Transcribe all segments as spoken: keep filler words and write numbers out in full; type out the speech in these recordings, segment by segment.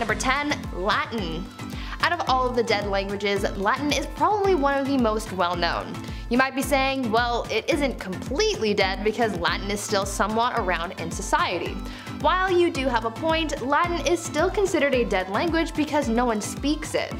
Number ten, Latin. Out of all of the dead languages, Latin is probably one of the most well known. You might be saying, well, it isn't completely dead because Latin is still somewhat around in society. While you do have a point, Latin is still considered a dead language because no one speaks it.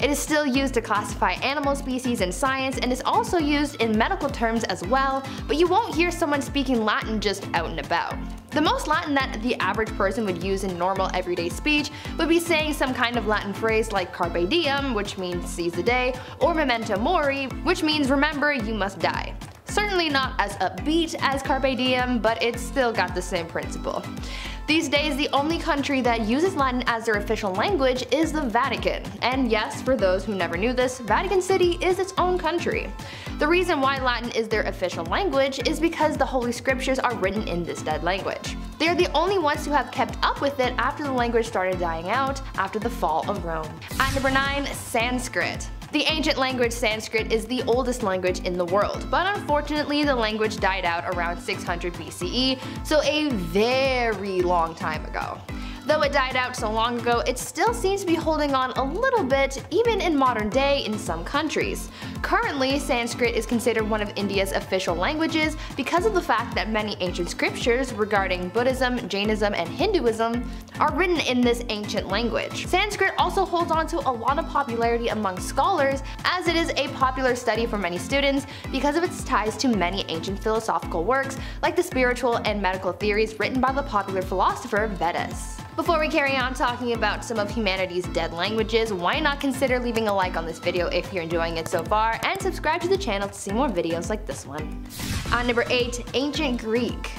It is still used to classify animal species in science and is also used in medical terms as well, but you won't hear someone speaking Latin just out and about. The most Latin that the average person would use in normal everyday speech would be saying some kind of Latin phrase like carpe diem, which means seize the day, or memento mori, which means remember you must die. Certainly not as upbeat as carpe diem, but it's still got the same principle. These days, the only country that uses Latin as their official language is the Vatican. And yes, for those who never knew this, Vatican City is its own country. The reason why Latin is their official language is because the Holy Scriptures are written in this dead language. They are the only ones who have kept up with it after the language started dying out after the fall of Rome. At number nine, Sanskrit. The ancient language Sanskrit is the oldest language in the world, but unfortunately the language died out around six hundred B C E, so a very long time ago. Though it died out so long ago, it still seems to be holding on a little bit, even in modern day in some countries. Currently, Sanskrit is considered one of India's official languages because of the fact that many ancient scriptures regarding Buddhism, Jainism, and Hinduism are written in this ancient language. Sanskrit also holds on to a lot of popularity among scholars, as it is a popular study for many students because of its ties to many ancient philosophical works like the spiritual and medical theories written by the popular philosopher Vedas. Before we carry on talking about some of humanity's dead languages, why not consider leaving a like on this video if you're enjoying it so far, and subscribe to the channel to see more videos like this one. On number eight, Ancient Greek.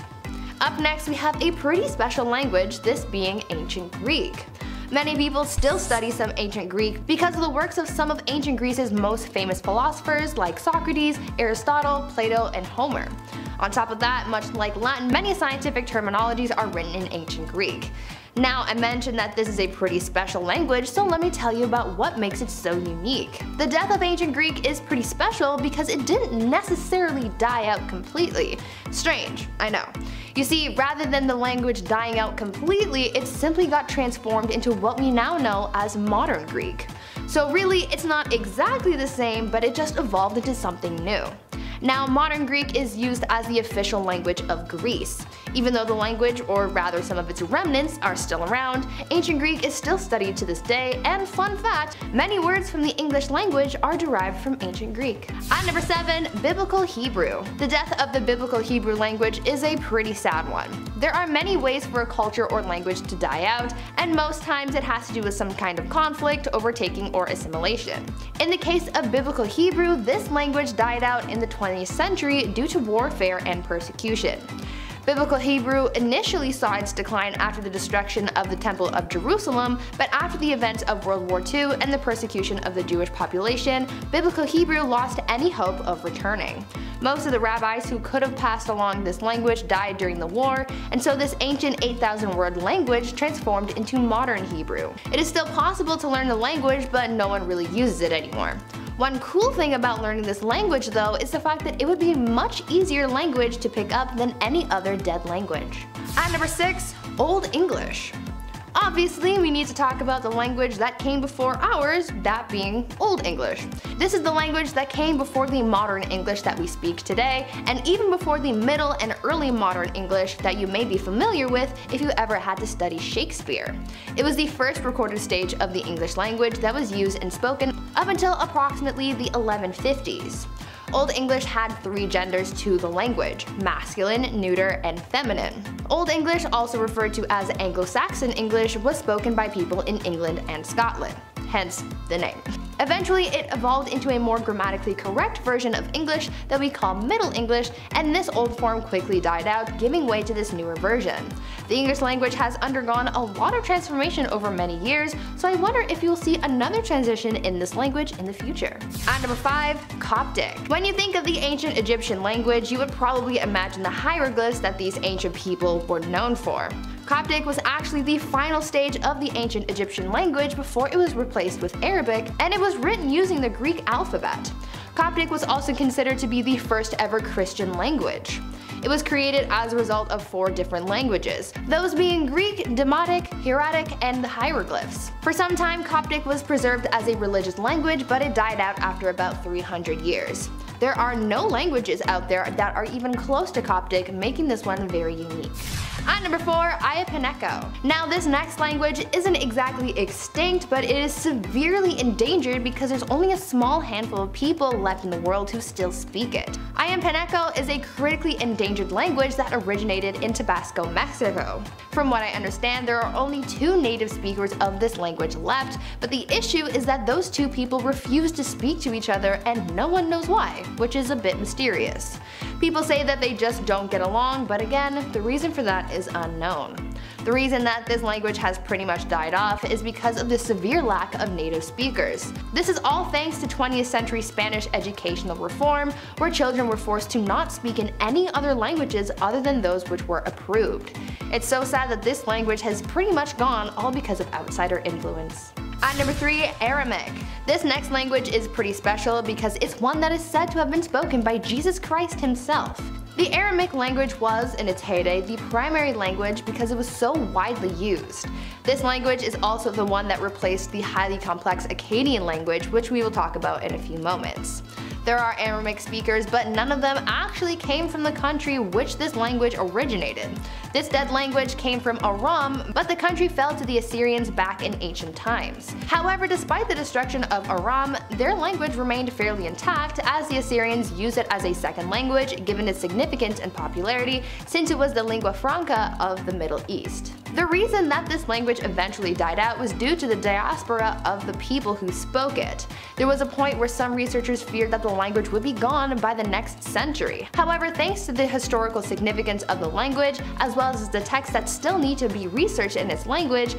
Up next, we have a pretty special language, this being Ancient Greek. Many people still study some ancient Greek because of the works of some of ancient Greece's most famous philosophers like Socrates, Aristotle, Plato, and Homer. On top of that, much like Latin, many scientific terminologies are written in ancient Greek. Now, I mentioned that this is a pretty special language, so let me tell you about what makes it so unique. The death of ancient Greek is pretty special because it didn't necessarily die out completely. Strange, I know. You see, rather than the language dying out completely, it simply got transformed into what we now know as modern Greek. So really, it's not exactly the same, but it just evolved into something new. Now, modern Greek is used as the official language of Greece. Even though the language, or rather some of its remnants, are still around, ancient Greek is still studied to this day, and fun fact, many words from the English language are derived from ancient Greek. At number seven, Biblical Hebrew. The death of the Biblical Hebrew language is a pretty sad one. There are many ways for a culture or language to die out, and most times it has to do with some kind of conflict, overtaking, or assimilation. In the case of Biblical Hebrew, this language died out in the twentieth century due to warfare and persecution. Biblical Hebrew initially saw its decline after the destruction of the Temple of Jerusalem, but after the events of World War Two and the persecution of the Jewish population, Biblical Hebrew lost any hope of returning. Most of the rabbis who could have passed along this language died during the war, and so this ancient eight thousand word language transformed into modern Hebrew. It is still possible to learn the language, but no one really uses it anymore. One cool thing about learning this language, though, is the fact that it would be a much easier language to pick up than any other dead language. At number six, Old English. Obviously, we need to talk about the language that came before ours, that being Old English. This is the language that came before the modern English that we speak today, and even before the Middle and Early Modern English that you may be familiar with if you ever had to study Shakespeare. It was the first recorded stage of the English language that was used and spoken up until approximately the eleven fifties. Old English had three genders to the language: masculine, neuter, and feminine. Old English, also referred to as Anglo-Saxon English, was spoken by people in England and Scotland, hence the name. Eventually, it evolved into a more grammatically correct version of English that we call Middle English, and this old form quickly died out, giving way to this newer version. The English language has undergone a lot of transformation over many years, so I wonder if you'll see another transition in this language in the future. At number five, Coptic. When you think of the ancient Egyptian language, you would probably imagine the hieroglyphs that these ancient people were known for. Coptic was actually the final stage of the ancient Egyptian language before it was replaced with Arabic, and it was written using the Greek alphabet. Coptic was also considered to be the first ever Christian language. It was created as a result of four different languages, those being Greek, Demotic, Hieratic, and the hieroglyphs. For some time, Coptic was preserved as a religious language, but it died out after about three hundred years. There are no languages out there that are even close to Coptic, making this one very unique. At number four, Ayapaneko. Now this next language isn't exactly extinct, but it is severely endangered because there's only a small handful of people left in the world who still speak it. Ayapaneko is a critically endangered language that originated in Tabasco, Mexico. From what I understand, there are only two native speakers of this language left, but the issue is that those two people refuse to speak to each other and no one knows why, which is a bit mysterious. People say that they just don't get along, but again, the reason for that is unknown. The reason that this language has pretty much died off is because of the severe lack of native speakers. This is all thanks to twentieth century Spanish educational reform, where children were forced to not speak in any other languages other than those which were approved. It's so sad that this language has pretty much gone, all because of outsider influence. At number three, Aramaic. This next language is pretty special because it's one that is said to have been spoken by Jesus Christ himself. The Aramaic language was, in its heyday, the primary language because it was so widely used. This language is also the one that replaced the highly complex Akkadian language, which we will talk about in a few moments. There are Aramaic speakers, but none of them actually came from the country which this language originated. This dead language came from Aram, but the country fell to the Assyrians back in ancient times. However, despite the destruction of Aram, their language remained fairly intact as the Assyrians used it as a second language, given its significance and popularity since it was the lingua franca of the Middle East. The reason that this language eventually died out was due to the diaspora of the people who spoke it. There was a point where some researchers feared that the language would be gone by the next century. However, thanks to the historical significance of the language, as well as the texts that still need to be researched in its language,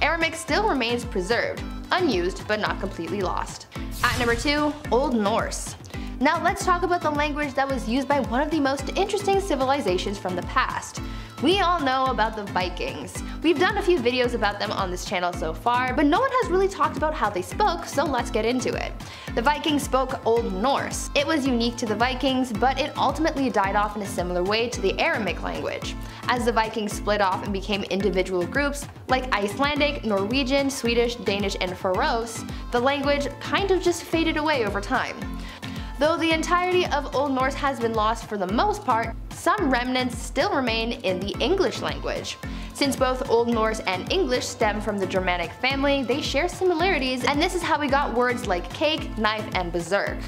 Aramaic still remains preserved, unused but not completely lost. At number two, Old Norse. Now let's talk about the language that was used by one of the most interesting civilizations from the past. We all know about the Vikings. We've done a few videos about them on this channel so far, but no one has really talked about how they spoke, so let's get into it. The Vikings spoke Old Norse. It was unique to the Vikings, but it ultimately died off in a similar way to the Aramaic language. As the Vikings split off and became individual groups, like Icelandic, Norwegian, Swedish, Danish, and Faroese, the language kind of just faded away over time. Though the entirety of Old Norse has been lost for the most part, some remnants still remain in the English language. Since both Old Norse and English stem from the Germanic family, they share similarities, and this is how we got words like cake, knife, and berserk.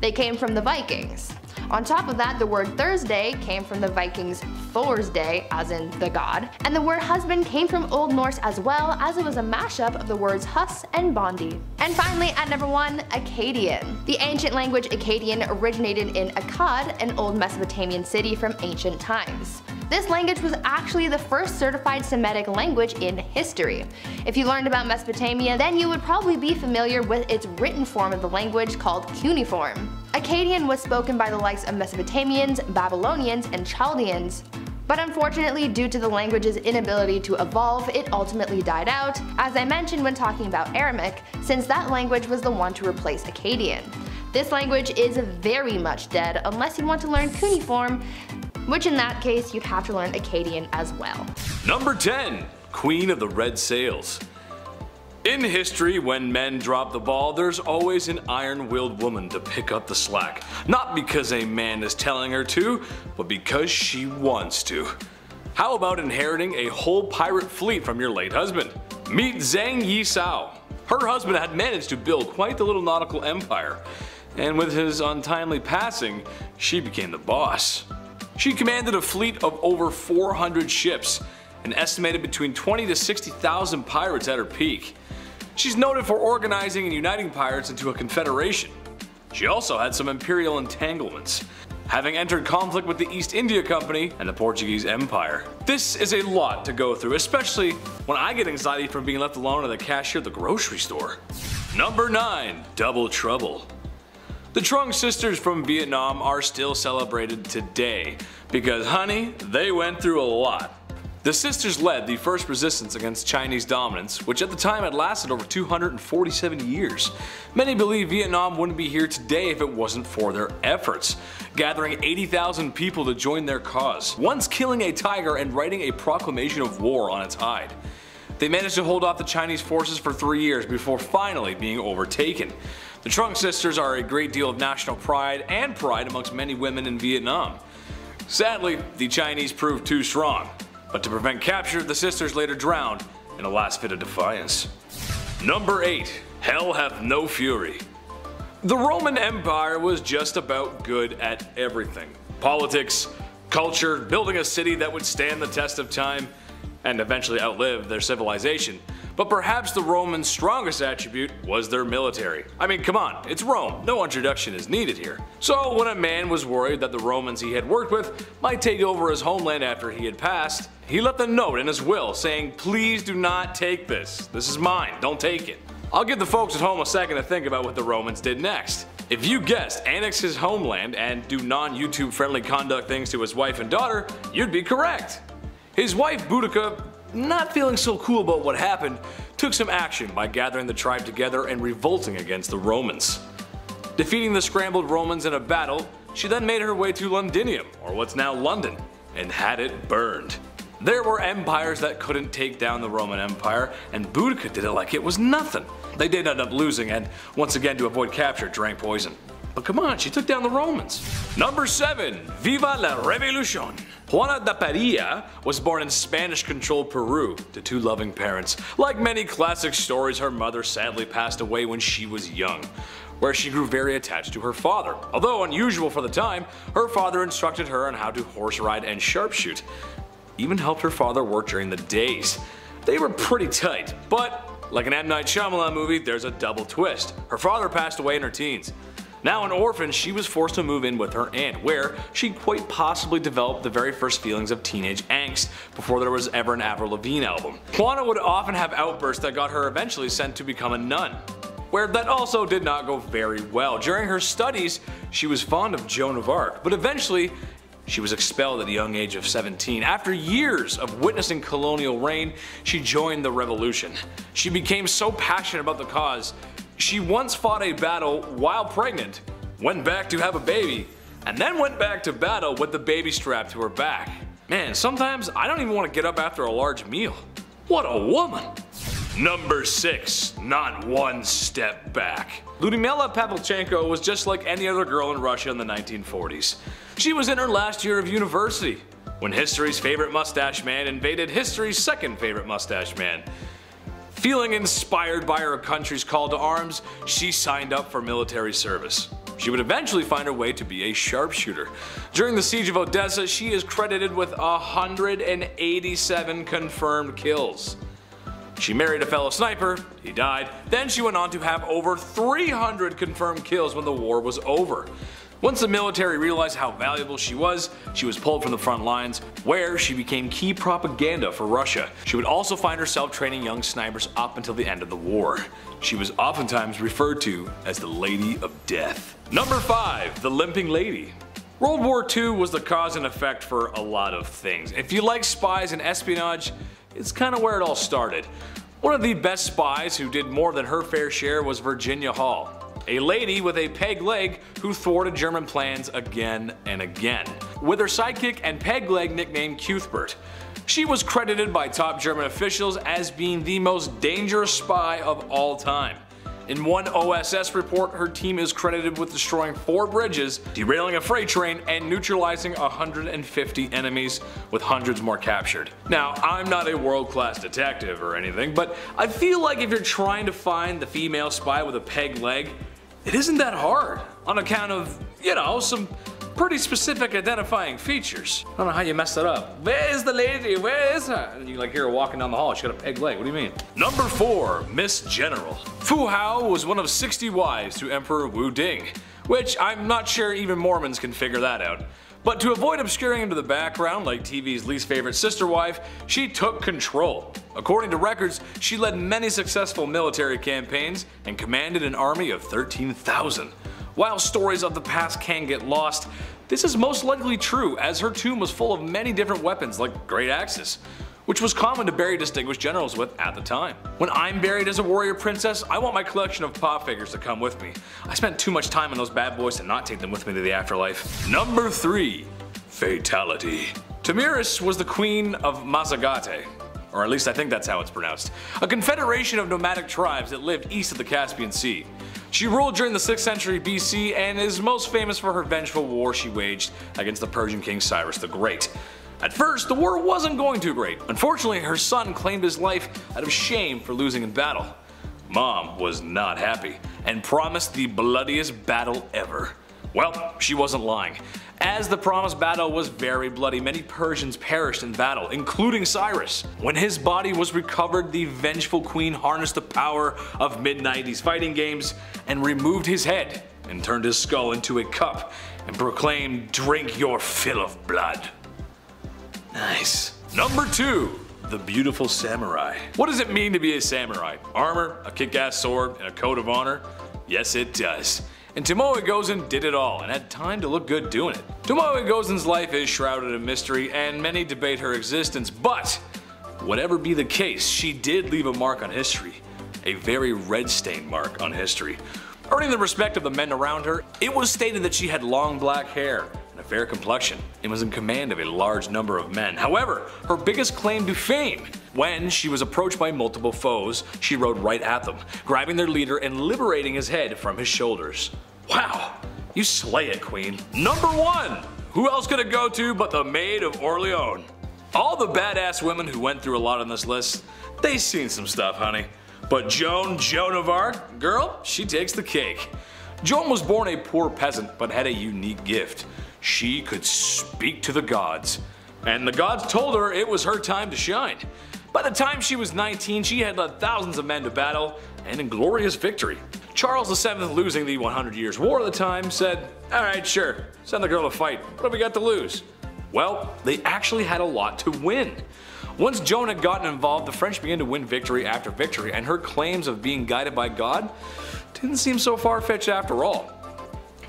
They came from the Vikings. On top of that, the word Thursday came from the Vikings' Thor's day, as in the god, and the word husband came from Old Norse as well, as it was a mashup of the words hus and bondi. And finally, at number one, Akkadian. The ancient language Akkadian originated in Akkad, an old Mesopotamian city from ancient times. This language was actually the first certified Semitic language in history. If you learned about Mesopotamia, then you would probably be familiar with its written form of the language called cuneiform. Akkadian was spoken by the likes of Mesopotamians, Babylonians, and Chaldeans, but unfortunately, due to the language's inability to evolve, it ultimately died out, as I mentioned when talking about Aramaic, since that language was the one to replace Akkadian. This language is very much dead unless you want to learn cuneiform, which in that case you'd have to learn Akkadian as well. Number ten, Queen of the Red Sails. In history, when men drop the ball, there's always an iron-willed woman to pick up the slack. Not because a man is telling her to, but because she wants to. How about inheriting a whole pirate fleet from your late husband? Meet Zheng Yi Sao. Her husband had managed to build quite the little nautical empire, and with his untimely passing, she became the boss. She commanded a fleet of over four hundred ships, and estimated between twenty to sixty thousand pirates at her peak. She's noted for organizing and uniting pirates into a confederation. She also had some imperial entanglements, having entered conflict with the East India Company and the Portuguese Empire. This is a lot to go through, especially when I get anxiety from being left alone at the cashier at the grocery store. Number nine, Double Trouble. The Trung sisters from Vietnam are still celebrated today because, honey, they went through a lot. The sisters led the first resistance against Chinese dominance, which at the time had lasted over two hundred forty-seven years. Many believe Vietnam wouldn't be here today if it wasn't for their efforts, gathering eighty thousand people to join their cause, once killing a tiger and writing a proclamation of war on its hide. They managed to hold off the Chinese forces for three years before finally being overtaken. The Trung sisters are a great deal of national pride and pride amongst many women in Vietnam. Sadly, the Chinese proved too strong, but to prevent capture, the sisters later drowned in a last fit of defiance. Number eight. Hell hath no fury. The Roman Empire was just about good at everything. Politics, culture, building a city that would stand the test of time, and eventually outlived their civilization. But perhaps the Romans' strongest attribute was their military. I mean, come on, it's Rome, no introduction is needed here. So when a man was worried that the Romans he had worked with might take over his homeland after he had passed, he left a note in his will saying, "Please do not take this. This is mine, don't take it." I'll give the folks at home a second to think about what the Romans did next. If you guessed annex his homeland and do non-YouTube friendly conduct things to his wife and daughter, you'd be correct. His wife Boudica, not feeling so cool about what happened, took some action by gathering the tribe together and revolting against the Romans. Defeating the scrambled Romans in a battle, she then made her way to Londinium, or what's now London, and had it burned. There were empires that couldn't take down the Roman Empire, and Boudica did it like it was nothing. They did end up losing and, once again to avoid capture, drank poison. But come on, she took down the Romans. Number seven. Viva la Revolution. Juana de Parilla was born in Spanish-controlled Peru to two loving parents. Like many classic stories, her mother sadly passed away when she was young, where she grew very attached to her father. Although unusual for the time, her father instructed her on how to horse ride and sharpshoot. Even helped her father work during the days. They were pretty tight, but like an M. Night Shyamalan movie, there's a double twist. Her father passed away in her teens. Now an orphan, she was forced to move in with her aunt, where she quite possibly developed the very first feelings of teenage angst before there was ever an Avril Lavigne album. Juana would often have outbursts that got her eventually sent to become a nun, where that also did not go very well. During her studies, she was fond of Joan of Arc, but eventually she was expelled at the young age of seventeen. After years of witnessing colonial reign, she joined the revolution. She became so passionate about the cause, she once fought a battle while pregnant, went back to have a baby, and then went back to battle with the baby strapped to her back. Man, sometimes I don't even want to get up after a large meal. What a woman! Number six. Not one step back. Ludmila Pavlichenko was just like any other girl in Russia in the nineteen forties. She was in her last year of university when history's favorite mustache man invaded history's second favorite mustache man. Feeling inspired by her country's call to arms, she signed up for military service. She would eventually find her way to be a sharpshooter. During the siege of Odessa, she is credited with one hundred eighty-seven confirmed kills. She married a fellow sniper, he died, then she went on to have over three hundred confirmed kills when the war was over. Once the military realized how valuable she was, she was pulled from the front lines, where she became key propaganda for Russia. She would also find herself training young snipers up until the end of the war. She was oftentimes referred to as the Lady of Death. Number five. The Limping Lady. World War Two was the cause and effect for a lot of things. If you like spies and espionage, it's kinda where it all started. One of the best spies who did more than her fair share was Virginia Hall, a lady with a peg leg who thwarted German plans again and again, with her sidekick and peg leg nicknamed Cuthbert. She was credited by top German officials as being the most dangerous spy of all time. In one O S S report, her team is credited with destroying four bridges, derailing a freight train, and neutralizing one hundred fifty enemies, with hundreds more captured. Now, I'm not a world-class detective or anything, but I feel like if you're trying to find the female spy with a peg leg, it isn't that hard, on account of, you know, some pretty specific identifying features. I don't know how you mess that up. Where is the lady? Where is her? And you like hear her walking down the hall. She got a peg leg. What do you mean? Number four. Miss General. Fu Hao was one of sixty wives to Emperor Wu Ding, which I'm not sure even Mormons can figure that out. But to avoid obscuring him to the background like T V's least favorite sister wife, she took control. According to records, she led many successful military campaigns and commanded an army of thirteen thousand. While stories of the past can get lost, this is most likely true as her tomb was full of many different weapons like great axes. which was common to bury distinguished generals with at the time. When I'm buried as a warrior princess, I want my collection of pop figures to come with me. I spent too much time on those bad boys to not take them with me to the afterlife. Number three. Fatality. Tamiris was the queen of Masagate, or at least I think that's how it's pronounced, a confederation of nomadic tribes that lived east of the Caspian Sea. She ruled during the sixth century B C and is most famous for her vengeful war she waged against the Persian king Cyrus the Great. At first, the war wasn't going too great. Unfortunately, her son claimed his life out of shame for losing in battle. Mom was not happy and promised the bloodiest battle ever. Well, she wasn't lying. As the promised battle was very bloody, many Persians perished in battle, including Cyrus. When his body was recovered, the vengeful queen harnessed the power of mid nineties fighting games and removed his head and turned his skull into a cup and proclaimed, "Drink your fill of blood." Nice. Number two. The beautiful samurai. What does it mean to be a samurai? Armor, a kick-ass sword, and a coat of honor? Yes, it does. And Tomoe Gozen did it all and had time to look good doing it. Tomoe Gozen's life is shrouded in mystery and many debate her existence, but whatever be the case, she did leave a mark on history. A very red-stained mark on history. Earning the respect of the men around her, it was stated that she had long black hair and a fair complexion and was in command of a large number of men. However, her biggest claim to fame: when she was approached by multiple foes, she rode right at them, grabbing their leader and liberating his head from his shoulders. Wow, you slay it, Queen. Number one, who else could it go to but the Maid of Orleans? All the badass women who went through a lot on this list, they seen some stuff, honey. But Joan, Joan of Arc, girl, she takes the cake. Joan was born a poor peasant but had a unique gift. She could speak to the gods, and the gods told her it was her time to shine. By the time she was nineteen, she had led thousands of men to battle and in glorious victory. Charles the seventh, losing the hundred years war at the time, said, "Alright, sure, send the girl to fight. What have we got to lose?" Well, they actually had a lot to win. Once Joan had gotten involved, the French began to win victory after victory, and her claims of being guided by God didn't seem so far-fetched after all.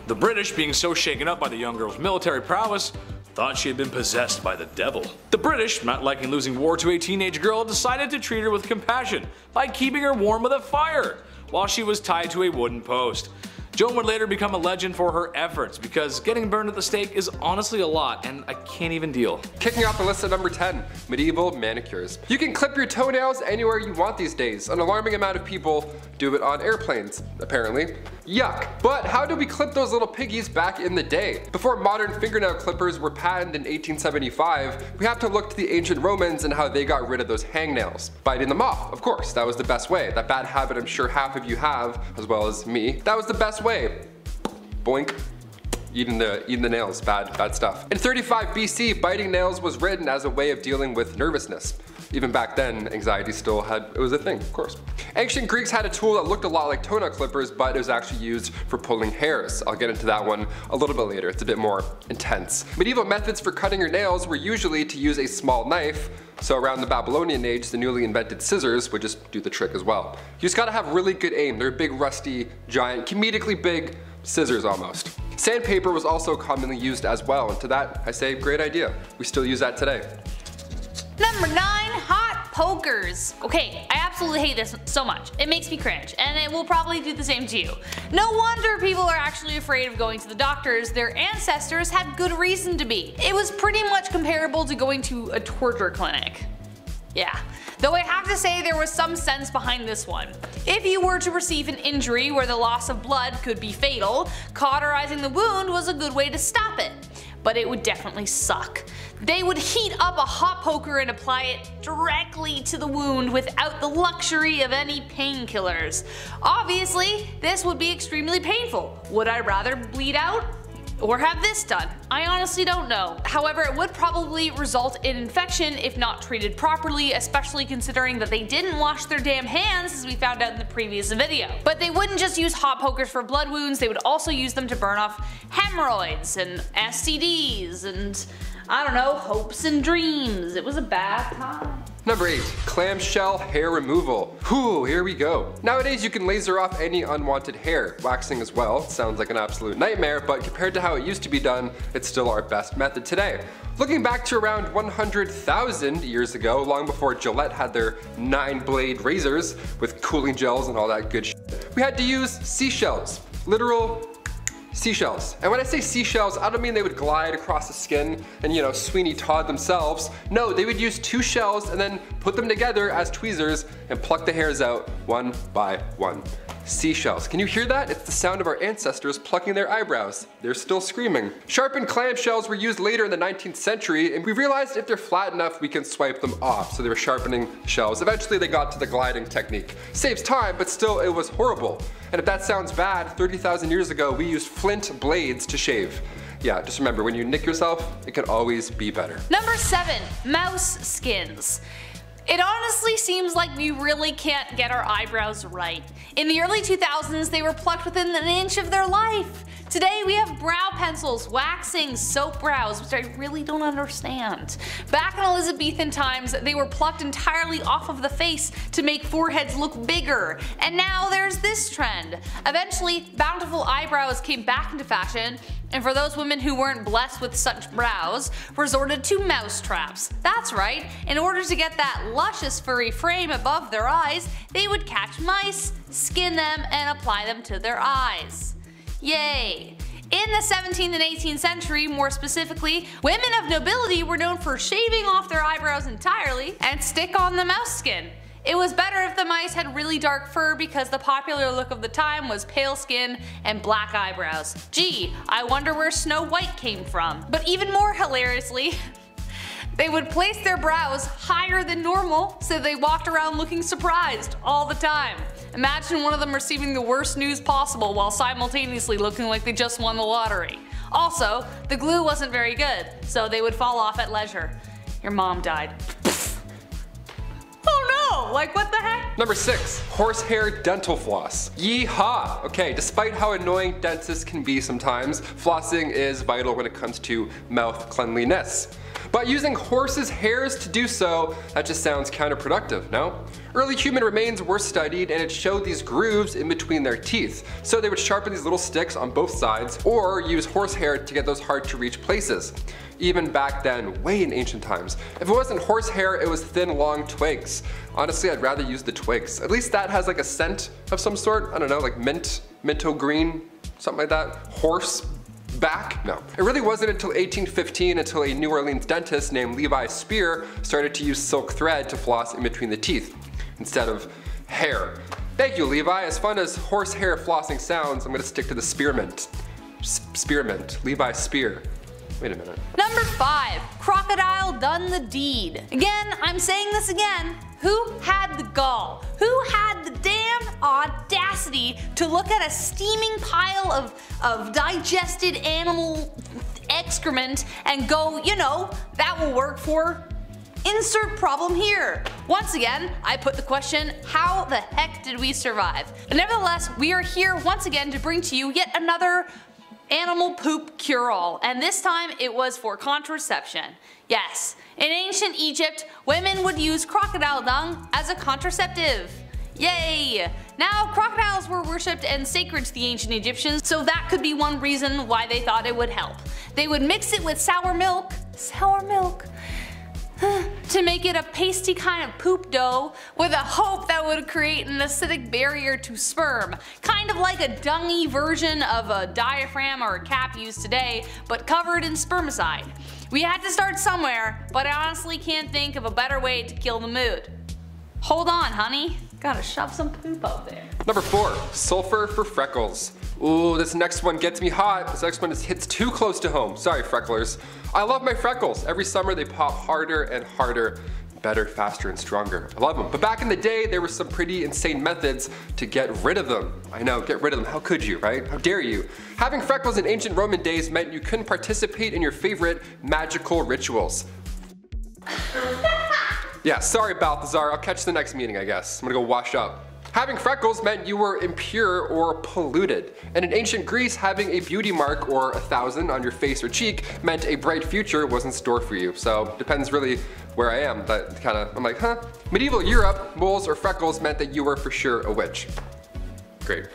The British, being so shaken up by the young girl's military prowess, thought she had been possessed by the devil. The British, not liking losing war to a teenage girl, decided to treat her with compassion by keeping her warm with a fire while she was tied to a wooden post. Joan would later become a legend for her efforts, because getting burned at the stake is honestly a lot and I can't even deal. Kicking off the list at number ten, medieval manicures. You can clip your toenails anywhere you want these days. An alarming amount of people do it on airplanes, apparently. Yuck. But how did we clip those little piggies back in the day? Before modern fingernail clippers were patented in eighteen seventy-five, we have to look to the ancient Romans and how they got rid of those hangnails. Biting them off, of course. That was the best way. That bad habit I'm sure half of you have, as well as me. That was the best way. Boink. Eating the, eating the nails, bad, bad stuff. In thirty-five B C, biting nails was written as a way of dealing with nervousness. Even back then, anxiety still had, it was a thing, of course. Ancient Greeks had a tool that looked a lot like toenail clippers, but it was actually used for pulling hairs. I'll get into that one a little bit later, it's a bit more intense. Medieval methods for cutting your nails were usually to use a small knife, so around the Babylonian age, the newly invented scissors would just do the trick as well. You just gotta have really good aim. They're big, rusty, giant, comedically big scissors almost. Sandpaper was also commonly used as well, and to that I say, great idea. We still use that today. Number nine, hot pokers. Okay, I absolutely hate this so much. It makes me cringe, and it will probably do the same to you. No wonder people are actually afraid of going to the doctors. Their ancestors had good reason to be. It was pretty much comparable to going to a torture clinic. Yeah. Though I have to say there was some sense behind this one. If you were to receive an injury where the loss of blood could be fatal, cauterizing the wound was a good way to stop it. But it would definitely suck. They would heat up a hot poker and apply it directly to the wound without the luxury of any painkillers. Obviously, this would be extremely painful. Would I rather bleed out or have this done? I honestly don't know. However, it would probably result in infection if not treated properly, especially considering that they didn't wash their damn hands, as we found out in the previous video. But they wouldn't just use hot pokers for blood wounds, they would also use them to burn off hemorrhoids and S T Ds and, I don't know, hopes and dreams. It was a bad time. Number eight, clamshell hair removal. Whew, here we go. Nowadays you can laser off any unwanted hair. Waxing as well sounds like an absolute nightmare, but compared to how it used to be done, it's still our best method today. Looking back to around one hundred thousand years ago, long before Gillette had their nine blade razors with cooling gels and all that good shit, we had to use seashells, literal seashells. And when I say seashells, I don't mean they would glide across the skin and, you know, Sweeney Todd themselves. No, they would use two shells and then put them together as tweezers and pluck the hairs out one by one. Seashells. Can you hear that? It's the sound of our ancestors plucking their eyebrows. They're still screaming. Sharpened clamshells were used later in the nineteenth century, and we realized if they're flat enough, we can swipe them off. So they were sharpening shells. Eventually they got to the gliding technique. Saves time, but still it was horrible. And if that sounds bad, thirty thousand years ago, we used flint blades to shave. Yeah, just remember, when you nick yourself, it can always be better. Number seven, mouse skins. It honestly seems like we really can't get our eyebrows right. In the early two thousands, they were plucked within an inch of their life. Today we have brow pencils, waxing, soap brows, which I really don't understand. Back in Elizabethan times, they were plucked entirely off of the face to make foreheads look bigger, and now there's this trend. Eventually, bountiful eyebrows came back into fashion, and for those women who weren't blessed with such brows, resorted to mouse traps. That's right, in order to get that luscious furry frame above their eyes, they would catch mice, skin them, and apply them to their eyes. Yay! In the seventeenth and eighteenth century, more specifically, women of nobility were known for shaving off their eyebrows entirely and stick on the mouse skin. It was better if the mice had really dark fur because the popular look of the time was pale skin and black eyebrows. Gee, I wonder where Snow White came from. But even more hilariously, they would place their brows higher than normal so they walked around looking surprised all the time. Imagine one of them receiving the worst news possible while simultaneously looking like they just won the lottery. Also, the glue wasn't very good, so they would fall off at leisure. Your mom died. Like, what the heck? Number six, horsehair dental floss. Yeehaw! Okay, despite how annoying dentists can be sometimes, flossing is vital when it comes to mouth cleanliness. But using horses' hairs to do so, that just sounds counterproductive, no? Early human remains were studied and it showed these grooves in between their teeth, so they would sharpen these little sticks on both sides or use horsehair to get those hard to reach places. Even back then, way in ancient times, if it wasn't horsehair, it was thin, long twigs. Honestly, I'd rather use the twigs. At least that has like a scent of some sort. I don't know, like mint, minto green, something like that. Horse back? No. It really wasn't until eighteen fifteen until a New Orleans dentist named Levi Spear started to use silk thread to floss in between the teeth instead of hair. Thank you, Levi. As fun as horsehair flossing sounds, I'm gonna stick to the spearmint. Spearmint. Levi Spear. Wait a minute. Number five, crocodile done the deed. Again, I'm saying this again. Who had the gall? Who had the damn audacity to look at a steaming pile of, of digested animal excrement and go, you know, that will work for insert problem here. Once again, I put the question, how the heck did we survive? But nevertheless, we are here once again to bring to you yet another animal poop cure-all, and this time it was for contraception. Yes, in ancient Egypt, women would use crocodile dung as a contraceptive. Yay! Now, crocodiles were worshipped and sacred to the ancient Egyptians, so that could be one reason why they thought it would help. They would mix it with sour milk, sour milk, to make it a pasty kind of poop dough with a hope that would create an acidic barrier to sperm, kind of like a dungy version of a diaphragm or a cap used today, but covered in spermicide. We had to start somewhere, but I honestly can't think of a better way to kill the mood. Hold on, honey. Gotta shove some poop out there. Number four, sulfur for freckles. Ooh, this next one gets me hot. This next one just hits too close to home. Sorry, frecklers. I love my freckles. Every summer they pop harder and harder, better, faster, and stronger. I love them. But back in the day, there were some pretty insane methods to get rid of them. I know, get rid of them. How could you, right? How dare you? Having freckles in ancient Roman days meant you couldn't participate in your favorite magical rituals. Yeah, sorry, Balthazar. I'll catch you the next meeting, I guess. I'm gonna go wash up. Having freckles meant you were impure or polluted. And in ancient Greece, having a beauty mark or a thousand on your face or cheek meant a bright future was in store for you. So depends really where I am, but kind of, I'm like, huh? Medieval Europe, moles or freckles meant that you were for sure a witch. Great.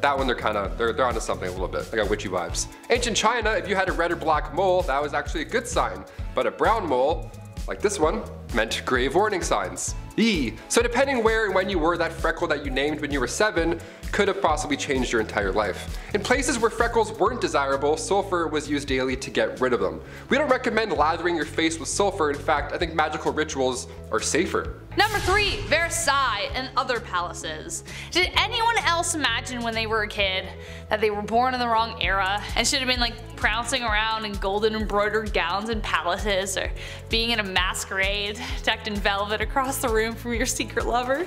That one, they're kind of, they're, they're onto something a little bit. They got witchy vibes. Ancient China, if you had a red or black mole, that was actually a good sign. But a brown mole, like this one, meant grave warning signs. Eee. So depending where and when you were, that freckle that you named when you were seven could have possibly changed your entire life. In places where freckles weren't desirable, sulfur was used daily to get rid of them. We don't recommend lathering your face with sulfur. In fact, I think magical rituals are safer. Number three, Versailles and other palaces. Did anyone else imagine when they were a kid that they were born in the wrong era and should have been like prancing around in golden embroidered gowns and palaces, or being in a masquerade decked in velvet across the room from your secret lover?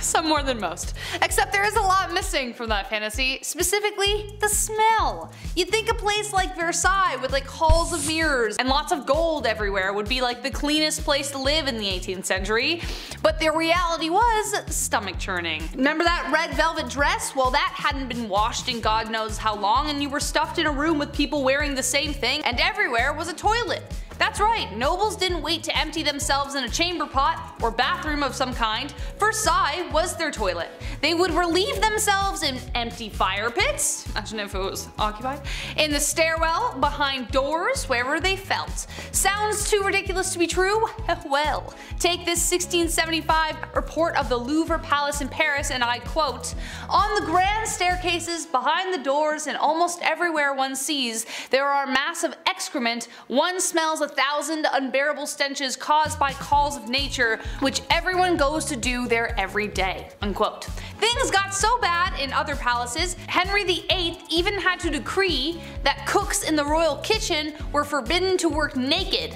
Some more than most. Except there is a lot missing from that fantasy, specifically the smell. You'd think a place like Versailles with like halls of mirrors and lots of gold everywhere would be like the cleanest place to live in the eighteenth century, but their reality was stomach churning. Remember that red velvet dress? Well, that hadn't been washed in God knows how long, and you were stuffed in a room with people wearing the same thing, and everywhere was a toilet. That's right, nobles didn't wait to empty themselves in a chamber pot or bathroom of some kind. Versailles was their toilet. They would relieve themselves in empty fire pits, imagine if it was occupied, in the stairwell, behind doors, wherever they felt. Sounds too ridiculous to be true? Well, take this sixteen seventy-five report of the Louvre Palace in Paris, and I quote, "On the grand staircases, behind the doors, and almost everywhere one sees, there are masses of excrement. One smells a thousand unbearable stenches caused by calls of nature, which everyone goes to do there every day." Unquote. Things got so bad in other palaces, Henry the eighth even had to decree that cooks in the royal kitchen were forbidden to work naked.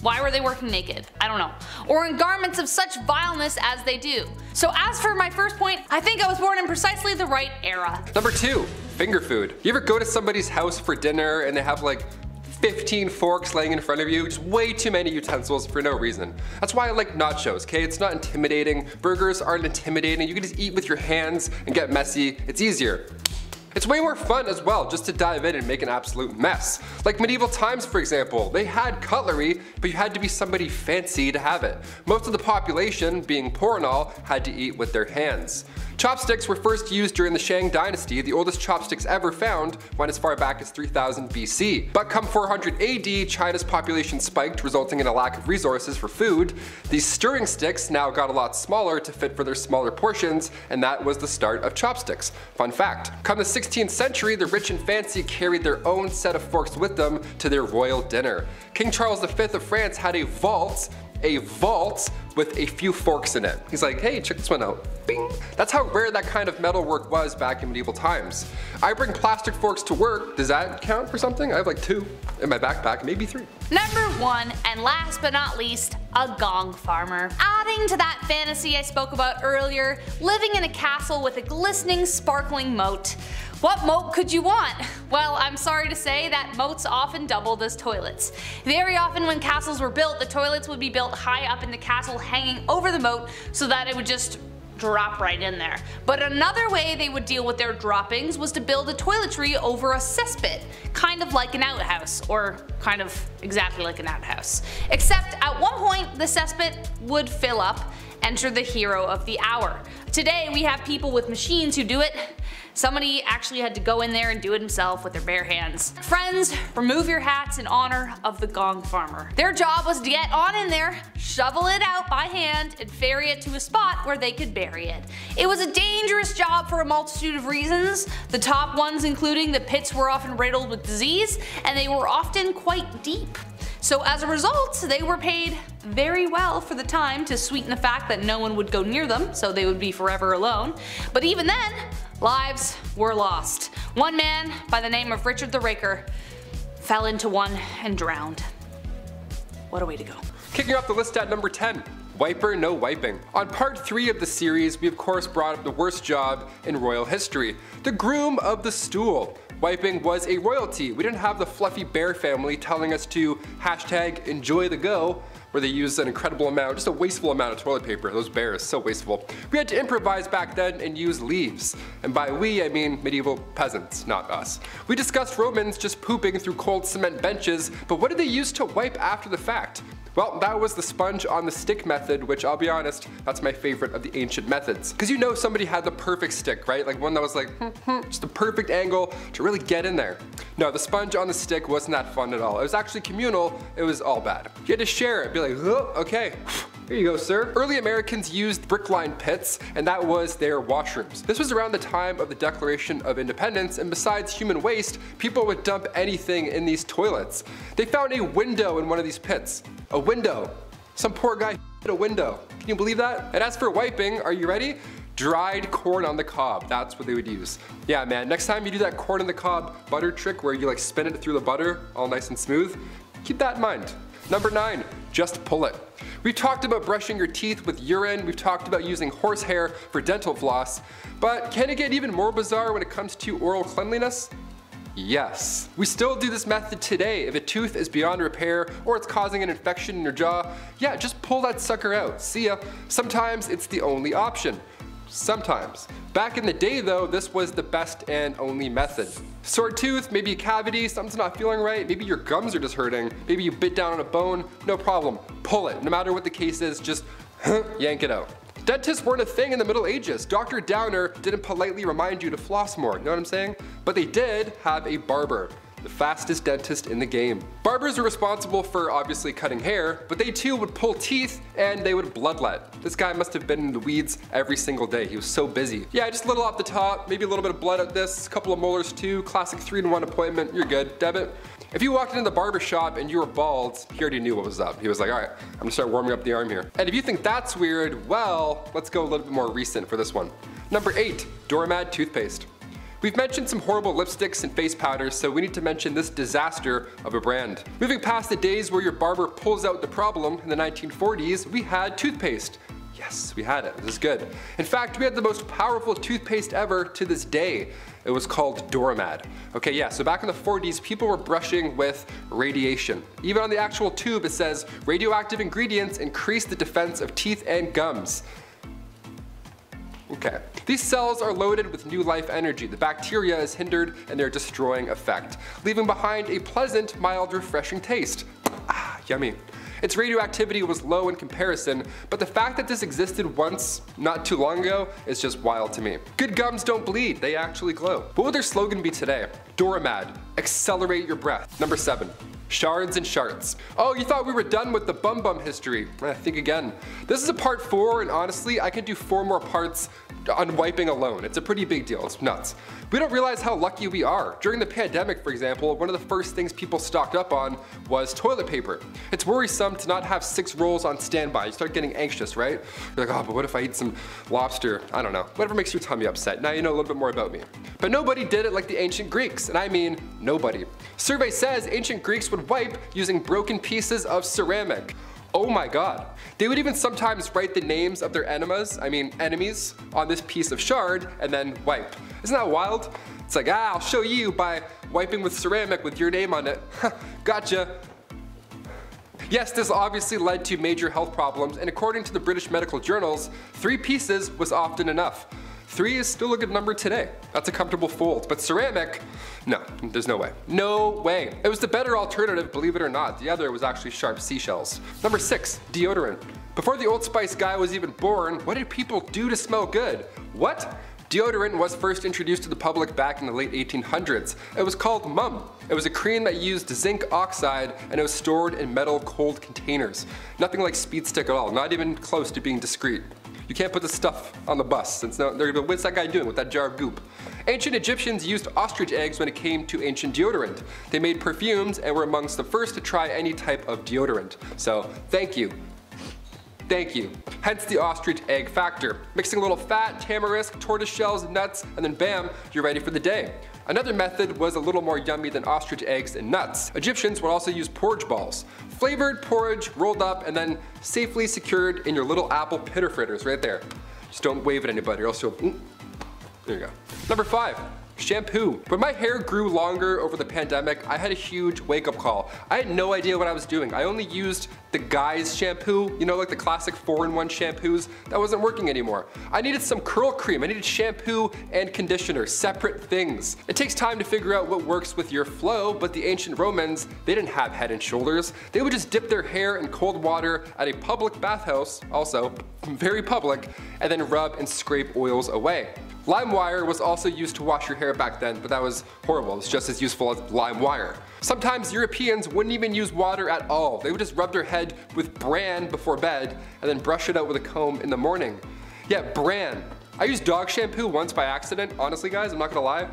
Why were they working naked? I don't know. Or in garments of such vileness as they do. So as for my first point, I think I was born in precisely the right era. Number two, finger food. You ever go to somebody's house for dinner and they have like fifteen forks laying in front of you? Just way too many utensils for no reason. That's why I like nachos, okay? It's not intimidating. Burgers aren't intimidating. You can just eat with your hands and get messy. It's easier. It's way more fun as well just to dive in and make an absolute mess. Like medieval times, for example, they had cutlery, but you had to be somebody fancy to have it. Most of the population, being poor and all, had to eat with their hands. Chopsticks were first used during the Shang dynasty, the oldest chopsticks ever found went as far back as three thousand B C. But come four hundred A D, China's population spiked, resulting in a lack of resources for food. These stirring sticks now got a lot smaller to fit for their smaller portions, and that was the start of chopsticks. Fun fact. Come the sixteenth century, the rich and fancy carried their own set of forks with them to their royal dinner. King Charles the fifth of France had a vault, a vault with a few forks in it. He's like, hey, check this one out. Bing. That's how rare that kind of metal work was back in medieval times. I bring plastic forks to work. Does that count for something? I have like two in my backpack, maybe three. Number one, and last but not least, a gong farmer. Adding to that fantasy I spoke about earlier, living in a castle with a glistening, sparkling moat. What moat could you want? Well, I'm sorry to say that moats often doubled as toilets. Very often when castles were built, the toilets would be built high up in the castle, hanging over the moat so that it would just drop right in there. But another way they would deal with their droppings was to build a toiletry over a cesspit, kind of like an outhouse, or kind of exactly like an outhouse. Except at one point the cesspit would fill up, enter the hero of the hour. Today we have people with machines who do it. Somebody actually had to go in there and do it himself with their bare hands. Friends, remove your hats in honor of the gong farmer. Their job was to get on in there, shovel it out by hand, and ferry it to a spot where they could bury it. It was a dangerous job for a multitude of reasons, the top ones including the pits were often riddled with disease, and they were often quite deep. So as a result, they were paid very well for the time to sweeten the fact that no one would go near them, so they would be forever alone. But even then, lives were lost. One man by the name of Richard the Raker fell into one and drowned. What a way to go. Kicking off the list at number ten. Wiper no wiping. On part three of the series, we of course brought up the worst job in royal history, the groom of the stool. Wiping was a royalty. We didn't have the fluffy bear family telling us to hashtag enjoy the go, where they used an incredible amount, just a wasteful amount of toilet paper. Those bears, so wasteful. We had to improvise back then and use leaves. And by we, I mean medieval peasants, not us. We discussed Romans just pooping through cold cement benches, but what did they use to wipe after the fact? Well, that was the sponge on the stick method, which I'll be honest, that's my favorite of the ancient methods. Because you know somebody had the perfect stick, right? Like one that was like, just the perfect angle to really get in there. No, the sponge on the stick wasn't that fun at all. It was actually communal, it was all bad. You had to share it, be like, oh, okay. Here you go, sir. Early Americans used brick-lined pits, and that was their washrooms. This was around the time of the Declaration of Independence, and besides human waste, people would dump anything in these toilets. They found a window in one of these pits. A window. Some poor guy hit a window. Can you believe that? And as for wiping, are you ready? Dried corn on the cob, that's what they would use. Yeah, man, next time you do that corn on the cob butter trick where you like spin it through the butter, all nice and smooth, keep that in mind. Number nine, just pull it. We've talked about brushing your teeth with urine, we've talked about using horsehair for dental floss, but can it get even more bizarre when it comes to oral cleanliness? Yes. We still do this method today. If a tooth is beyond repair or it's causing an infection in your jaw, yeah, just pull that sucker out. See ya. Sometimes it's the only option. Sometimes. Back in the day though, this was the best and only method. Sore tooth, maybe a cavity, something's not feeling right, maybe your gums are just hurting, maybe you bit down on a bone, no problem. Pull it. No matter what the case is, just yank it out. Dentists weren't a thing in the Middle Ages. Doctor Downer didn't politely remind you to floss more, you know what I'm saying? But they did have a barber, the fastest dentist in the game. Barbers were responsible for obviously cutting hair, but they too would pull teeth and they would bloodlet. This guy must have been in the weeds every single day. He was so busy. Yeah, just a little off the top, maybe a little bit of blood at this, a couple of molars too, classic three in one appointment, you're good, debit. If you walked into the barber shop and you were bald, he already knew what was up. He was like, all right, I'm gonna start warming up the arm here. And if you think that's weird, well, let's go a little bit more recent for this one. Number eight, Doramad toothpaste. We've mentioned some horrible lipsticks and face powders, so we need to mention this disaster of a brand. Moving past the days where your barber pulls out the problem, in the nineteen forties, we had toothpaste. Yes, we had it, this is good. In fact, we had the most powerful toothpaste ever to this day. It was called Doramad. Okay, yeah, so back in the forties, people were brushing with radiation. Even on the actual tube, it says, radioactive ingredients increase the defense of teeth and gums. Okay. These cells are loaded with new life energy. The bacteria is hindered and their destroying effect, leaving behind a pleasant, mild, refreshing taste. Ah, yummy. Its radioactivity was low in comparison, but the fact that this existed once not too long ago is just wild to me. Good gums don't bleed, they actually glow. What would their slogan be today? Doramad, accelerate your breath. Number seven. Shards and sharts. Oh, you thought we were done with the bum bum history. I think again. This is a part four, and honestly, I could do four more parts on wiping alone. It's a pretty big deal, it's nuts. We don't realize how lucky we are. During the pandemic, for example, one of the first things people stocked up on was toilet paper. It's worrisome to not have six rolls on standby. You start getting anxious, right? You're like, oh, but what if I eat some lobster? I don't know, whatever makes your tummy upset. Now you know a little bit more about me. But nobody did it like the ancient Greeks, and I mean nobody. Survey says ancient Greeks would wipe using broken pieces of ceramic. Oh my god. They would even sometimes write the names of their enemas, I mean enemies, on this piece of shard and then wipe. Isn't that wild? It's like, ah, I'll show you by wiping with ceramic with your name on it. Gotcha. Yes, this obviously led to major health problems, and according to the British medical journals, three pieces was often enough. Three is still a good number today. That's a comfortable fold, but ceramic, no, there's no way. No way. It was the better alternative, believe it or not. The other was actually sharp seashells. Number six, deodorant. Before the Old Spice guy was even born, what did people do to smell good? What? Deodorant was first introduced to the public back in the late eighteen hundreds. It was called Mum. It was a cream that used zinc oxide and it was stored in metal cold containers. Nothing like speed stick at all, not even close to being discreet. You can't put this stuff on the bus since they're gonna be, what's that guy doing with that jar of goop? Ancient Egyptians used ostrich eggs when it came to ancient deodorant. They made perfumes and were amongst the first to try any type of deodorant. So thank you. Thank you. Hence the ostrich egg factor. Mixing a little fat, tamarisk, tortoise shells, nuts, and then bam, you're ready for the day. Another method was a little more yummy than ostrich eggs and nuts. Egyptians would also use porridge balls. Flavored porridge rolled up and then safely secured in your little apple pitter fritters right there. Just don't wave at anybody or else you'll, there you go. Number five, shampoo. When my hair grew longer over the pandemic, I had a huge wake-up call. I had no idea what I was doing. I only used the Guy's shampoo, you know, like the classic four in one shampoos. That wasn't working anymore. I needed some curl cream. I needed shampoo and conditioner, separate things. It takes time to figure out what works with your flow, but the ancient Romans, they didn't have Head and Shoulders. They would just dip their hair in cold water at a public bathhouse, also very public, and then rub and scrape oils away. Lime wire was also used to wash your hair back then, but that was horrible. It's just as useful as lime wire. Sometimes Europeans wouldn't even use water at all. They would just rub their head with bran before bed and then brush it out with a comb in the morning. Yeah, bran. I used dog shampoo once by accident. Honestly, guys, I'm not gonna lie.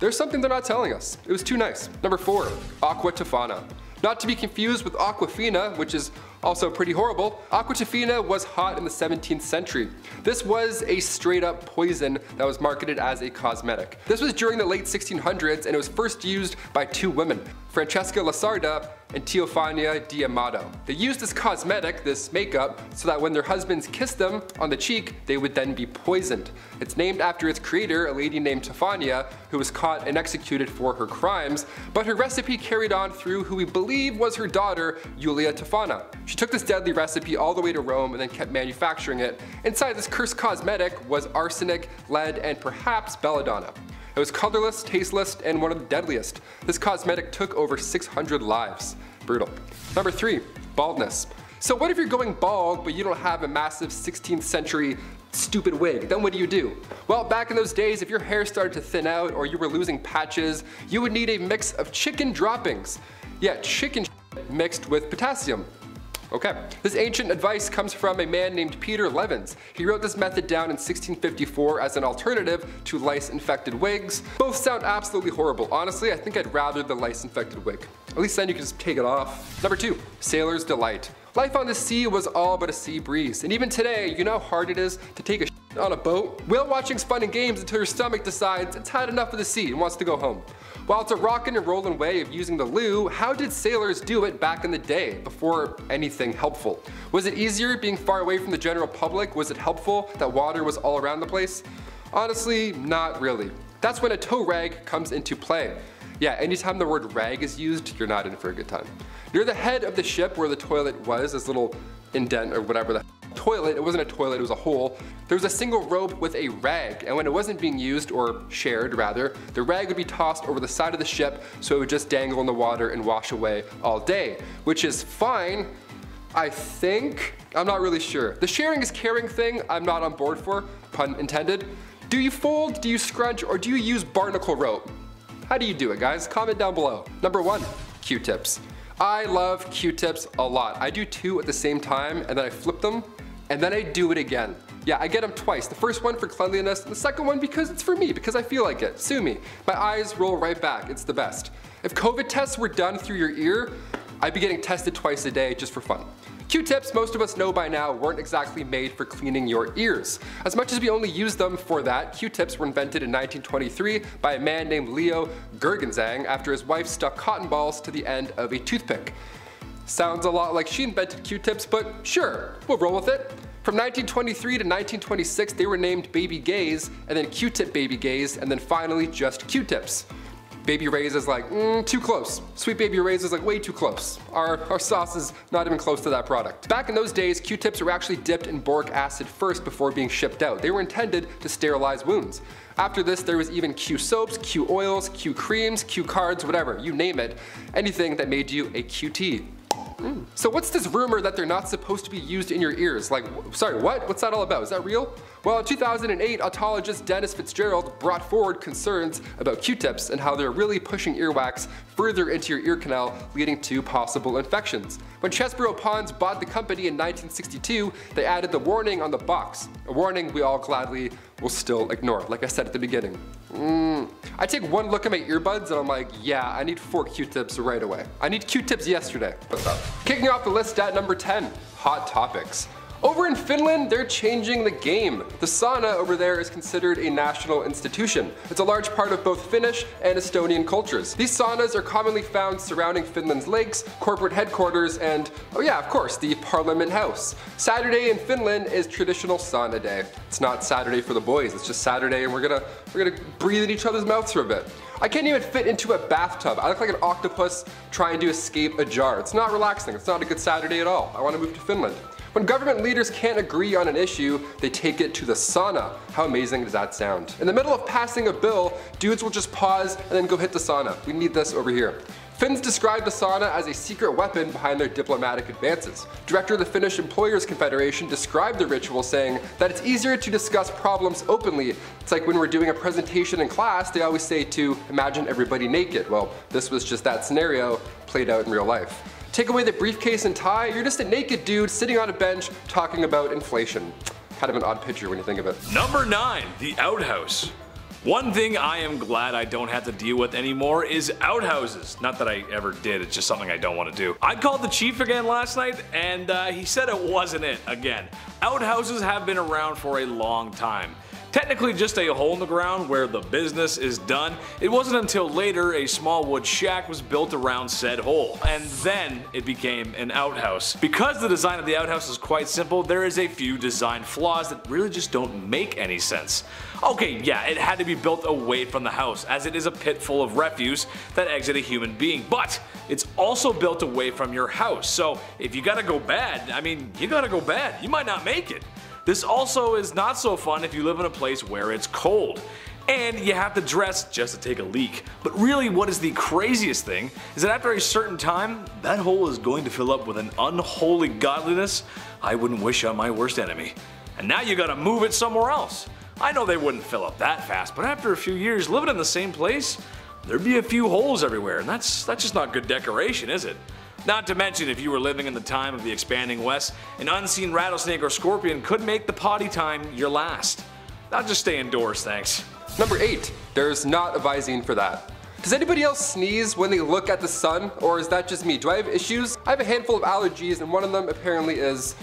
There's something they're not telling us. It was too nice. Number four, Aqua Tofana. Not to be confused with Aquafina, which is also pretty horrible. Aqua Tofana was hot in the seventeenth century. This was a straight up poison that was marketed as a cosmetic. This was during the late sixteen hundreds and it was first used by two women, Francesca Lasarda and Teofania D'Amato. They used this cosmetic, this makeup, so that when their husbands kissed them on the cheek, they would then be poisoned. It's named after its creator, a lady named Teofania, who was caught and executed for her crimes, but her recipe carried on through who we believe was her daughter, Julia Tofana. She took this deadly recipe all the way to Rome and then kept manufacturing it. Inside this cursed cosmetic was arsenic, lead, and perhaps belladonna. It was colorless, tasteless, and one of the deadliest. This cosmetic took over six hundred lives. Brutal. Number three, baldness. So what if you're going bald, but you don't have a massive sixteenth century stupid wig? Then what do you do? Well, back in those days, if your hair started to thin out or you were losing patches, you would need a mix of chicken droppings. Yeah, chicken mixed with potassium. Okay. This ancient advice comes from a man named Peter Levens. He wrote this method down in sixteen fifty-four as an alternative to lice-infected wigs. Both sound absolutely horrible. Honestly, I think I'd rather the lice-infected wig. At least then you can just take it off. Number two, Sailor's Delight. Life on the sea was all but a sea breeze. And even today, you know how hard it is to take a sh on a boat? Whale watching's fun and games until your stomach decides it's had enough of the sea and wants to go home. While it's a rockin' and rollin' way of using the loo, how did sailors do it back in the day before anything helpful? Was it easier being far away from the general public? Was it helpful that water was all around the place? Honestly, not really. That's when a tow rag comes into play. Yeah, anytime the word rag is used, you're not in for a good time. Near the head of the ship where the toilet was, this little indent or whatever the toilet, it wasn't a toilet, it was a hole. There was a single rope with a rag, and when it wasn't being used, or shared rather, the rag would be tossed over the side of the ship so it would just dangle in the water and wash away all day, which is fine, I think. I'm not really sure. The sharing is caring thing I'm not on board for, pun intended. Do you fold, do you scrunch, or do you use barnacle rope? How do you do it, guys? Comment down below. Number one, Q-tips. I love Q-tips a lot. I do two at the same time, and then I flip them, and then I do it again. Yeah, I get them twice. The first one for cleanliness, and the second one because it's for me, because I feel like it. Sue me. My eyes roll right back. It's the best. If COVID tests were done through your ear, I'd be getting tested twice a day just for fun. Q-tips, most of us know by now, weren't exactly made for cleaning your ears. As much as we only use them for that, Q-tips were invented in nineteen twenty-three by a man named Leo Gergenzang after his wife stuck cotton balls to the end of a toothpick. Sounds a lot like she invented Q-tips, but sure, we'll roll with it. From nineteen twenty-three to nineteen twenty-six, they were named Baby Gays, and then Q-tip Baby Gays, and then finally just Q-tips. Baby Ray's is like, mm, too close. Sweet Baby Ray's is like way too close. Our, our sauce is not even close to that product. Back in those days, Q-tips were actually dipped in boric acid first before being shipped out. They were intended to sterilize wounds. After this, there was even Q-soaps, Q-oils, Q-creams, Q-cards, whatever, you name it. Anything that made you a Q T. Mm. So what's this rumor that they're not supposed to be used in your ears? Like, sorry, what? What's that all about? Is that real? Well, in two thousand eight, otologist Dennis Fitzgerald brought forward concerns about Q-tips and how they're really pushing earwax further into your ear canal, leading to possible infections. When Chesbro Pons bought the company in nineteen sixty-two, they added the warning on the box, a warning we all gladly will still ignore, like I said at the beginning. Mm. I take one look at my earbuds and I'm like, yeah, I need four Q-tips right away. I need Q-tips yesterday. What's up? Kicking off the list at number ten, hot topics. Over in Finland, they're changing the game. The sauna over there is considered a national institution. It's a large part of both Finnish and Estonian cultures. These saunas are commonly found surrounding Finland's lakes, corporate headquarters, and, oh yeah, of course, the Parliament House. Saturday in Finland is traditional sauna day. It's not Saturday for the boys, it's just Saturday, and we're gonna, we're gonna breathe in each other's mouths for a bit. I can't even fit into a bathtub. I look like an octopus trying to escape a jar. It's not relaxing. It's not a good Saturday at all. I want to move to Finland. When government leaders can't agree on an issue, they take it to the sauna. How amazing does that sound? In the middle of passing a bill, dudes will just pause and then go hit the sauna. We need this over here. Finns describe the sauna as a secret weapon behind their diplomatic advances. Director of the Finnish Employers Confederation described the ritual saying that it's easier to discuss problems openly. It's like when we're doing a presentation in class, they always say to imagine everybody naked. Well, this was just that scenario played out in real life. Take away the briefcase and tie, you're just a naked dude sitting on a bench talking about inflation. Kind of an odd picture when you think of it. Number nine, the outhouse. One thing I am glad I don't have to deal with anymore is outhouses. Not that I ever did, it's just something I don't want to do. I called the chief again last night and uh, he said it wasn't it again. Outhouses have been around for a long time. Technically just a hole in the ground where the business is done. It wasn't until later a small wood shack was built around said hole, and then it became an outhouse. Because the design of the outhouse is quite simple, there is a few design flaws that really just don't make any sense. Okay, yeah, it had to be built away from the house, as it is a pit full of refuse that exits a human being, but it's also built away from your house, so if you gotta go bad, I mean, you gotta go bad, you might not make it. This also is not so fun if you live in a place where it's cold, and you have to dress just to take a leak. But really what is the craziest thing is that after a certain time, that hole is going to fill up with an unholy godliness I wouldn't wish on my worst enemy. And now you gotta move it somewhere else. I know they wouldn't fill up that fast, but after a few years living in the same place, there'd be a few holes everywhere, and that's, that's just not good decoration, is it? Not to mention, if you were living in the time of the expanding West, an unseen rattlesnake or scorpion could make the potty time your last. I'll just stay indoors, thanks. Number eight, there's not a Visine for that. Does anybody else sneeze when they look at the sun, or is that just me? Do I have issues? I have a handful of allergies, and one of them apparently is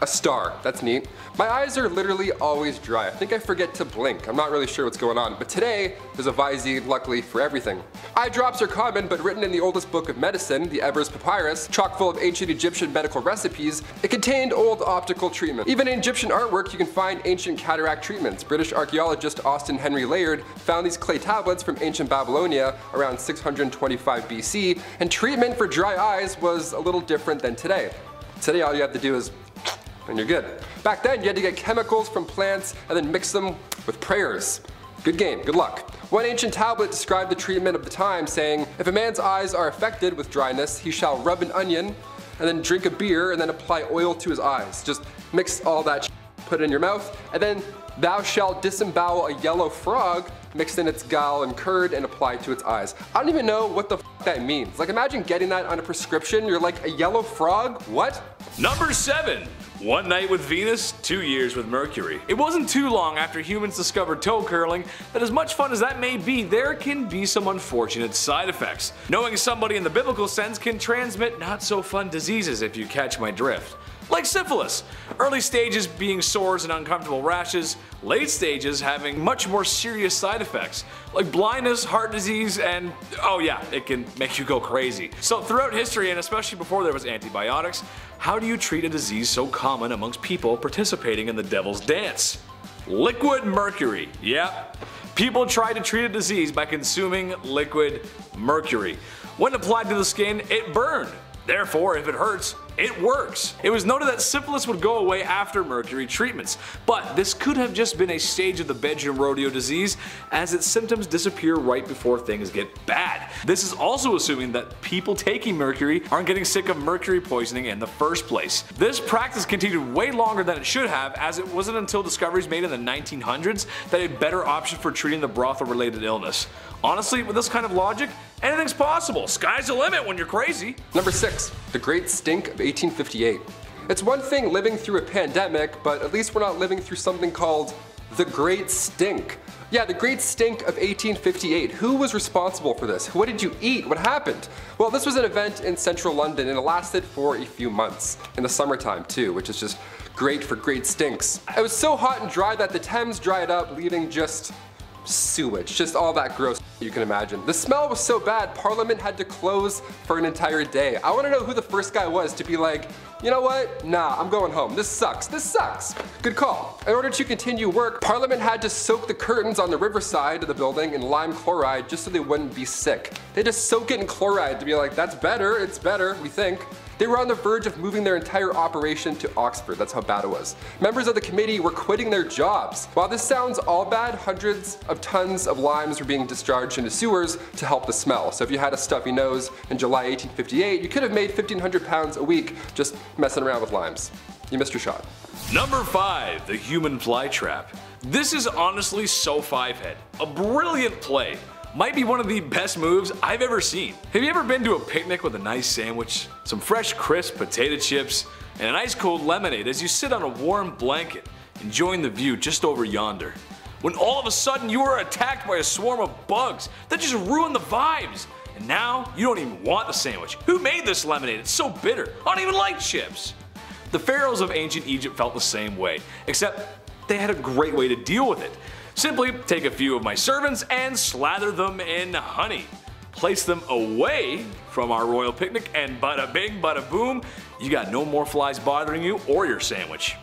a star. That's neat. My eyes are literally always dry. I think I forget to blink. I'm not really sure what's going on, but today there's a Visine, luckily, for everything. Eye drops are common, but written in the oldest book of medicine, the Ebers Papyrus, chock full of ancient Egyptian medical recipes, it contained old optical treatment. Even in Egyptian artwork, you can find ancient cataract treatments. British archaeologist Austin Henry Layard found these clay tablets from ancient Babylonia around six hundred twenty-five B C, and treatment for dry eyes was a little different than today. Today, all you have to do is and you're good. Back then, you had to get chemicals from plants and then mix them with prayers. Good game, good luck. One ancient tablet described the treatment of the time, saying, if a man's eyes are affected with dryness, he shall rub an onion and then drink a beer and then apply oil to his eyes. Just mix all that, put it in your mouth, and then thou shalt disembowel a yellow frog, mixed in its gall and curd and applied to its eyes. I don't even know what the f that means. Like, imagine getting that on a prescription. You're like, a yellow frog? What? Number seven. One night with Venus, two years with Mercury. It wasn't too long after humans discovered toe curling that as much fun as that may be, there can be some unfortunate side effects. Knowing somebody in the biblical sense can transmit not so fun diseases, if you catch my drift. Like syphilis, early stages being sores and uncomfortable rashes, late stages having much more serious side effects like blindness, heart disease, and oh yeah, it can make you go crazy. So throughout history, and especially before there was antibiotics, how do you treat a disease so common amongst people participating in the devil's dance? Liquid mercury, yep. People tried to treat a disease by consuming liquid mercury. When applied to the skin, it burned. Therefore, if it hurts, it works. It was noted that syphilis would go away after mercury treatments, but this could have just been a stage of the bedroom rodeo disease, as its symptoms disappear right before things get bad. This is also assuming that people taking mercury aren't getting sick of mercury poisoning in the first place. This practice continued way longer than it should have, as it wasn't until discoveries made in the nineteen hundreds that a better option for treating the brothel related illness. Honestly, with this kind of logic, anything's possible. Sky's the limit when you're crazy. Number six, the Great Stink of eighteen fifty-eight. It's one thing living through a pandemic, but at least we're not living through something called the Great Stink. Yeah, the Great Stink of eighteen fifty-eight. Who was responsible for this? What did you eat? What happened? Well, this was an event in central London and it lasted for a few months. In the summertime too, which is just great for great stinks. It was so hot and dry that the Thames dried up, leaving just sewage, just all that gross you can imagine. The smell was so bad, Parliament had to close for an entire day. I want to know who the first guy was to be like, you know what? Nah, I'm going home. This sucks. This sucks. Good call. In order to continue work, Parliament had to soak the curtains on the riverside of the building in lime chloride just so they wouldn't be sick. They just soak it in chloride to be like, that's better, it's better, we think. They were on the verge of moving their entire operation to Oxford. That's how bad it was. Members of the committee were quitting their jobs. While this sounds all bad, hundreds of tons of limes were being discharged into sewers to help the smell. So if you had a stuffy nose in July eighteen fifty-eight, you could have made fifteen hundred pounds a week just messing around with limes. You missed your shot. Number five, the human flytrap. This is honestly so fivehead. A brilliant play. Might be one of the best moves I've ever seen. Have you ever been to a picnic with a nice sandwich, some fresh crisp potato chips, and an ice cold lemonade as you sit on a warm blanket, enjoying the view just over yonder, when all of a sudden you are attacked by a swarm of bugs that just ruin the vibes, and now you don't even want the sandwich. Who made this lemonade? It's so bitter. I don't even like chips. The pharaohs of ancient Egypt felt the same way, except they had a great way to deal with it. Simply take a few of my servants and slather them in honey. Place them away from our royal picnic and bada bing, bada boom, you got no more flies bothering you or your sandwich.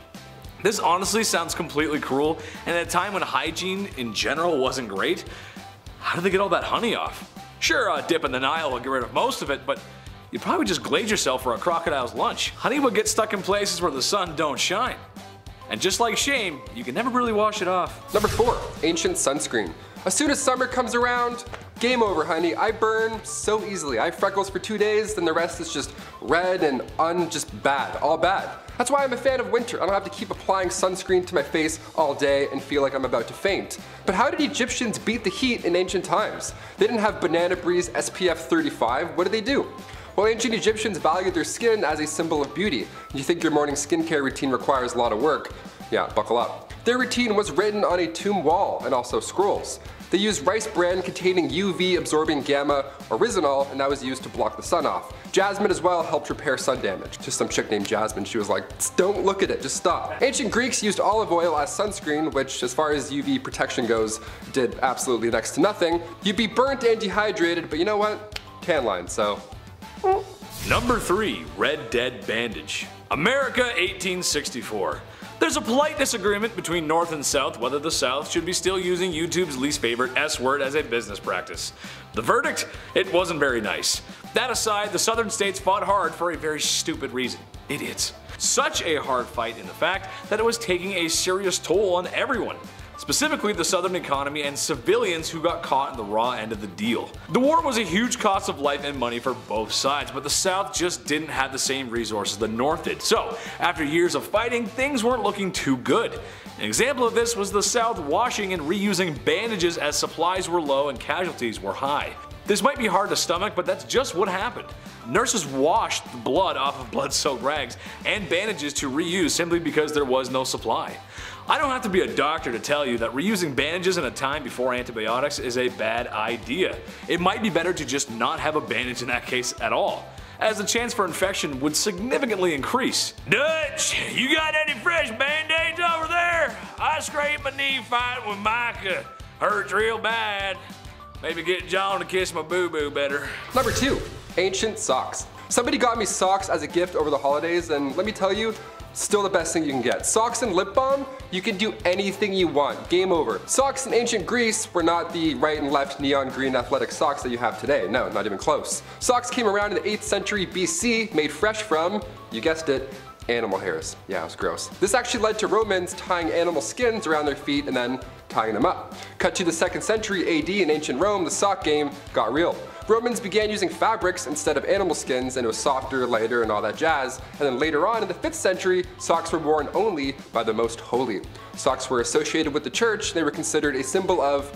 This honestly sounds completely cruel, and at a time when hygiene in general wasn't great, how did they get all that honey off? Sure, a dip in the Nile will get rid of most of it, but you'd probably just glaze yourself for a crocodile's lunch. Honey will get stuck in places where the sun don't shine. And just like shame, you can never really wash it off. Number four, ancient sunscreen. As soon as summer comes around, game over, honey. I burn so easily. I have freckles for two days, then the rest is just red and un, just bad, all bad. That's why I'm a fan of winter. I don't have to keep applying sunscreen to my face all day and feel like I'm about to faint. But how did Egyptians beat the heat in ancient times? They didn't have Banana Breeze S P F thirty-five. What did they do? Well, ancient Egyptians valued their skin as a symbol of beauty. You think your morning skincare routine requires a lot of work? Yeah, buckle up. Their routine was written on a tomb wall and also scrolls. They used rice bran containing U V absorbing gamma oryzanol, and that was used to block the sun off. Jasmine as well helped repair sun damage. Just some chick named Jasmine, she was like, don't look at it, just stop. Ancient Greeks used olive oil as sunscreen, which as far as U V protection goes, did absolutely next to nothing. You'd be burnt and dehydrated, but you know what? Tan line, so. Number three, Red Dead Bandage. America eighteen sixty-four. There's a polite disagreement between North and South whether the South should be still using YouTube's least favorite S word as a business practice. The verdict? It wasn't very nice. That aside, the Southern states fought hard for a very stupid reason. Idiots. Such a hard fight in the fact that it was taking a serious toll on everyone. Specifically the Southern economy and civilians who got caught in the raw end of the deal. The war was a huge cost of life and money for both sides, but the South just didn't have the same resources the North did. So after years of fighting, things weren't looking too good. An example of this was the South washing and reusing bandages as supplies were low and casualties were high. This might be hard to stomach, but that's just what happened. Nurses washed the blood off of blood-soaked rags and bandages to reuse simply because there was no supply. I don't have to be a doctor to tell you that reusing bandages in a time before antibiotics is a bad idea. It might be better to just not have a bandage in that case at all, as the chance for infection would significantly increase. Dutch, you got any fresh band-aids over there? I scraped my knee fighting with Micah. Hurts real bad. Maybe get John to kiss my boo-boo better. Number two, ancient socks. Somebody got me socks as a gift over the holidays, and let me tell you, still the best thing you can get. Socks and lip balm, you can do anything you want. Game over. Socks in ancient Greece were not the right and left neon green athletic socks that you have today. No, not even close. Socks came around in the eighth century B C, made fresh from, you guessed it, animal hairs. Yeah, it was gross. This actually led to Romans tying animal skins around their feet and then tying them up. Cut to the second century A D in ancient Rome, the sock game got real. Romans began using fabrics instead of animal skins, and it was softer, lighter, and all that jazz. And then later on in the fifth century, socks were worn only by the most holy. Socks were associated with the church, and they were considered a symbol of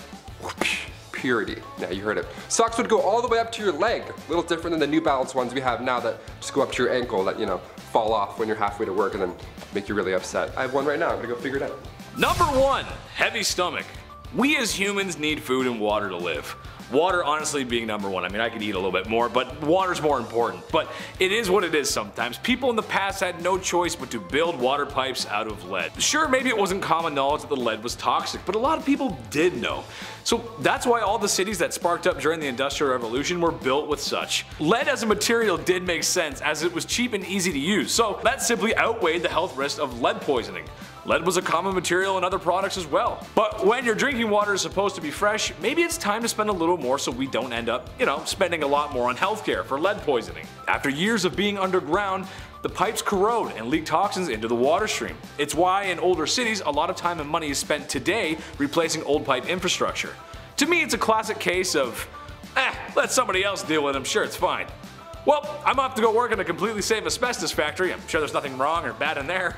purity. Yeah, you heard it. Socks would go all the way up to your leg. A little different than the New Balance ones we have now that just go up to your ankle that, you know, fall off when you're halfway to work and then make you really upset. I have one right now, I'm gonna go figure it out. Number one, heavy stomach. We as humans need food and water to live. Water honestly being number one. I mean, I could eat a little bit more, but water's more important. But it is what it is sometimes. People in the past had no choice but to build water pipes out of lead. Sure, maybe it wasn't common knowledge that the lead was toxic, but a lot of people did know. So that's why all the cities that sparked up during the Industrial Revolution were built with such. Lead as a material did make sense as it was cheap and easy to use, so that simply outweighed the health risk of lead poisoning. Lead was a common material in other products as well. But when your drinking water is supposed to be fresh, maybe it's time to spend a little more so we don't end up, you know, spending a lot more on healthcare for lead poisoning. After years of being underground, the pipes corrode and leak toxins into the water stream. It's why in older cities, a lot of time and money is spent today replacing old pipe infrastructure. To me, it's a classic case of, eh, let somebody else deal with it, I'm sure it's fine. Well, I'm off to go work in a completely safe asbestos factory, I'm sure there's nothing wrong or bad in there.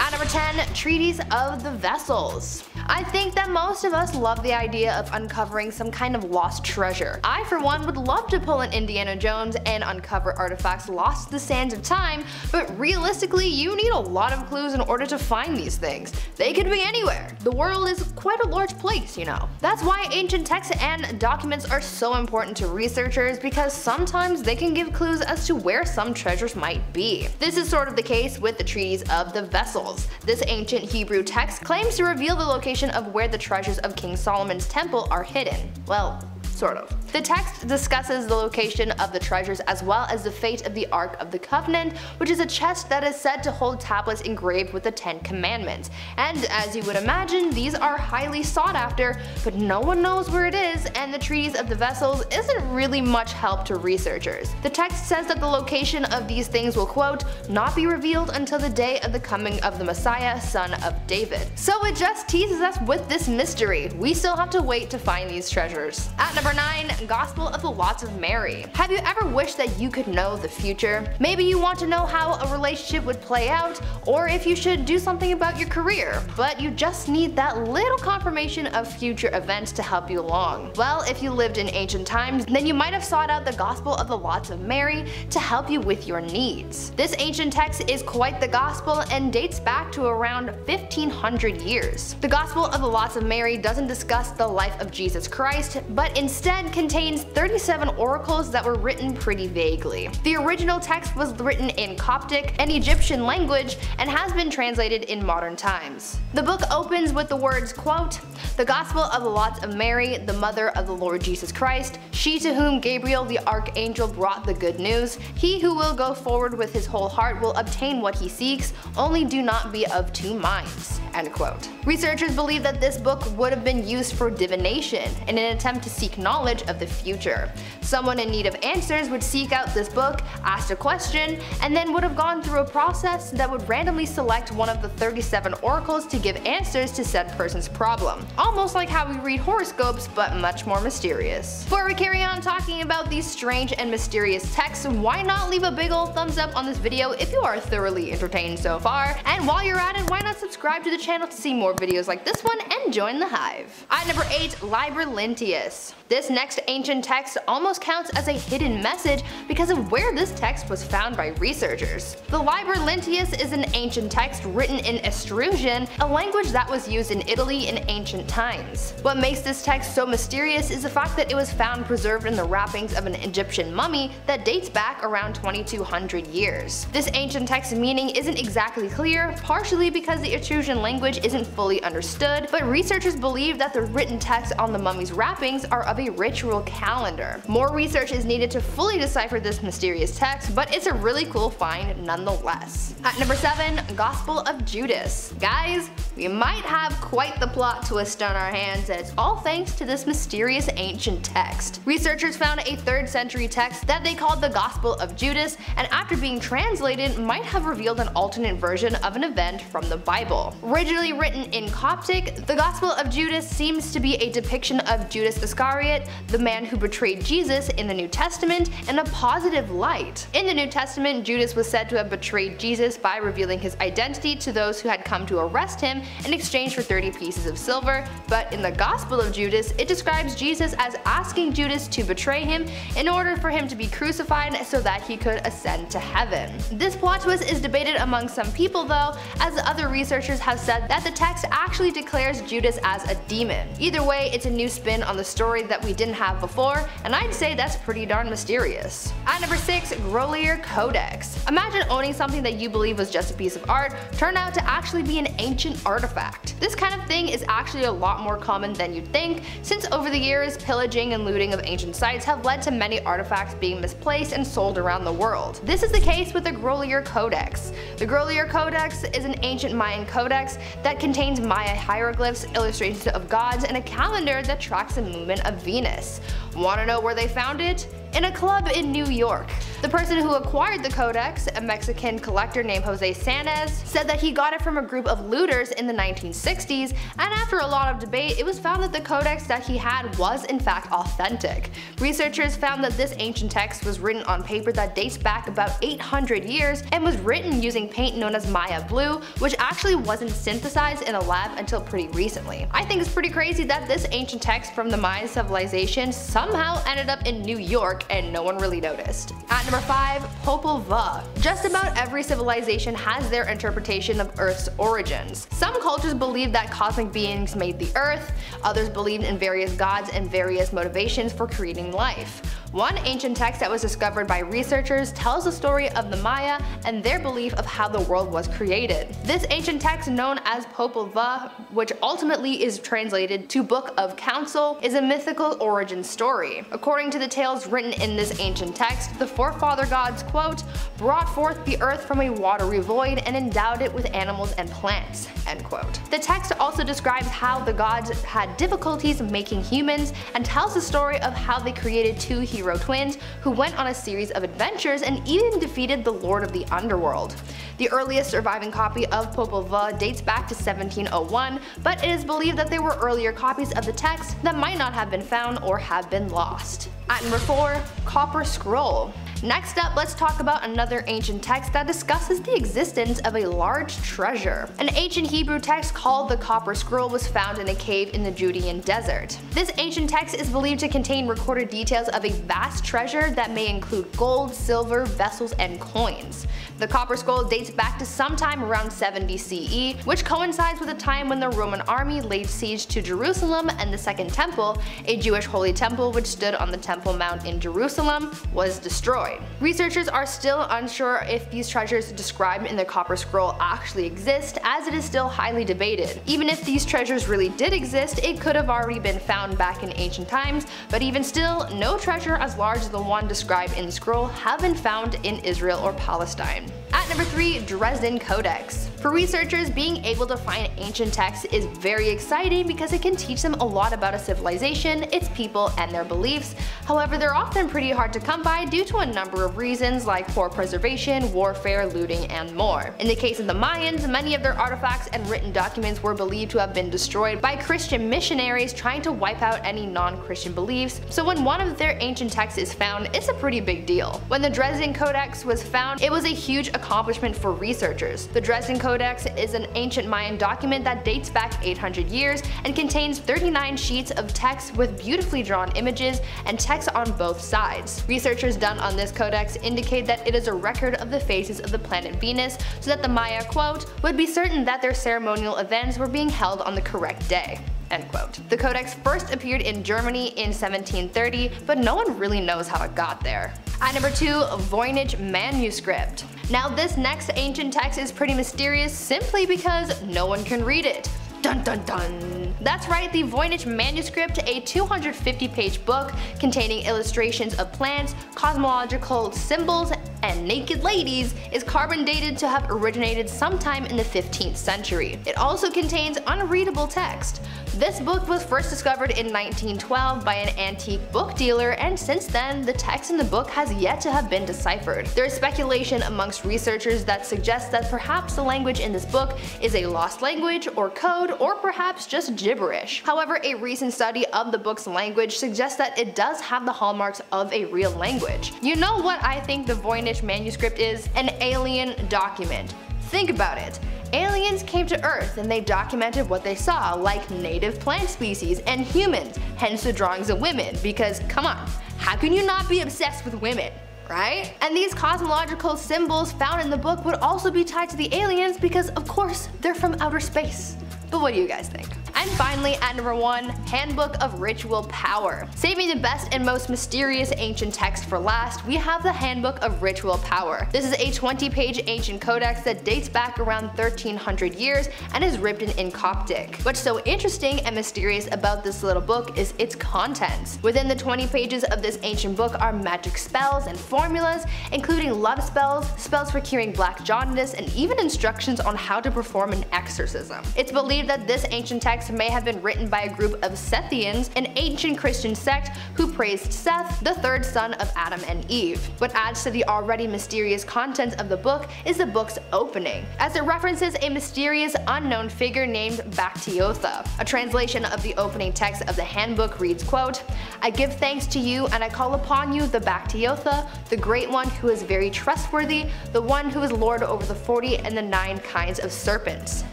At number ten, treaties of the vessels. I think that most of us love the idea of uncovering some kind of lost treasure. I, for one, would love to pull an Indiana Jones and uncover artifacts lost to the sands of time, but realistically, you need a lot of clues in order to find these things. They could be anywhere. The world is quite a large place, you know. That's why ancient texts and documents are so important to researchers, because sometimes they can give clues as to where some treasures might be. This is sort of the case with the treaties of the vessels. This ancient Hebrew text claims to reveal the location of where the treasures of King Solomon's temple are hidden. Well, sort of. The text discusses the location of the treasures as well as the fate of the Ark of the Covenant, which is a chest that is said to hold tablets engraved with the Ten Commandments. And as you would imagine, these are highly sought after, but no one knows where it is, and the treaties of the vessels isn't really much help to researchers. The text says that the location of these things will, quote, not be revealed until the day of the coming of the Messiah, son of David. So it just teases us with this mystery. We still have to wait to find these treasures. At number nine, Gospel of the Lots of Mary. Have you ever wished that you could know the future? Maybe you want to know how a relationship would play out, or if you should do something about your career, but you just need that little confirmation of future events to help you along. Well, if you lived in ancient times, then you might have sought out the Gospel of the Lots of Mary to help you with your needs. This ancient text is quite the gospel and dates back to around fifteen hundred years. The Gospel of the Lots of Mary doesn't discuss the life of Jesus Christ, but instead contains contains thirty-seven oracles that were written pretty vaguely. The original text was written in Coptic, an Egyptian language, and has been translated in modern times. The book opens with the words, quote, "The Gospel of the Lots of Mary, the mother of the Lord Jesus Christ, she to whom Gabriel the archangel brought the good news. He who will go forward with his whole heart will obtain what he seeks, only do not be of two minds." End quote. Researchers believe that this book would have been used for divination in an attempt to seek knowledge of the future. Someone in need of answers would seek out this book, asked a question, and then would have gone through a process that would randomly select one of the thirty-seven oracles to give answers to said person's problem. Almost like how we read horoscopes, but much more mysterious. Before we carry on talking about these strange and mysterious texts, why not leave a big ol' thumbs up on this video if you are thoroughly entertained so far? And while you're at it, why not subscribe to the channel to see more videos like this one and join the hive. At number eight, Liber Lentius. This next ancient text almost counts as a hidden message because of where this text was found by researchers. The Liber Lentius is an ancient text written in Etruscan, a language that was used in Italy in ancient times. What makes this text so mysterious is the fact that it was found preserved in the wrappings of an Egyptian mummy that dates back around twenty-two hundred years. This ancient text's meaning isn't exactly clear, partially because the Etruscan language isn't fully understood, but researchers believe that the written texts on the mummy's wrappings are of a ritual calendar. More research is needed to fully decipher this mysterious text, but it's a really cool find nonetheless. At number seven, Gospel of Judas. Guys, we might have quite the plot twist on our hands, and it's all thanks to this mysterious ancient text. Researchers found a third century text that they called the Gospel of Judas, and after being translated, might have revealed an alternate version of an event from the Bible. Originally written in Coptic, the Gospel of Judas seems to be a depiction of Judas Iscariot, the man who betrayed Jesus in the New Testament, in a positive light. In the New Testament, Judas was said to have betrayed Jesus by revealing his identity to those who had come to arrest him in exchange for thirty pieces of silver, but in the Gospel of Judas, it describes Jesus as asking Judas to betray him in order for him to be crucified so that he could ascend to heaven. This plot twist is debated among some people though, as other researchers have said said that the text actually declares Judas as a demon. Either way, it's a new spin on the story that we didn't have before, and I'd say that's pretty darn mysterious. At number six, Grolier Codex. Imagine owning something that you believe was just a piece of art turned out to actually be an ancient artifact. This kind of thing is actually a lot more common than you'd think, since over the years, pillaging and looting of ancient sites have led to many artifacts being misplaced and sold around the world. This is the case with the Grolier Codex. The Grolier Codex is an ancient Mayan codex that contains Maya hieroglyphs, illustrations of gods, and a calendar that tracks the movement of Venus. Want to know where they found it? In a club in New York. The person who acquired the codex, a Mexican collector named Jose Sanchez, said that he got it from a group of looters in the nineteen sixties, and after a lot of debate, it was found that the codex that he had was in fact authentic. Researchers found that this ancient text was written on paper that dates back about eight hundred years and was written using paint known as Maya blue, which actually wasn't synthesized in a lab until pretty recently. I think it's pretty crazy that this ancient text from the Maya civilization somehow ended up in New York and no one really noticed. At number five, Popol Vuh. Just about every civilization has their interpretation of Earth's origins. Some cultures believe that cosmic beings made the Earth, others believed in various gods and various motivations for creating life. One ancient text that was discovered by researchers tells the story of the Maya and their belief of how the world was created. This ancient text, known as Popol Vuh, which ultimately is translated to Book of Council, is a mythical origin story. According to the tales written in this ancient text, the forefather gods, quote, brought forth the earth from a watery void and endowed it with animals and plants, end quote. The text also describes how the gods had difficulties making humans and tells the story of how they created two heroes twins who went on a series of adventures and even defeated the Lord of the Underworld. The earliest surviving copy of Popol Vuh dates back to seventeen oh one, but it is believed that there were earlier copies of the text that might not have been found or have been lost. At number four, Copper Scroll. Next up, let's talk about another ancient text that discusses the existence of a large treasure. An ancient Hebrew text called the Copper Scroll was found in a cave in the Judean desert. This ancient text is believed to contain recorded details of a vast treasure that may include gold, silver, vessels, and coins. The Copper Scroll dates back to sometime around seventy C E, which coincides with a time when the Roman army laid siege to Jerusalem and the Second Temple, a Jewish holy temple which stood on the Temple Mount in Jerusalem, was destroyed. Researchers are still unsure if these treasures described in the Copper Scroll actually exist, as it is still highly debated. Even if these treasures really did exist, it could have already been found back in ancient times, but even still, no treasure as large as the one described in the scroll have been found in Israel or Palestine. At number three, Dresden Codex. For researchers, being able to find ancient texts is very exciting because it can teach them a lot about a civilization, its people, and their beliefs. However, they're often pretty hard to come by due to a number of reasons like poor preservation, warfare, looting, and more. In the case of the Mayans, many of their artifacts and written documents were believed to have been destroyed by Christian missionaries trying to wipe out any non-Christian beliefs, so when one of their ancient texts is found, it's a pretty big deal. When the Dresden Codex was found, it was a huge accomplishment for researchers. The Dresden Codex Codex is an ancient Mayan document that dates back eight hundred years and contains thirty-nine sheets of text with beautifully drawn images and text on both sides. Researchers done on this codex indicate that it is a record of the phases of the planet Venus so that the Maya, quote, would be certain that their ceremonial events were being held on the correct day, end quote. The codex first appeared in Germany in seventeen thirty, but no one really knows how it got there. At number two, Voynich Manuscript. Now this next ancient text is pretty mysterious simply because no one can read it. Dun dun dun. That's right, the Voynich Manuscript, a two hundred fifty page book containing illustrations of plants, cosmological symbols, and naked ladies, is carbon dated to have originated sometime in the fifteenth century. It also contains unreadable text. This book was first discovered in nineteen twelve by an antique book dealer, and since then, the text in the book has yet to have been deciphered. There is speculation amongst researchers that suggests that perhaps the language in this book is a lost language or code, or perhaps just gibberish. However, a recent study of the book's language suggests that it does have the hallmarks of a real language. You know what I think the Voynich Manuscript is? An alien document. Think about it. Aliens came to Earth and they documented what they saw, like native plant species and humans, hence the drawings of women, because come on, how can you not be obsessed with women? right? And these cosmological symbols found in the book would also be tied to the aliens because, of course, they're from outer space. But what do you guys think? And finally, at number one, Handbook of Ritual Power. Saving the best and most mysterious ancient text for last, we have the Handbook of Ritual Power. This is a twenty page ancient codex that dates back around thirteen hundred years and is written in Coptic. What's so interesting and mysterious about this little book is its contents. Within the twenty pages of this ancient book are magic spells and formulas, including love spells, spells for curing black jaundice, and even instructions on how to perform an exorcism. It's believed that this ancient text may have been written by a group of Sethians, an ancient Christian sect who praised Seth, the third son of Adam and Eve. What adds to the already mysterious contents of the book is the book's opening, as it references a mysterious unknown figure named Bactiotha. A translation of the opening text of the handbook reads, quote, "I give thanks to you and I call upon you the Bactiotha, the great one who is very trustworthy, the one who is lord over the forty and the nine kinds of serpents."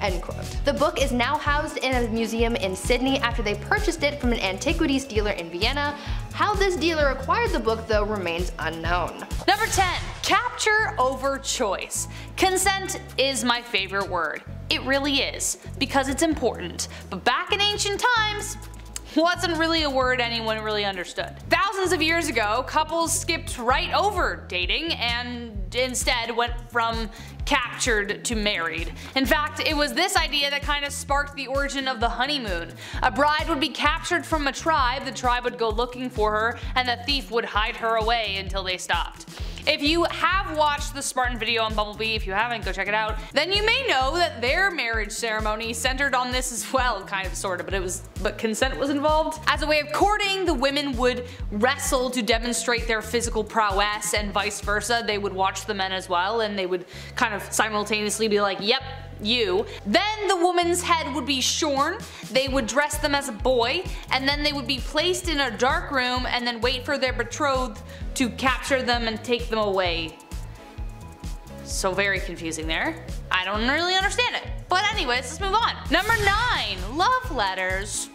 End quote. The book is now housed in a museum in Sydney after they purchased it from an antiquities dealer in Vienna. How this dealer acquired the book, though, remains unknown. Number ten. Capture over choice. Consent is my favorite word. It really is, because it's important. But back in ancient times, wasn't really a word anyone really understood. Thousands of years ago, couples skipped right over dating and instead went from captured to married. In fact, it was this idea that kind of sparked the origin of the honeymoon. A bride would be captured from a tribe, the tribe would go looking for her, and the thief would hide her away until they stopped. If you have watched the Spartan video on Bumblebee, if you haven't, go check it out, then you may know that their marriage ceremony centered on this as well, kind of, sort of, but it was, but consent was involved. As a way of courting, the women would wrestle to demonstrate their physical prowess and vice versa. They would watch the men as well, and they would kind of simultaneously be like, yep, you. Then the woman's head would be shorn, they would dress them as a boy, and then they would be placed in a dark room and then wait for their betrothed to capture them and take them away. So very confusing there. I don't really understand it. But anyways, let's move on. Number nine, love letters.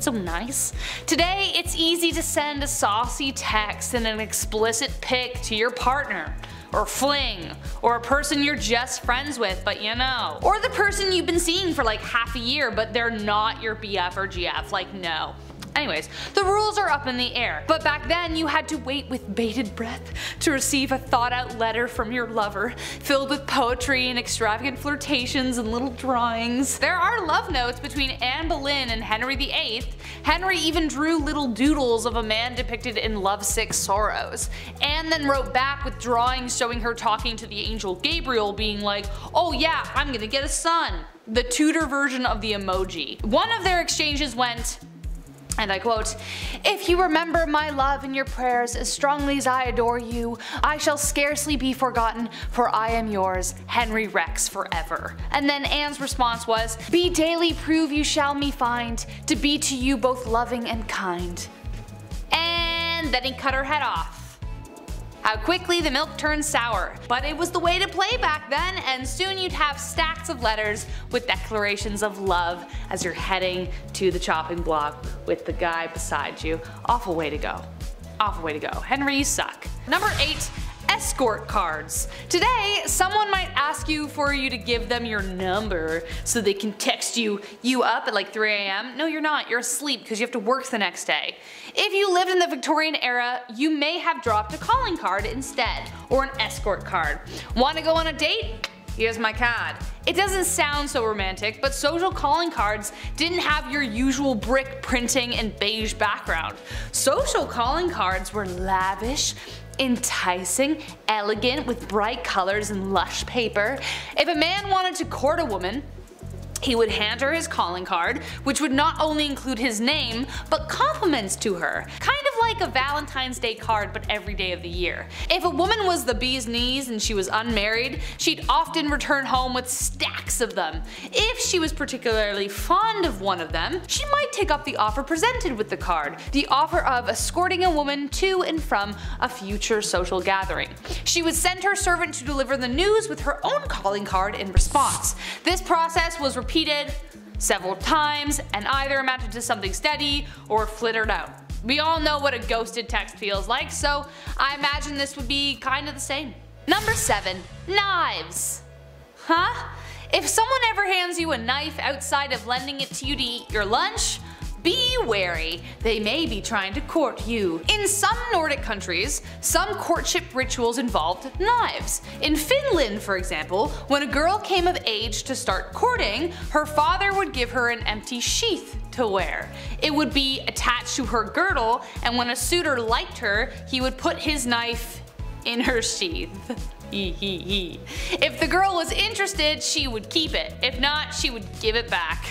So nice. Today, it's easy to send a saucy text and an explicit pic to your partner, or fling, or a person you're just friends with, but you know. Or the person you've been seeing for like half a year, but they're not your B F or G F, like no. Anyways, the rules are up in the air, but back then you had to wait with bated breath to receive a thought-out letter from your lover, filled with poetry and extravagant flirtations and little drawings. There are love notes between Anne Boleyn and Henry the eighth. Henry even drew little doodles of a man depicted in lovesick sorrows. Anne then wrote back with drawings showing her talking to the angel Gabriel, being like, "Oh yeah, I'm gonna get a son." The Tudor version of the emoji. One of their exchanges went, and I quote, "If you remember my love in your prayers as strongly as I adore you, I shall scarcely be forgotten, for I am yours, Henry Rex, forever." And then Anne's response was, "Be daily prove you shall me find, to be to you both loving and kind." And then he cut her head off. How quickly the milk turned sour. But it was the way to play back then, and soon you'd have stacks of letters with declarations of love as you're heading to the chopping block with the guy beside you. Awful way to go. Awful way to go. Henry, you suck. Number eight. Escort cards. Today, someone might ask you for you to give them your number so they can text you, you up at like three A M? No, you're not. You're asleep because you have to work the next day. If you lived in the Victorian era, you may have dropped a calling card instead, or an escort card. Want to go on a date? Here's my card. It doesn't sound so romantic, but social calling cards didn't have your usual brick printing and beige background. Social calling cards were lavish, enticing, elegant, with bright colors and lush paper. If a man wanted to court a woman, he would hand her his calling card, which would not only include his name, but compliments to her. Kind of like a Valentine's Day card, but every day of the year. If a woman was the bee's knees and she was unmarried, she'd often return home with stacks of them. If she was particularly fond of one of them, she might take up the offer presented with the card, the offer of escorting a woman to and from a future social gathering. She would send her servant to deliver the news with her own calling card in response. This process was repeated several times and either amounted to something steady or flittered out. We all know what a ghosted text feels like, so I imagine this would be kind of the same. Number seven, knives. Huh? If someone ever hands you a knife outside of lending it to you to eat your lunch, be wary, they may be trying to court you. In some Nordic countries, some courtship rituals involved knives. In Finland, for example, when a girl came of age to start courting, her father would give her an empty sheath to wear. It would be attached to her girdle, and when a suitor liked her, he would put his knife in her sheath. If the girl was interested, she would keep it. If not, she would give it back.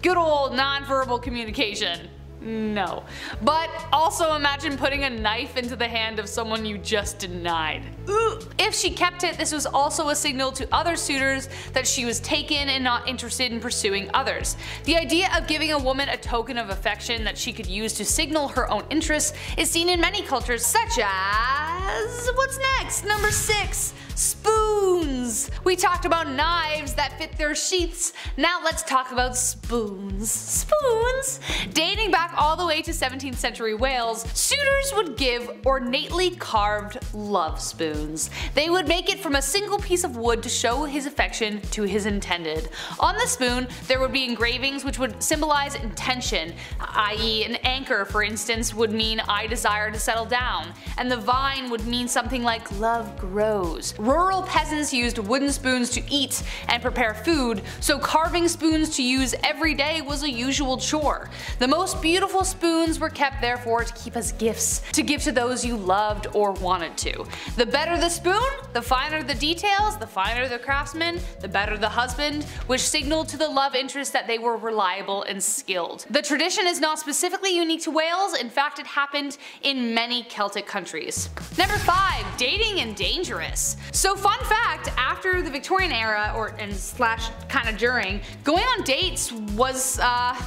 Good old non-verbal communication. No. But also imagine putting a knife into the hand of someone you just denied. Ooh. If she kept it, this was also a signal to other suitors that she was taken and not interested in pursuing others. The idea of giving a woman a token of affection that she could use to signal her own interests is seen in many cultures, such as... What's next? Number six. Spoons. We talked about knives that fit their sheaths. Now let's talk about spoons. Spoons? Dating back all the way to seventeenth century Wales, suitors would give ornately carved love spoons. They would make it from a single piece of wood to show his affection to his intended. On the spoon, there would be engravings which would symbolize intention, that is an anchor, for instance, would mean I desire to settle down, and the vine would mean something like love grows. Rural peasants used wooden spoons to eat and prepare food, so carving spoons to use every day was a usual chore. The most beautiful spoons were kept therefore to keep as gifts, to give to those you loved or wanted to. The better the spoon, the finer the details, the finer the craftsman, the better the husband, which signaled to the love interest that they were reliable and skilled. The tradition is not specifically unique to Wales, in fact it happened in many Celtic countries. Number five. Dating and dangerous. So fun fact, after the Victorian era, or and slash kind of during, going on dates was uh,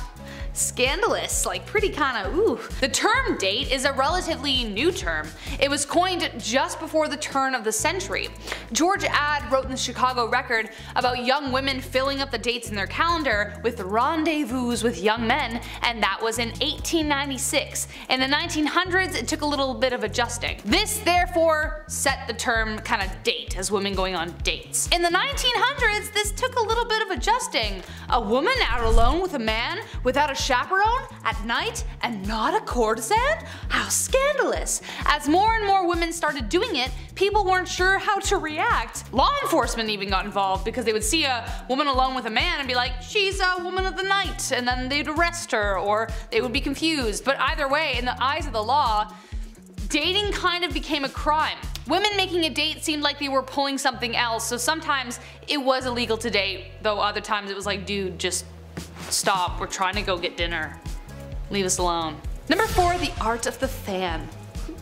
scandalous, like pretty kind of ooh. The term date is a relatively new term. It was coined just before the turn of the century. George Add wrote in the Chicago Record about young women filling up the dates in their calendar with rendezvous with young men, and that was in eighteen ninety-six. In the nineteen hundreds, it took a little bit of adjusting. This therefore set the term kind of date as women going on dates. In the nineteen hundreds, this took a little bit of adjusting. A woman out alone with a man without a chaperone at night and not a courtesan? How scandalous! As more and more women started doing it, people weren't sure how to react. Law enforcement even got involved because they would see a woman alone with a man and be like, she's a woman of the night, and then they'd arrest her, or they would be confused. But either way, in the eyes of the law, dating kind of became a crime. Women making a date seemed like they were pulling something else, so sometimes it was illegal to date, though other times it was like, dude, just stop, we're trying to go get dinner. Leave us alone. Number four, the art of the fan.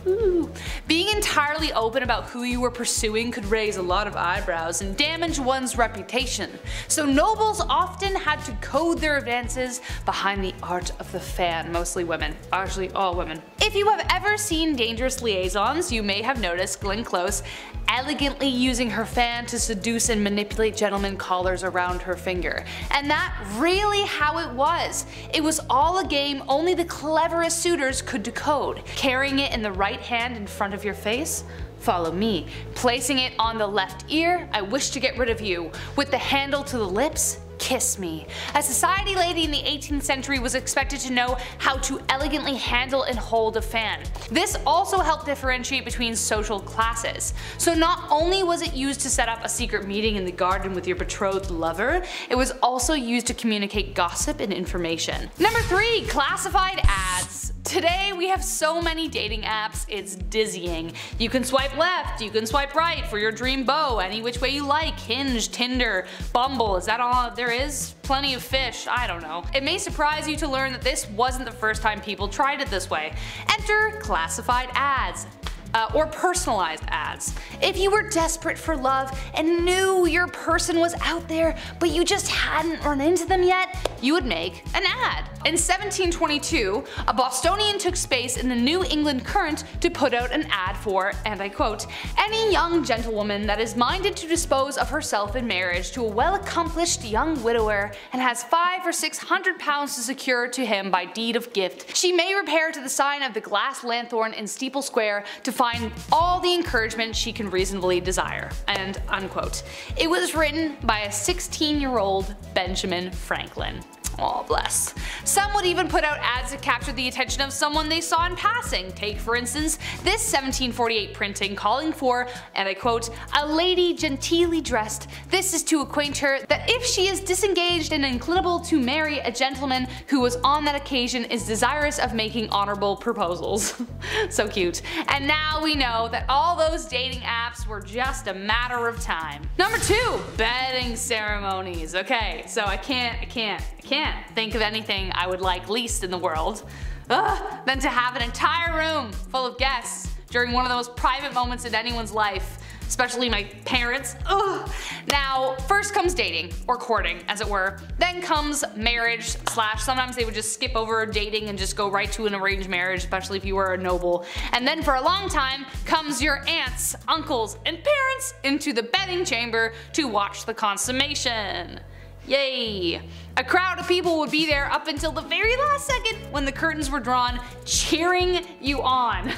Ooh. Being entirely open about who you were pursuing could raise a lot of eyebrows and damage one's reputation, so nobles often had to code their advances behind the art of the fan. Mostly women. Actually, all women. If you have ever seen Dangerous Liaisons, you may have noticed Glenn Close elegantly using her fan to seduce and manipulate gentlemen callers around her finger. And that really how it was. It was all a game only the cleverest suitors could decode. Carrying it in the right hand in front of your face? Follow me. Placing it on the left ear? I wish to get rid of you. With the handle to the lips? Kiss me. A society lady in the eighteenth century was expected to know how to elegantly handle and hold a fan. This also helped differentiate between social classes. So not only was it used to set up a secret meeting in the garden with your betrothed lover, it was also used to communicate gossip and information. Number three, classified ads. Today we have so many dating apps, it's dizzying. You can swipe left, you can swipe right for your dream beau, any which way you like, Hinge, Tinder, Bumble, is that all there is? Plenty of fish, I don't know. It may surprise you to learn that this wasn't the first time people tried it this way. Enter classified ads. Uh, or personalized ads. If you were desperate for love and knew your person was out there but you just hadn't run into them yet, you would make an ad. In seventeen twenty-two, a Bostonian took space in the New England Current to put out an ad for, and I quote, "any young gentlewoman that is minded to dispose of herself in marriage to a well-accomplished young widower and has five or six hundred pounds to secure to him by deed of gift, she may repair to the sign of the Glass Lanthorn in Steeple Square to find all the encouragement she can reasonably desire," and unquote. It was written by a sixteen year old Benjamin Franklin. Aw, bless. Some would even put out ads to capture the attention of someone they saw in passing. Take, for instance, this seventeen forty-eight printing calling for, and I quote, "a lady genteelly dressed. This is to acquaint her that if she is disengaged and inclinable to marry a gentleman who was on that occasion is desirous of making honorable proposals." So cute. And now we know that all those dating apps were just a matter of time. Number two, bedding ceremonies. Okay, so I can't, I can't, I can't. think of anything I would like least in the world Ugh, than to have an entire room full of guests during one of the most private moments in anyone's life, especially my parents. Ugh. Now, first comes dating, or courting as it were, then comes marriage slash sometimes they would just skip over dating and just go right to an arranged marriage, especially if you were a noble. And then for a long time comes your aunts, uncles, and parents into the bedding chamber to watch the consummation. Yay! A crowd of people would be there up until the very last second when the curtains were drawn, cheering you on.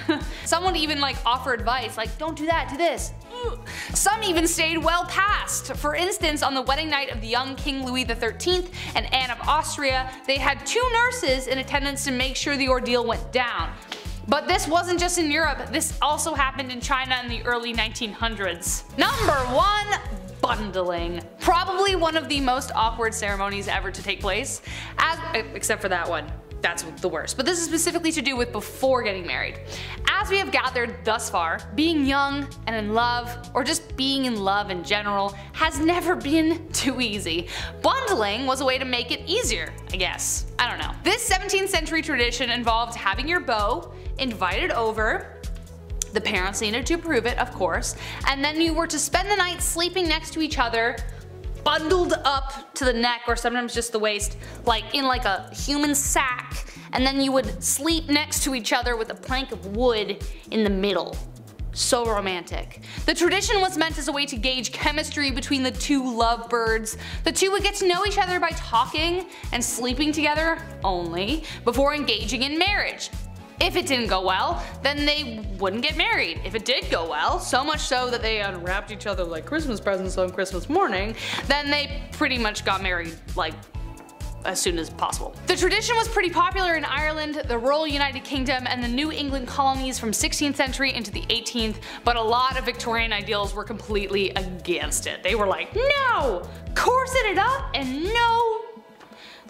Someone even like offer advice like, don't do that, do this. Some even stayed well past. For instance, on the wedding night of the young King Louis the thirteenth and Anne of Austria, they had two nurses in attendance to make sure the ordeal went down. But this wasn't just in Europe, this also happened in China in the early nineteen hundreds. Number one, bundling. Probably one of the most awkward ceremonies ever to take place, as, except for that one. That's the worst. But this is specifically to do with before getting married. As we have gathered thus far, being young and in love, or just being in love in general, has never been too easy. Bundling was a way to make it easier, I guess. I don't know. This seventeenth century tradition involved having your beau invited over. The parents needed to approve it, of course, and then you were to spend the night sleeping next to each other, bundled up to the neck or sometimes just the waist, like in like a human sack, and then you would sleep next to each other with a plank of wood in the middle. So romantic. The tradition was meant as a way to gauge chemistry between the two lovebirds. The two would get to know each other by talking and sleeping together only before engaging in marriage. If it didn't go well, then they wouldn't get married. If it did go well, so much so that they unwrapped each other like Christmas presents on Christmas morning, then they pretty much got married like as soon as possible. The tradition was pretty popular in Ireland, the rural United Kingdom, and the New England colonies from sixteenth century into the eighteenth, but a lot of Victorian ideals were completely against it. They were like, no! Corset it up and no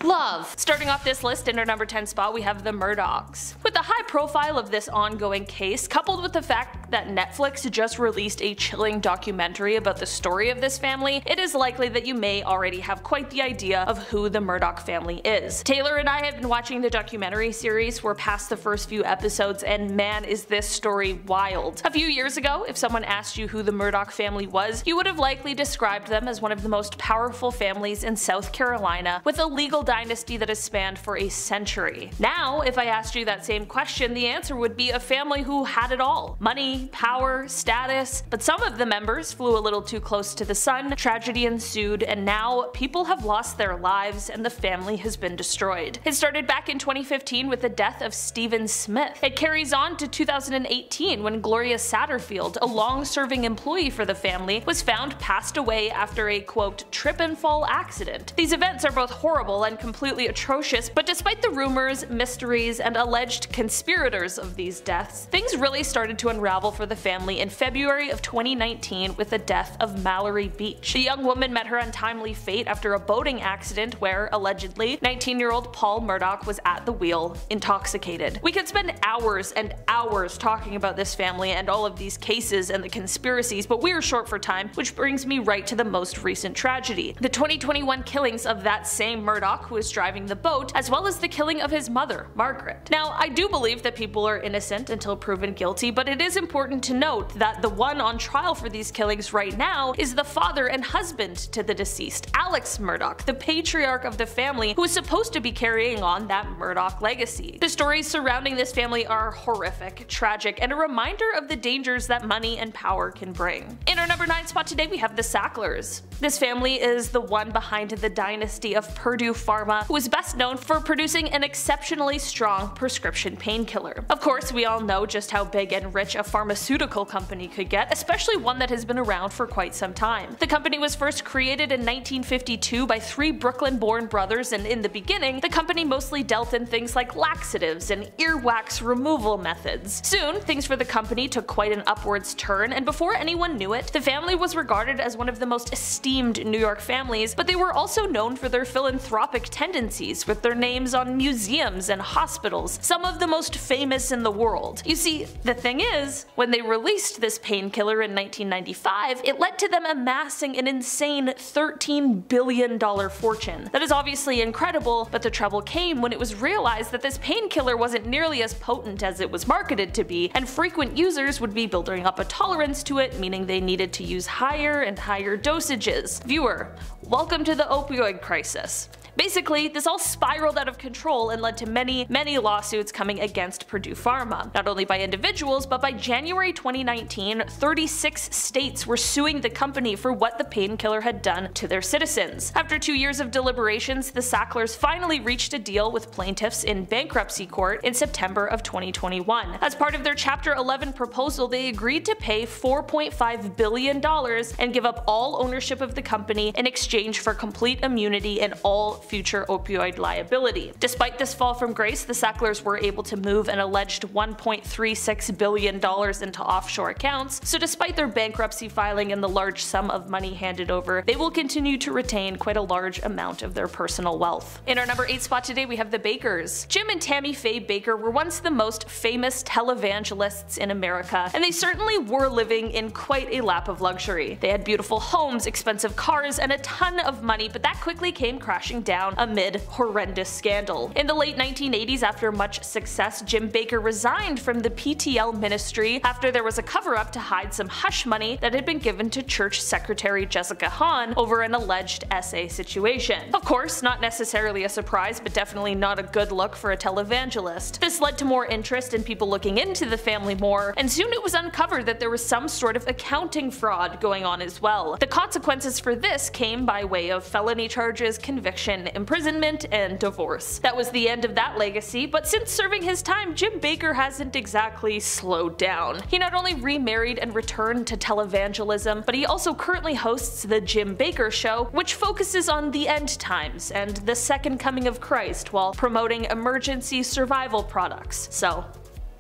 love. Starting off this list in our number ten spot, we have the Murdochs. With the high profile of this ongoing case, coupled with the fact that Netflix just released a chilling documentary about the story of this family, it is likely that you may already have quite the idea of who the Murdoch family is. Taylor and I have been watching the documentary series. We're past the first few episodes, and man, is this story wild. A few years ago, if someone asked you who the Murdoch family was, you would have likely described them as one of the most powerful families in South Carolina, with a legal dynasty that has spanned for a century. Now, if I asked you that same question, the answer would be a family who had it all. Money, power, status, but some of the members flew a little too close to the sun, tragedy ensued, and now people have lost their lives and the family has been destroyed. It started back in twenty fifteen with the death of Stephen Smith. It carries on to two thousand eighteen when Gloria Satterfield, a long-serving employee for the family, was found passed away after a, quote, trip and fall accident. These events are both horrible and completely atrocious, but despite the rumors, mysteries, and alleged conspirators of these deaths, things really started to unravel for the family in February of twenty nineteen with the death of Mallory Beach. The young woman met her untimely fate after a boating accident where, allegedly, nineteen year old Paul Murdoch was at the wheel, intoxicated. We could spend hours and hours talking about this family and all of these cases and the conspiracies, but we are short for time, which brings me right to the most recent tragedy. The twenty twenty-one killings of that same Murdoch who is driving the boat, as well as the killing of his mother, Margaret. Now, I do believe that people are innocent until proven guilty, but it is important important to note that the one on trial for these killings right now is the father and husband to the deceased, Alex Murdoch, the patriarch of the family who is supposed to be carrying on that Murdoch legacy. The stories surrounding this family are horrific, tragic, and a reminder of the dangers that money and power can bring. In our number nine spot today we have the Sacklers. This family is the one behind the dynasty of Purdue Pharma, who is best known for producing an exceptionally strong prescription painkiller. Of course, we all know just how big and rich a pharmaceutical company could get, especially one that has been around for quite some time. The company was first created in nineteen fifty-two by three Brooklyn-born brothers, and in the beginning, the company mostly dealt in things like laxatives and earwax removal methods. Soon, things for the company took quite an upwards turn, and before anyone knew it, the family was regarded as one of the most esteemed New York families, but they were also known for their philanthropic tendencies, with their names on museums and hospitals, some of the most famous in the world. You see, the thing is, when they released this painkiller in nineteen ninety-five, it led to them amassing an insane thirteen billion dollar fortune. That is obviously incredible, but the trouble came when it was realized that this painkiller wasn't nearly as potent as it was marketed to be, and frequent users would be building up a tolerance to it, meaning they needed to use higher and higher dosages. Viewer, welcome to the opioid crisis. Basically, this all spiraled out of control and led to many, many lawsuits coming against Purdue Pharma, not only by individuals, but by January twenty nineteen, thirty-six states were suing the company for what the painkiller had done to their citizens. After two years of deliberations, the Sacklers finally reached a deal with plaintiffs in bankruptcy court in September of twenty twenty-one. As part of their Chapter eleven proposal, they agreed to pay four point five billion dollars and give up all ownership of the company in exchange for complete immunity and all future opioid liability. Despite this fall from grace, the Sacklers were able to move an alleged one point three six billion dollars into offshore accounts, so despite their bankruptcy filing and the large sum of money handed over, they will continue to retain quite a large amount of their personal wealth. In our number eight spot today we have the Bakkers. Jim and Tammy Faye Bakker were once the most famous televangelists in America, and they certainly were living in quite a lap of luxury. They had beautiful homes, expensive cars, and a ton of money, but that quickly came crashing down amid horrendous scandal. In the late nineteen eighties, after much success, Jim Bakker resigned from the P T L ministry after there was a cover-up to hide some hush money that had been given to church secretary Jessica Hahn over an alleged S A situation. Of course, not necessarily a surprise, but definitely not a good look for a televangelist. This led to more interest in people looking into the family more, and soon it was uncovered that there was some sort of accounting fraud going on as well. The consequences for this came by way of felony charges, conviction, imprisonment, and divorce. That was the end of that legacy, but since serving his time, Jim Bakker hasn't exactly slowed down. He not only remarried and returned to televangelism, but he also currently hosts the Jim Bakker Show, which focuses on the end times and the second coming of Christ while promoting emergency survival products. So,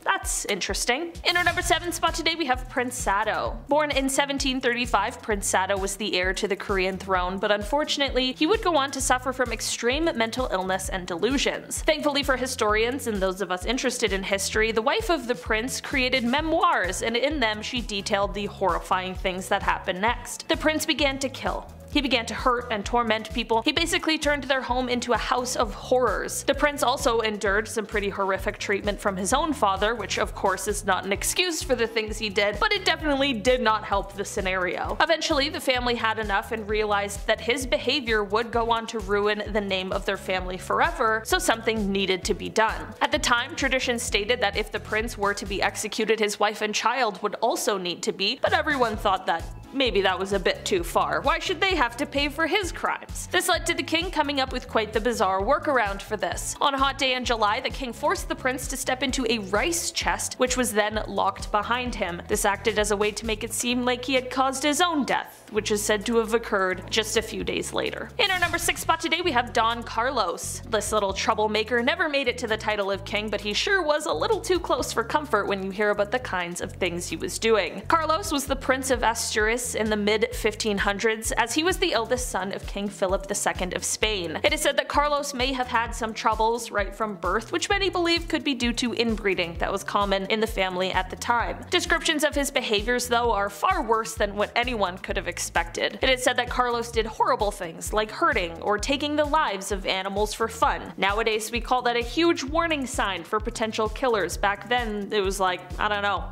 that's interesting. In our number seven spot today we have Prince Sado. Born in seventeen thirty-five, Prince Sado was the heir to the Korean throne, but unfortunately he would go on to suffer from extreme mental illness and delusions. Thankfully for historians and those of us interested in history, the wife of the prince created memoirs, and in them she detailed the horrifying things that happened next. The prince began to kill. He began to hurt and torment people. He basically turned their home into a house of horrors. The prince also endured some pretty horrific treatment from his own father, which of course is not an excuse for the things he did, but it definitely did not help the scenario. Eventually, the family had enough and realized that his behavior would go on to ruin the name of their family forever, so something needed to be done. At the time, tradition stated that if the prince were to be executed, his wife and child would also need to be, but everyone thought that maybe that was a bit too far. Why should they have to pay for his crimes? This led to the king coming up with quite the bizarre workaround for this. On a hot day in July, the king forced the prince to step into a rice chest, which was then locked behind him. This acted as a way to make it seem like he had caused his own death, which is said to have occurred just a few days later. In our number six spot today we have Don Carlos. This little troublemaker never made it to the title of king, but he sure was a little too close for comfort when you hear about the kinds of things he was doing. Carlos was the prince of Asturias in the mid fifteen hundreds, as he was the eldest son of King Philip the Second of Spain. It is said that Carlos may have had some troubles right from birth, which many believe could be due to inbreeding that was common in the family at the time. Descriptions of his behaviors, though, are far worse than what anyone could have expected. It is said that Carlos did horrible things like hurting or taking the lives of animals for fun. Nowadays we call that a huge warning sign for potential killers. Back then it was like, I don't know,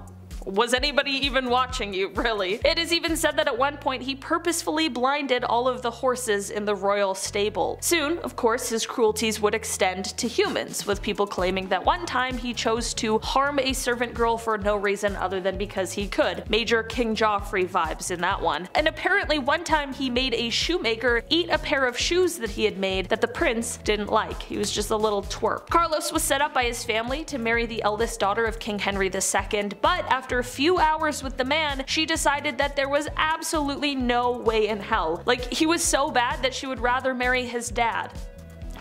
Was anybody even watching you, really? It is even said that at one point he purposefully blinded all of the horses in the royal stable. Soon, of course, his cruelties would extend to humans, with people claiming that one time he chose to harm a servant girl for no reason other than because he could. Major King Joffrey vibes in that one. And apparently one time he made a shoemaker eat a pair of shoes that he had made that the prince didn't like. He was just a little twerp. Carlos was set up by his family to marry the eldest daughter of King Henry the Second, but after a few hours with the man, she decided that there was absolutely no way in hell. Like, he was so bad that she would rather marry his dad.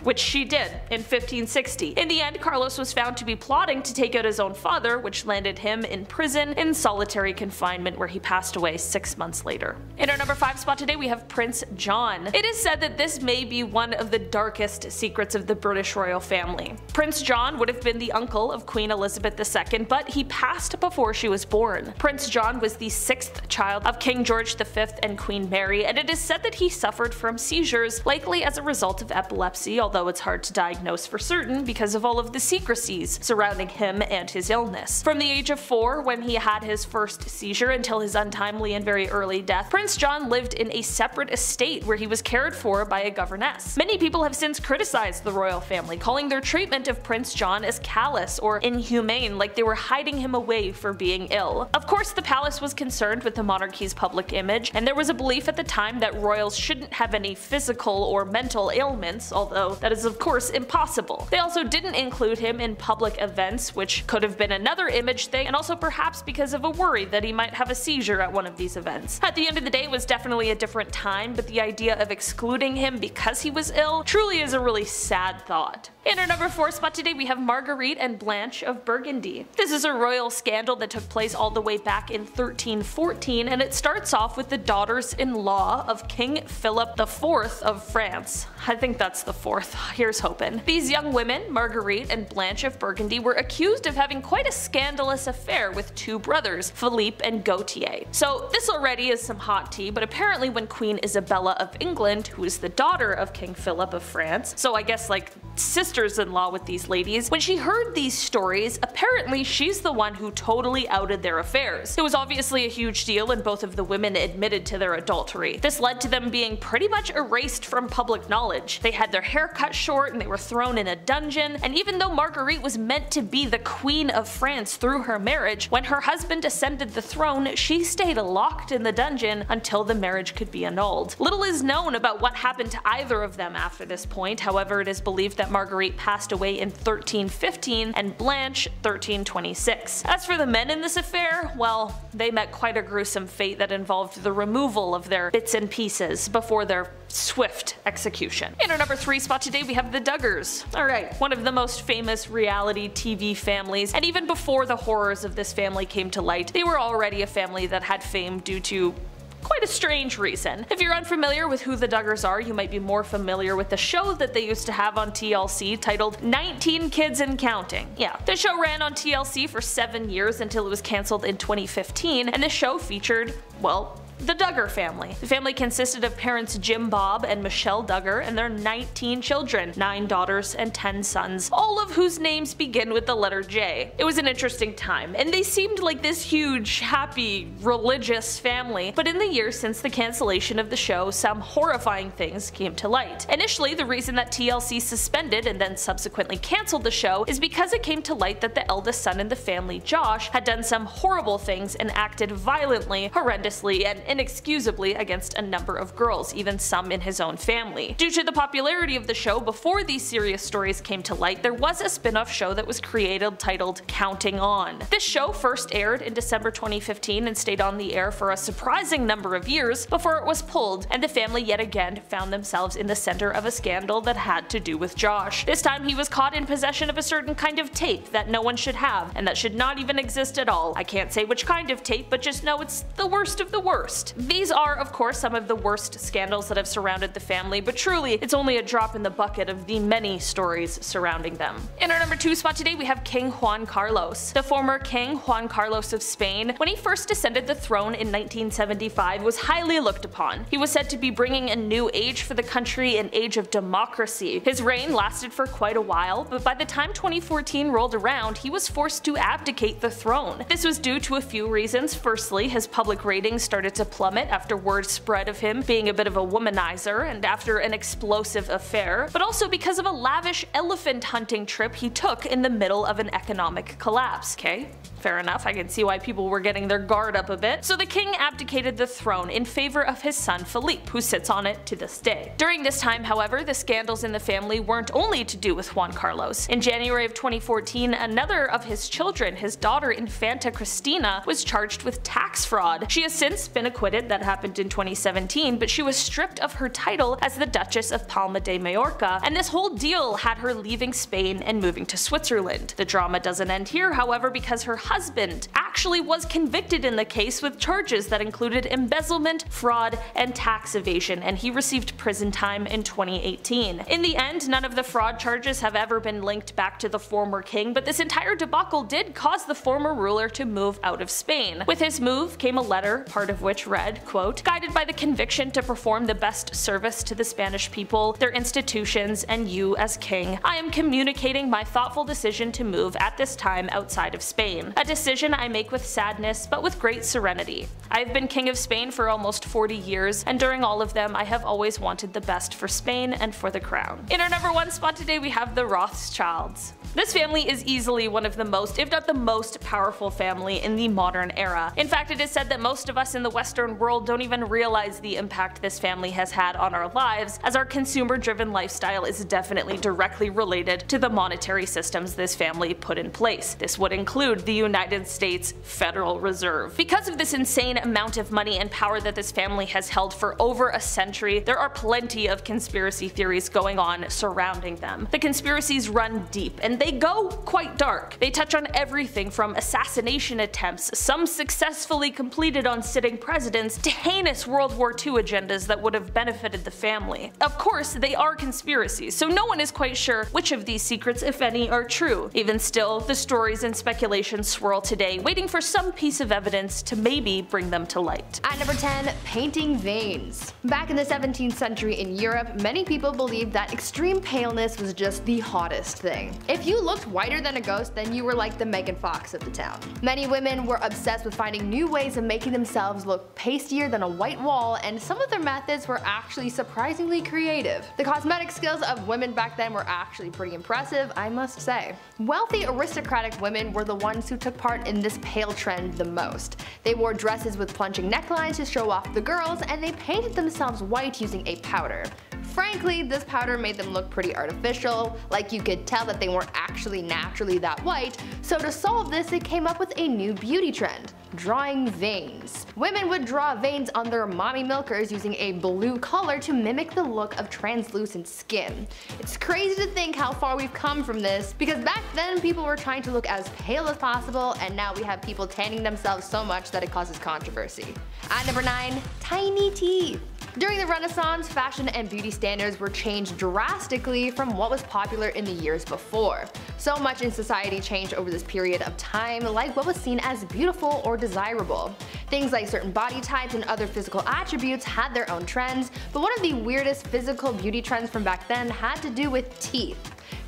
Which she did in fifteen sixty. In the end, Carlos was found to be plotting to take out his own father, which landed him in prison in solitary confinement where he passed away six months later. In our number five spot today, we have Prince John. It is said that this may be one of the darkest secrets of the British royal family. Prince John would have been the uncle of Queen Elizabeth the Second, but he passed before she was born. Prince John was the sixth child of King George the Fifth and Queen Mary, and it is said that he suffered from seizures, likely as a result of epilepsy, although Although it's hard to diagnose for certain because of all of the secrecies surrounding him and his illness. From the age of four, when he had his first seizure, until his untimely and very early death, Prince John lived in a separate estate where he was cared for by a governess. Many people have since criticized the royal family, calling their treatment of Prince John as callous or inhumane, like they were hiding him away for being ill. Of course, the palace was concerned with the monarchy's public image, and there was a belief at the time that royals shouldn't have any physical or mental ailments, although that is of course impossible. They also didn't include him in public events, which could have been another image thing, and also perhaps because of a worry that he might have a seizure at one of these events. At the end of the day, it was definitely a different time, but the idea of excluding him because he was ill truly is a really sad thought. In our number four spot today, we have Marguerite and Blanche of Burgundy. This is a royal scandal that took place all the way back in thirteen fourteen, and it starts off with the daughters-in-law of King Philip the Fourth of France. I think that's the fourth. Here's hoping. These young women, Marguerite and Blanche of Burgundy, were accused of having quite a scandalous affair with two brothers, Philippe and Gautier. So this already is some hot tea, but apparently when Queen Isabella of England, who is the daughter of King Philip of France, so I guess like sister sisters-in-law with these ladies, when she heard these stories, apparently she's the one who totally outed their affairs. It was obviously a huge deal, and both of the women admitted to their adultery. This led to them being pretty much erased from public knowledge. They had their hair cut short, and they were thrown in a dungeon, and even though Marguerite was meant to be the Queen of France through her marriage, when her husband ascended the throne, she stayed locked in the dungeon until the marriage could be annulled. Little is known about what happened to either of them after this point. However, it is believed that Marguerite passed away in thirteen fifteen and Blanche thirteen twenty-six. As for the men in this affair, well, they met quite a gruesome fate that involved the removal of their bits and pieces before their swift execution. In our number three spot today, we have the Duggars. Alright, one of the most famous reality T V families, and even before the horrors of this family came to light, they were already a family that had fame due to quite a strange reason. If you're unfamiliar with who the Duggars are, you might be more familiar with the show that they used to have on T L C titled nineteen kids and Counting. Yeah, the show ran on T L C for seven years until it was cancelled in twenty fifteen, and the show featured, well, the Duggar family. The family consisted of parents Jim Bob and Michelle Duggar and their nineteen children, nine daughters and ten sons, all of whose names begin with the letter J. It was an interesting time, and they seemed like this huge, happy, religious family, but in the years since the cancellation of the show, some horrifying things came to light. Initially, the reason that T L C suspended and then subsequently cancelled the show is because it came to light that the eldest son in the family, Josh, had done some horrible things and acted violently, horrendously, and inexcusably against a number of girls, even some in his own family. Due to the popularity of the show, before these serious stories came to light, there was a spin-off show that was created titled Counting On. This show first aired in December twenty fifteen and stayed on the air for a surprising number of years before it was pulled, and the family yet again found themselves in the center of a scandal that had to do with Josh. This time he was caught in possession of a certain kind of tape that no one should have, and that should not even exist at all. I can't say which kind of tape, but just know it's the worst of the worst. first. These are, of course, some of the worst scandals that have surrounded the family, but truly, it's only a drop in the bucket of the many stories surrounding them. In our number two spot today, we have King Juan Carlos. The former King Juan Carlos of Spain, when he first descended the throne in nineteen seventy-five, was highly looked upon. He was said to be bringing a new age for the country, an age of democracy. His reign lasted for quite a while, but by the time twenty fourteen rolled around, he was forced to abdicate the throne. This was due to a few reasons. Firstly, his public ratings started to plummet after word spread of him being a bit of a womanizer and after an explosive affair, but also because of a lavish elephant hunting trip he took in the middle of an economic collapse. Okay? Fair enough, I can see why people were getting their guard up a bit. So the king abdicated the throne in favor of his son Philippe, who sits on it to this day. During this time, however, the scandals in the family weren't only to do with Juan Carlos. In January of twenty fourteen, another of his children, his daughter Infanta Cristina, was charged with tax fraud. She has since been acquitted, that happened in twenty seventeen, but she was stripped of her title as the Duchess of Palma de Mallorca, and this whole deal had her leaving Spain and moving to Switzerland. The drama doesn't end here, however, because her husband husband actually was convicted in the case with charges that included embezzlement, fraud, and tax evasion, and he received prison time in twenty eighteen. In the end, none of the fraud charges have ever been linked back to the former king, but this entire debacle did cause the former ruler to move out of Spain. With his move came a letter, part of which read, quote, "Guided by the conviction to perform the best service to the Spanish people, their institutions, and you as king, I am communicating my thoughtful decision to move at this time outside of Spain. A decision I make with sadness, but with great serenity. I have been King of Spain for almost forty years, and during all of them I have always wanted the best for Spain and for the crown." In our number one spot today, we have the Rothschilds. This family is easily one of the most, if not the most, powerful family in the modern era. In fact, it is said that most of us in the Western world don't even realize the impact this family has had on our lives, as our consumer-driven lifestyle is definitely directly related to the monetary systems this family put in place. This would include the United States Federal Reserve. Because of this insane amount of money and power that this family has held for over a century, there are plenty of conspiracy theories going on surrounding them. The conspiracies run deep, and they go quite dark. They touch on everything from assassination attempts, some successfully completed on sitting presidents, to heinous World War Two agendas that would have benefited the family. Of course, they are conspiracies, so no one is quite sure which of these secrets, if any, are true. Even still, the stories and speculations swirl today, waiting for some piece of evidence to maybe bring them to light. At number ten, painting veins. Back in the seventeenth century in Europe, many people believed that extreme paleness was just the hottest thing. If you looked whiter than a ghost, then you were like the Megan Fox of the town. Many women were obsessed with finding new ways of making themselves look pastier than a white wall, and some of their methods were actually surprisingly creative. The cosmetic skills of women back then were actually pretty impressive, I must say. Wealthy aristocratic women were the ones who took part in this pale trend the most. They wore dresses with plunging necklines to show off the girls, and they painted themselves white using a powder. Frankly, this powder made them look pretty artificial, like you could tell that they weren't actually naturally that white, so to solve this they came up with a new beauty trend: drawing veins. Women would draw veins on their mommy milkers using a blue color to mimic the look of translucent skin. It's crazy to think how far we've come from this, because back then people were trying to look as pale as possible, and now we have people tanning themselves so much that it causes controversy. At number nine, tiny teeth. During the Renaissance, fashion and beauty standards were changed drastically from what was popular in the years before. So much in society changed over this period of time, like what was seen as beautiful or desirable. Things like certain body types and other physical attributes had their own trends, but one of the weirdest physical beauty trends from back then had to do with teeth.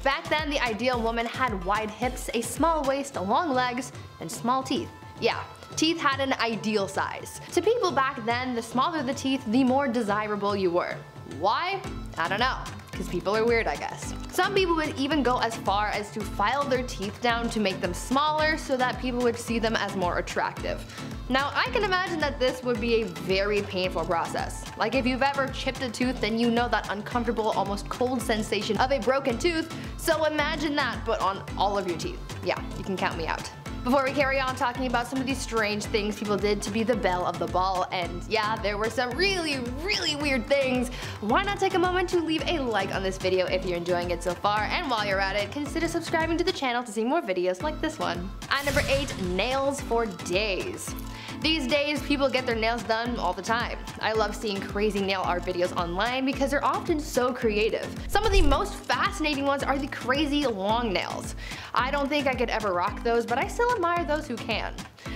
Back then, the ideal woman had wide hips, a small waist, long legs, and small teeth. Yeah. Teeth had an ideal size. To people back then, the smaller the teeth, the more desirable you were. Why? I don't know. Because people are weird, I guess. Some people would even go as far as to file their teeth down to make them smaller so that people would see them as more attractive. Now, I can imagine that this would be a very painful process. Like if you've ever chipped a tooth, then you know that uncomfortable, almost cold sensation of a broken tooth, so imagine that, but on all of your teeth. Yeah, you can count me out. Before we carry on talking about some of these strange things people did to be the belle of the ball, and yeah, there were some really, really weird things, why not take a moment to leave a like on this video if you're enjoying it so far, and while you're at it, consider subscribing to the channel to see more videos like this one. At number eight, nails for days. These days, people get their nails done all the time. I love seeing crazy nail art videos online because they're often so creative. Some of the most fascinating ones are the crazy long nails. I don't think I could ever rock those, but I still admire those who can.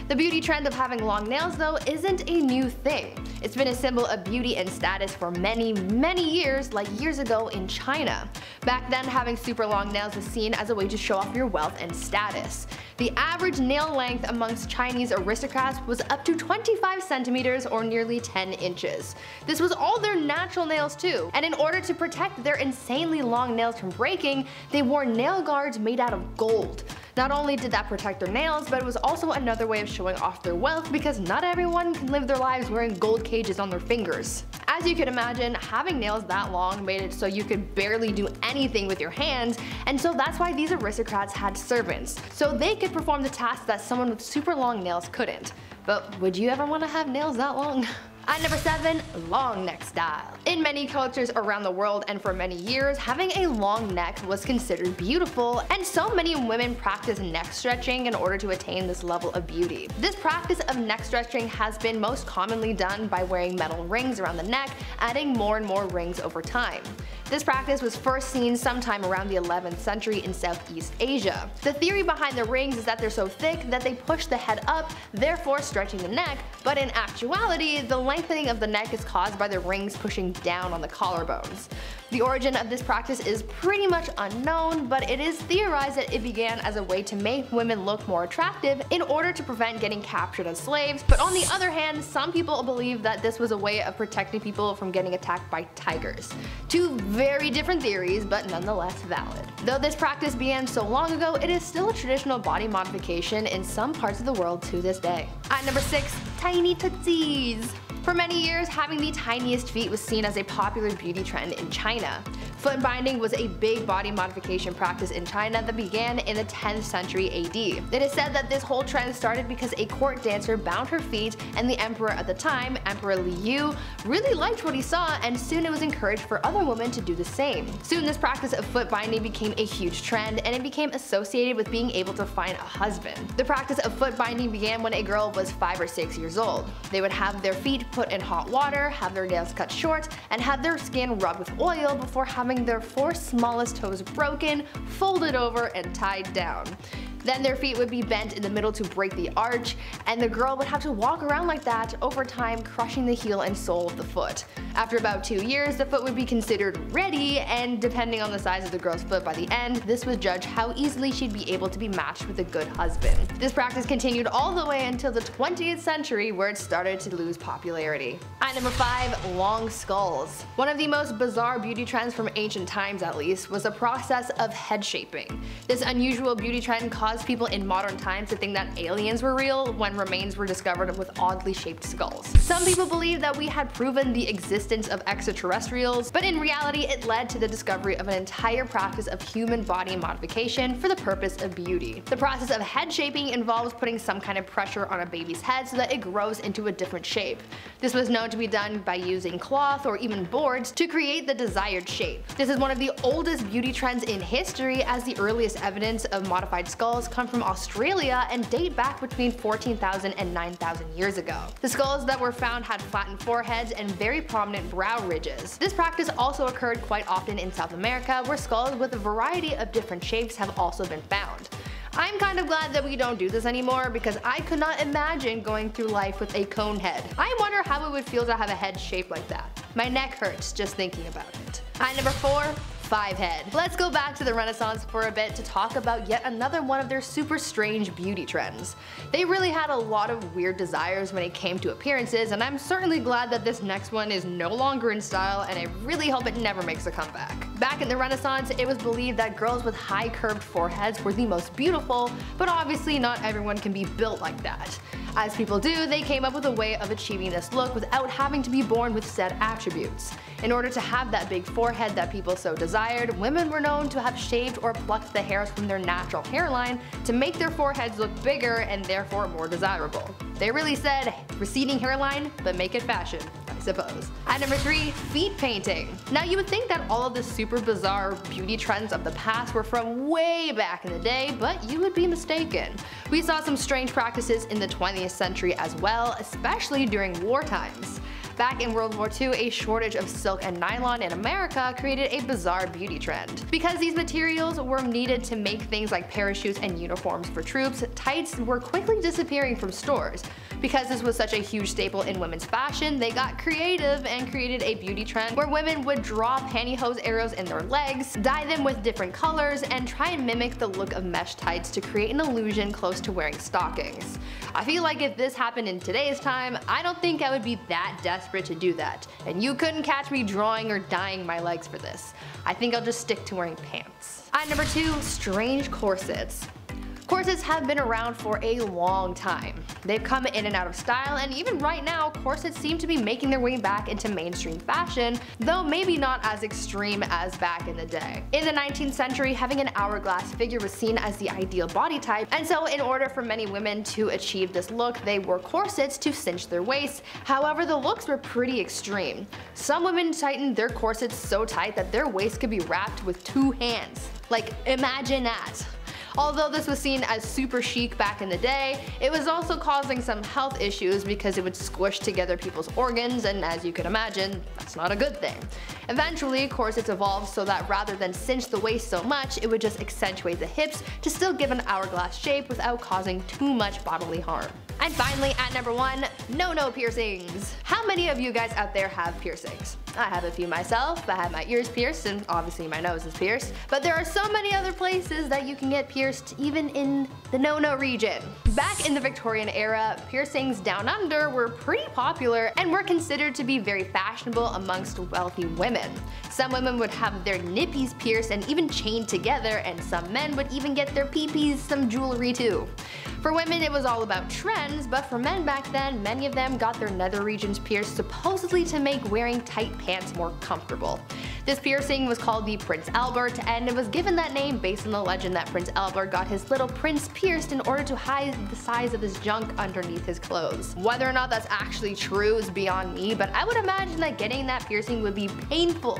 The beauty trend of having long nails, though, isn't a new thing. It's been a symbol of beauty and status for many, many years, like years ago in China. Back then, having super long nails was seen as a way to show off your wealth and status. The average nail length amongst Chinese aristocrats was up to twenty-five centimeters or nearly ten inches. This was all their natural nails too, and in order to protect their insanely long nails from breaking, they wore nail guards made out of gold. Not only did that protect their nails, but it was also another way of showing off their wealth because not everyone can live their lives wearing gold cages on their fingers. As you can imagine, having nails that long made it so you could barely do anything with your hands, and so that's why these aristocrats had servants, so they could perform the tasks that someone with super long nails couldn't. But would you ever want to have nails that long? At number seven, long neck style. In many cultures around the world and for many years, having a long neck was considered beautiful, and so many women practice neck stretching in order to attain this level of beauty. This practice of neck stretching has been most commonly done by wearing metal rings around the neck, adding more and more rings over time. This practice was first seen sometime around the eleventh century in Southeast Asia. The theory behind the rings is that they're so thick that they push the head up, therefore stretching the neck, but in actuality, the lengthening of the neck is caused by the rings pushing down on the collarbones. The origin of this practice is pretty much unknown, but it is theorized that it began as a way to make women look more attractive in order to prevent getting captured as slaves, but on the other hand, some people believe that this was a way of protecting people from getting attacked by tigers. Two very different theories, but nonetheless valid. Though this practice began so long ago, it is still a traditional body modification in some parts of the world to this day. At number six, tiny tootsies. For many years, having the tiniest feet was seen as a popular beauty trend in China. Foot binding was a big body modification practice in China that began in the tenth century A D. It is said that this whole trend started because a court dancer bound her feet, and the emperor at the time, Emperor Li Yu, really liked what he saw, and soon it was encouraged for other women to do the same. Soon this practice of foot binding became a huge trend, and it became associated with being able to find a husband. The practice of foot binding began when a girl was five or six years old. They would have their feet put in hot water, have their nails cut short, and have their skin rubbed with oil before having their four smallest toes broken, folded over, and tied down. Then their feet would be bent in the middle to break the arch, and the girl would have to walk around like that, over time crushing the heel and sole of the foot. After about two years, the foot would be considered ready, and depending on the size of the girl's foot by the end, this would judge how easily she'd be able to be matched with a good husband. This practice continued all the way until the twentieth century, where it started to lose popularity. At number five, long skulls. One of the most bizarre beauty trends from ancient times, at least, was the process of head shaping. This unusual beauty trend caused people in modern times to think that aliens were real when remains were discovered with oddly shaped skulls. Some people believe that we had proven the existence of extraterrestrials, but in reality it led to the discovery of an entire practice of human body modification for the purpose of beauty. The process of head shaping involves putting some kind of pressure on a baby's head so that it grows into a different shape. This was known to be done by using cloth or even boards to create the desired shape. This is one of the oldest beauty trends in history, as the earliest evidence of modified skulls come from Australia and date back between fourteen thousand and nine thousand years ago. The skulls that were found had flattened foreheads and very prominent brow ridges. This practice also occurred quite often in South America, where skulls with a variety of different shapes have also been found. I'm kind of glad that we don't do this anymore, because I could not imagine going through life with a cone head. I wonder how it would feel to have a head shaped like that. My neck hurts just thinking about it. At number four, five head. Let's go back to the Renaissance for a bit to talk about yet another one of their super strange beauty trends. They really had a lot of weird desires when it came to appearances, and I'm certainly glad that this next one is no longer in style, and I really hope it never makes a comeback. Back in the Renaissance, it was believed that girls with high curved foreheads were the most beautiful, but obviously not everyone can be built like that. As people do, they came up with a way of achieving this look without having to be born with said attributes. In order to have that big forehead that people so desired, women were known to have shaved or plucked the hairs from their natural hairline to make their foreheads look bigger and therefore more desirable. They really said, receding hairline, but make it fashion, I suppose. At number three, feet painting. Now you would think that all of the super bizarre beauty trends of the past were from way back in the day, but you would be mistaken. We saw some strange practices in the twentieth century as well, especially during war times. Back in World War Two, a shortage of silk and nylon in America created a bizarre beauty trend. Because these materials were needed to make things like parachutes and uniforms for troops, tights were quickly disappearing from stores. Because this was such a huge staple in women's fashion, they got creative and created a beauty trend where women would draw pantyhose arrows in their legs, dye them with different colors, and try and mimic the look of mesh tights to create an illusion close to wearing stockings. I feel like if this happened in today's time, I don't think I would be that desperate to do that, and you couldn't catch me drawing or dyeing my legs for this. I think I'll just stick to wearing pants. At number two, strange corsets. Corsets have been around for a long time. They've come in and out of style, and even right now, corsets seem to be making their way back into mainstream fashion, though maybe not as extreme as back in the day. In the nineteenth century, having an hourglass figure was seen as the ideal body type, and so in order for many women to achieve this look, they wore corsets to cinch their waists. However, the looks were pretty extreme. Some women tightened their corsets so tight that their waists could be wrapped with two hands. Like, imagine that. Although this was seen as super chic back in the day, it was also causing some health issues because it would squish together people's organs, and as you can imagine, that's not a good thing. Eventually, corsets evolved so that rather than cinch the waist so much, it would just accentuate the hips to still give an hourglass shape without causing too much bodily harm. And finally, at number one, no-no piercings. How many of you guys out there have piercings? I have a few myself. I have my ears pierced, and obviously my nose is pierced, but there are so many other places that you can get pierced, even in the no-no region. Back in the Victorian era, piercings down under were pretty popular and were considered to be very fashionable amongst wealthy women. Some women would have their nippies pierced and even chained together, and some men would even get their peepees some jewelry too. For women, it was all about trends, but for men back then, many of them got their nether regions pierced, supposedly to make wearing tight pants more comfortable. This piercing was called the Prince Albert, and it was given that name based on the legend that Prince Albert got his little prince pierced in order to hide the size of his junk underneath his clothes. Whether or not that's actually true is beyond me, but I would imagine that getting that piercing would be painful.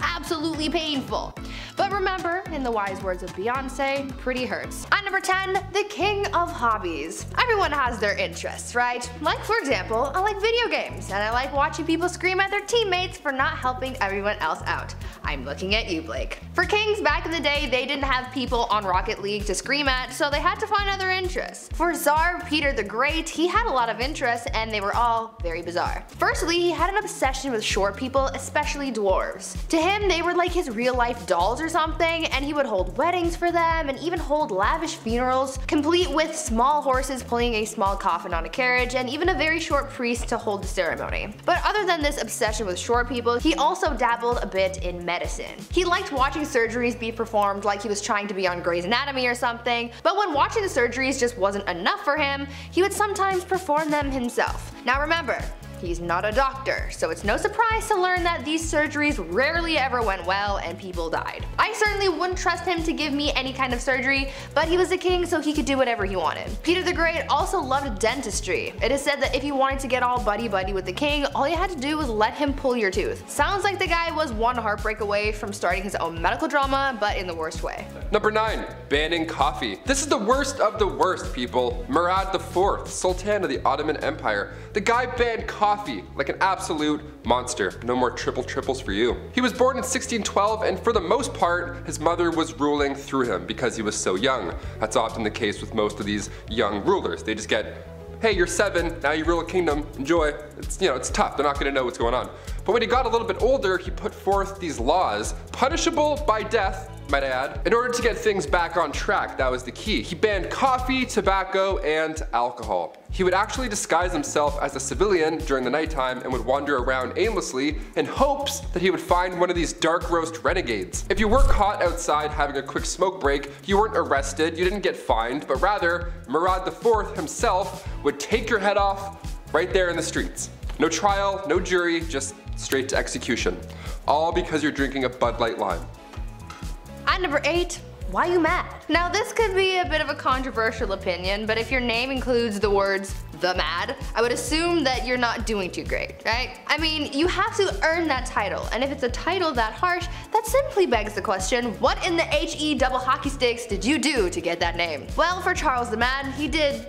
Absolutely painful. But remember, in the wise words of Beyonce, pretty hurts. At number ten, the king of hobbies. Everyone has their interests, right? Like, for example, I like video games, and I like watching people scream at their teammates for not helping everyone else out. I'm looking at you, Blake. For kings back in the day, they didn't have people on Rocket League to scream at, so they had to find other interests. For Tsar Peter the Great, he had a lot of interests, and they were all very bizarre. Firstly, he had an obsession with short people, especially dwarves. To him, they were like his real-life dolls or something, and he would hold weddings for them and even hold lavish funerals, complete with small horses pulling a small coffin on a carriage, and even a very short priest to hold the ceremony. But other than this obsession with short people, he also dabbled a bit in medicine. He liked watching surgeries be performed, like he was trying to be on Grey's Anatomy or something, but when watching the surgeries just wasn't enough for him, he would sometimes perform them himself. Now remember, he's not a doctor, so it's no surprise to learn that these surgeries rarely ever went well and people died. I certainly wouldn't trust him to give me any kind of surgery, but he was a king, so he could do whatever he wanted. Peter the Great also loved dentistry. It is said that if you wanted to get all buddy-buddy with the king, all you had to do was let him pull your tooth. Sounds like the guy was one heartbreak away from starting his own medical drama, but in the worst way. Number nine, banning coffee. This is the worst of the worst, people. Murad the fourth, Sultan of the Ottoman Empire. The guy banned coffee. Coffee, like an absolute monster. No more triple triples for you. He was born in sixteen twelve, and for the most part, his mother was ruling through him because he was so young. That's often the case with most of these young rulers. They just get, hey, you're seven, now you rule a kingdom, enjoy. It's, you know, it's tough, they're not gonna know what's going on. But when he got a little bit older, he put forth these laws, punishable by death, might I add, in order to get things back on track. That was the key. He banned coffee, tobacco, and alcohol. He would actually disguise himself as a civilian during the nighttime and would wander around aimlessly in hopes that he would find one of these dark roast renegades. If you were caught outside having a quick smoke break, you weren't arrested, you didn't get fined, but rather Murad the fourth himself would take your head off right there in the streets. No trial, no jury, just straight to execution. All because you're drinking a Bud Light Lime. At number eight, why you mad? Now this could be a bit of a controversial opinion, but if your name includes the words the Mad, I would assume that you're not doing too great, right? I mean, you have to earn that title, and if it's a title that harsh, that simply begs the question, what in the H E double hockey sticks did you do to get that name? Well, for Charles the Mad, he did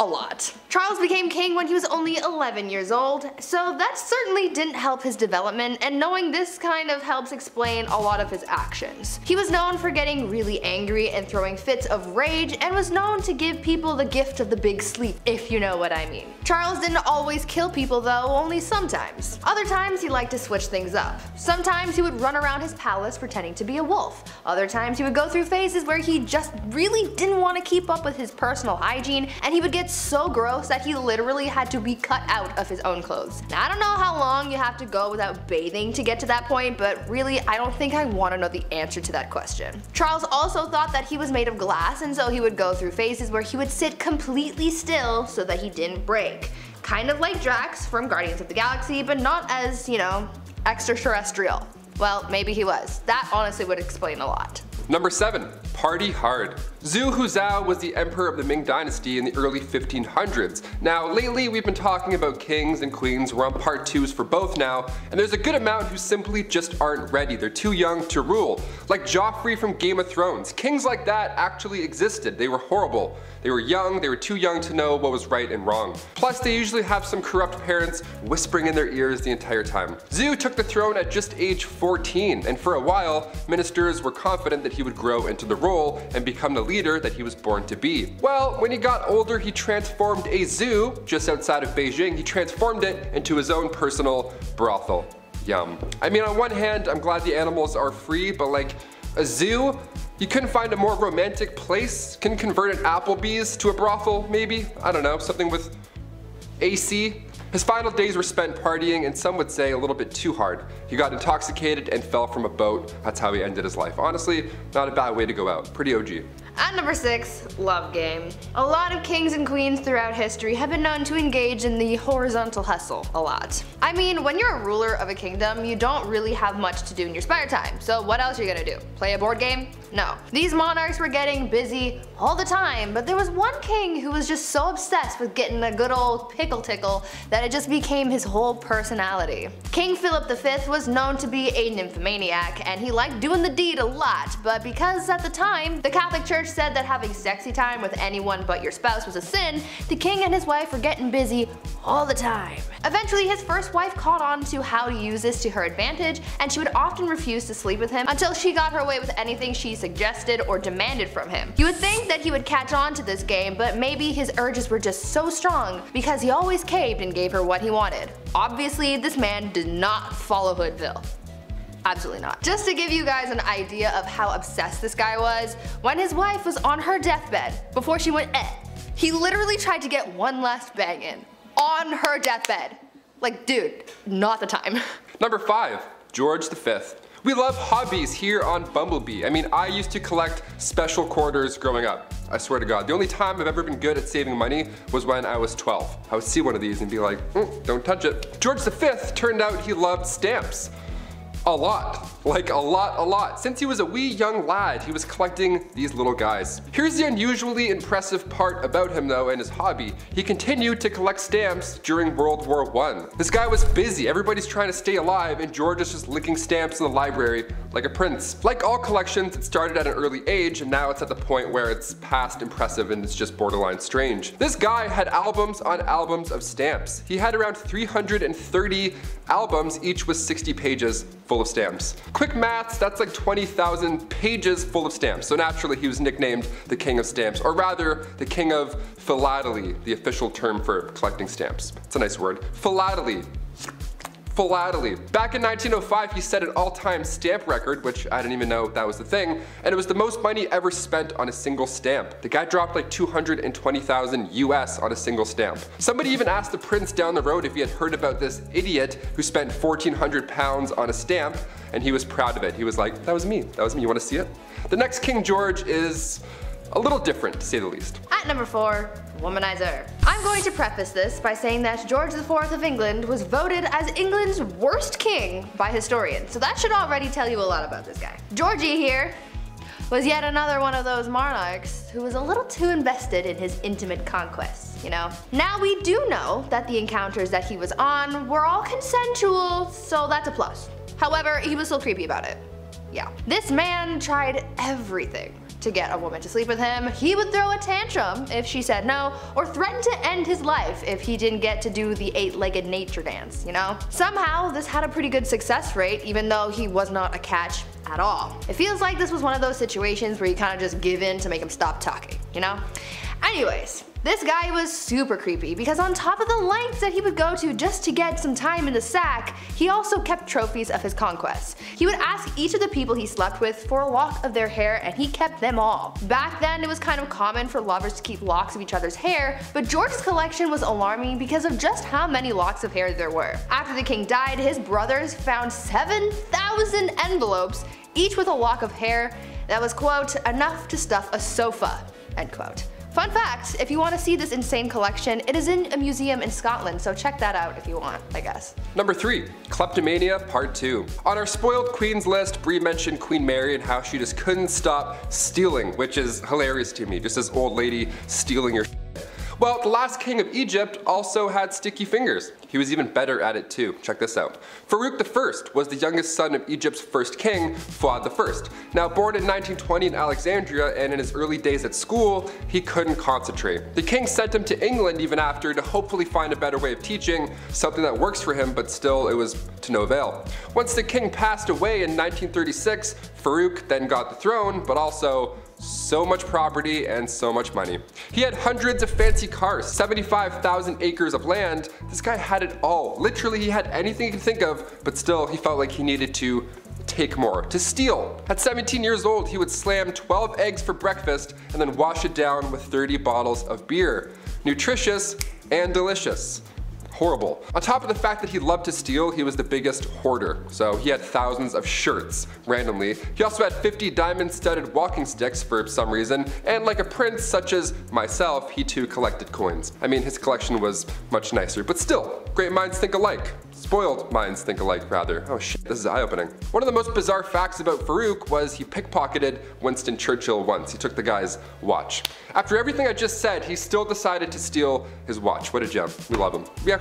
a lot. Charles became king when he was only eleven years old, so that certainly didn't help his development, and knowing this kind of helps explain a lot of his actions. He was known for getting really angry and throwing fits of rage, and was known to give people the gift of the big sleep, if you know what I mean. Charles didn't always kill people though, only sometimes. Other times he liked to switch things up. Sometimes he would run around his palace pretending to be a wolf. Other times he would go through phases where he just really didn't want to keep up with his personal hygiene, and he would get so gross that he literally had to be cut out of his own clothes. Now, I don't know how long you have to go without bathing to get to that point, but really I don't think I want to know the answer to that question. Charles also thought that he was made of glass, and so he would go through phases where he would sit completely still so that he didn't break. Kind of like Drax from Guardians of the Galaxy, but not as, you know, extraterrestrial. Well, maybe he was. That honestly would explain a lot. Number seven, party hard. Zhu Huzhou was the emperor of the Ming dynasty in the early fifteen hundreds. Now lately we've been talking about kings and queens, we're on part twos for both now, and there's a good amount who simply just aren't ready, they're too young to rule. Like Joffrey from Game of Thrones, kings like that actually existed, they were horrible. They were young, they were too young to know what was right and wrong. Plus they usually have some corrupt parents whispering in their ears the entire time. Zhu took the throne at just age fourteen, and for a while ministers were confident that he would grow into the role and become the leader that he was born to be. Well, when he got older, he transformed a zoo just outside of Beijing, he transformed it into his own personal brothel. Yum. I mean, on one hand, I'm glad the animals are free, but like, a zoo? You couldn't find a more romantic place? Couldn't convert an Applebee's to a brothel, maybe? I don't know, something with A C? His final days were spent partying, and some would say a little bit too hard. He got intoxicated and fell from a boat. That's how he ended his life. Honestly, not a bad way to go out. Pretty O G. At number six, love game. A lot of kings and queens throughout history have been known to engage in the horizontal hustle a lot. I mean, when you're a ruler of a kingdom, you don't really have much to do in your spare time, so what else are you gonna do? Play a board game? No. These monarchs were getting busy all the time, but there was one king who was just so obsessed with getting a good old pickle tickle that it just became his whole personality. King Philip the Fifth was known to be a nymphomaniac, and he liked doing the deed a lot, but because at the time, the Catholic Church said that having sexy time with anyone but your spouse was a sin, the king and his wife were getting busy all the time. Eventually his first wife caught on to how to use this to her advantage, and she would often refuse to sleep with him until she got her way with anything she suggested or demanded from him. You would think that he would catch on to this game, but maybe his urges were just so strong because he always caved and gave her what he wanted. Obviously this man did not follow Hoodville. Absolutely not. Just to give you guys an idea of how obsessed this guy was, when his wife was on her deathbed, before she went eh, he literally tried to get one last bang in. On her deathbed. Like, dude, not the time. Number five, George the Fifth. We love hobbies here on Bumblebee. I mean, I used to collect special quarters growing up. I swear to God, the only time I've ever been good at saving money was when I was twelve. I would see one of these and be like, mm, don't touch it. George the Fifth turned out he loved stamps. A lot. Like a lot, a lot. Since he was a wee young lad, he was collecting these little guys. Here's the unusually impressive part about him though and his hobby. He continued to collect stamps during World War One. This guy was busy, everybody's trying to stay alive, and George is just licking stamps in the library like a prince. Like all collections, it started at an early age, and now it's at the point where it's past impressive and it's just borderline strange. This guy had albums on albums of stamps. He had around three hundred thirty albums, each with sixty pages full of stamps. Quick maths, that's like twenty thousand pages full of stamps, so naturally he was nicknamed the King of Stamps, or rather the King of Philately, the official term for collecting stamps. It's a nice word. Philately. philately. Back in nineteen oh five, he set an all-time stamp record, which I didn't even know that was the thing, and it was the most money ever spent on a single stamp. The guy dropped like two hundred twenty thousand U S on a single stamp. Somebody even asked the prince down the road if he had heard about this idiot who spent fourteen hundred pounds on a stamp, and he was proud of it. He was like, that was me, that was me, you wanna see it? The next King George is a little different, to say the least. At number four, womanizer. I'm going to preface this by saying that George the Fourth of England was voted as England's worst king by historians, so that should already tell you a lot about this guy. Georgie here was yet another one of those monarchs who was a little too invested in his intimate conquests, you know? Now we do know that the encounters that he was on were all consensual, so that's a plus. However, he was still creepy about it. Yeah. This man tried everything to get a woman to sleep with him. He would throw a tantrum if she said no, or threaten to end his life if he didn't get to do the eight-legged nature dance, you know? Somehow, this had a pretty good success rate, even though he was not a catch at all. It feels like this was one of those situations where you kind of just give in to make him stop talking, you know? Anyways, this guy was super creepy because on top of the lengths that he would go to just to get some time in the sack, he also kept trophies of his conquests. He would ask each of the people he slept with for a lock of their hair, and he kept them all. Back then, it was kind of common for lovers to keep locks of each other's hair, but George's collection was alarming because of just how many locks of hair there were. After the king died, his brothers found seven thousand envelopes, each with a lock of hair that was, quote, enough to stuff a sofa, end quote. Fun fact, if you want to see this insane collection, it is in a museum in Scotland, so check that out if you want, I guess. Number three, kleptomania part two. On our spoiled queens list, Brie mentioned Queen Mary and how she just couldn't stop stealing, which is hilarious to me, just this old lady stealing your shit. Well, the last king of Egypt also had sticky fingers. He was even better at it too. Check this out. Farouk the First was the youngest son of Egypt's first king, Fuad the First. Now, born in nineteen twenty in Alexandria, and in his early days at school, he couldn't concentrate. The king sent him to England even after to hopefully find a better way of teaching, something that works for him, but still it was to no avail. Once the king passed away in nineteen thirty-six, Farouk then got the throne, but also so much property and so much money. He had hundreds of fancy cars, seventy-five thousand acres of land. This guy had it all. Literally, he had anything he could think of, but still he felt like he needed to take more, to steal. At seventeen years old, he would slam twelve eggs for breakfast and then wash it down with thirty bottles of beer. Nutritious and delicious. Horrible. On top of the fact that he loved to steal, he was the biggest hoarder, so he had thousands of shirts, randomly. He also had fifty diamond-studded walking sticks for some reason, and like a prince such as myself, he too collected coins. I mean, his collection was much nicer, but still, great minds think alike. Spoiled minds think alike, rather. Oh shit, this is eye-opening. One of the most bizarre facts about Farouk was he pickpocketed Winston Churchill once. He took the guy's watch. After everything I just said, he still decided to steal his watch. What a gem. We love him. Yeah.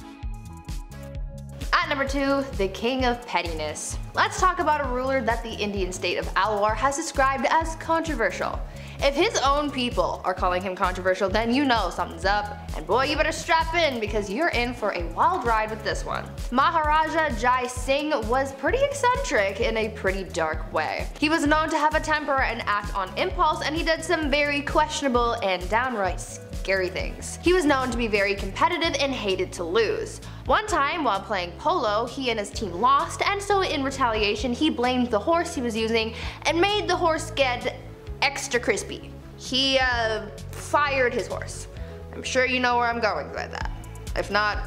At number two, the king of pettiness. Let's talk about a ruler that the Indian state of Alwar has described as controversial. If his own people are calling him controversial, then you know something's up, and boy, you better strap in because you're in for a wild ride with this one. Maharaja Jai Singh was pretty eccentric in a pretty dark way. He was known to have a temper and act on impulse, and he did some very questionable and downright scary things. He was known to be very competitive and hated to lose. One time, while playing polo, he and his team lost, and so in retaliation, he blamed the horse he was using and made the horse get extra crispy. He uh, fired his horse. I'm sure you know where I'm going with that. If not,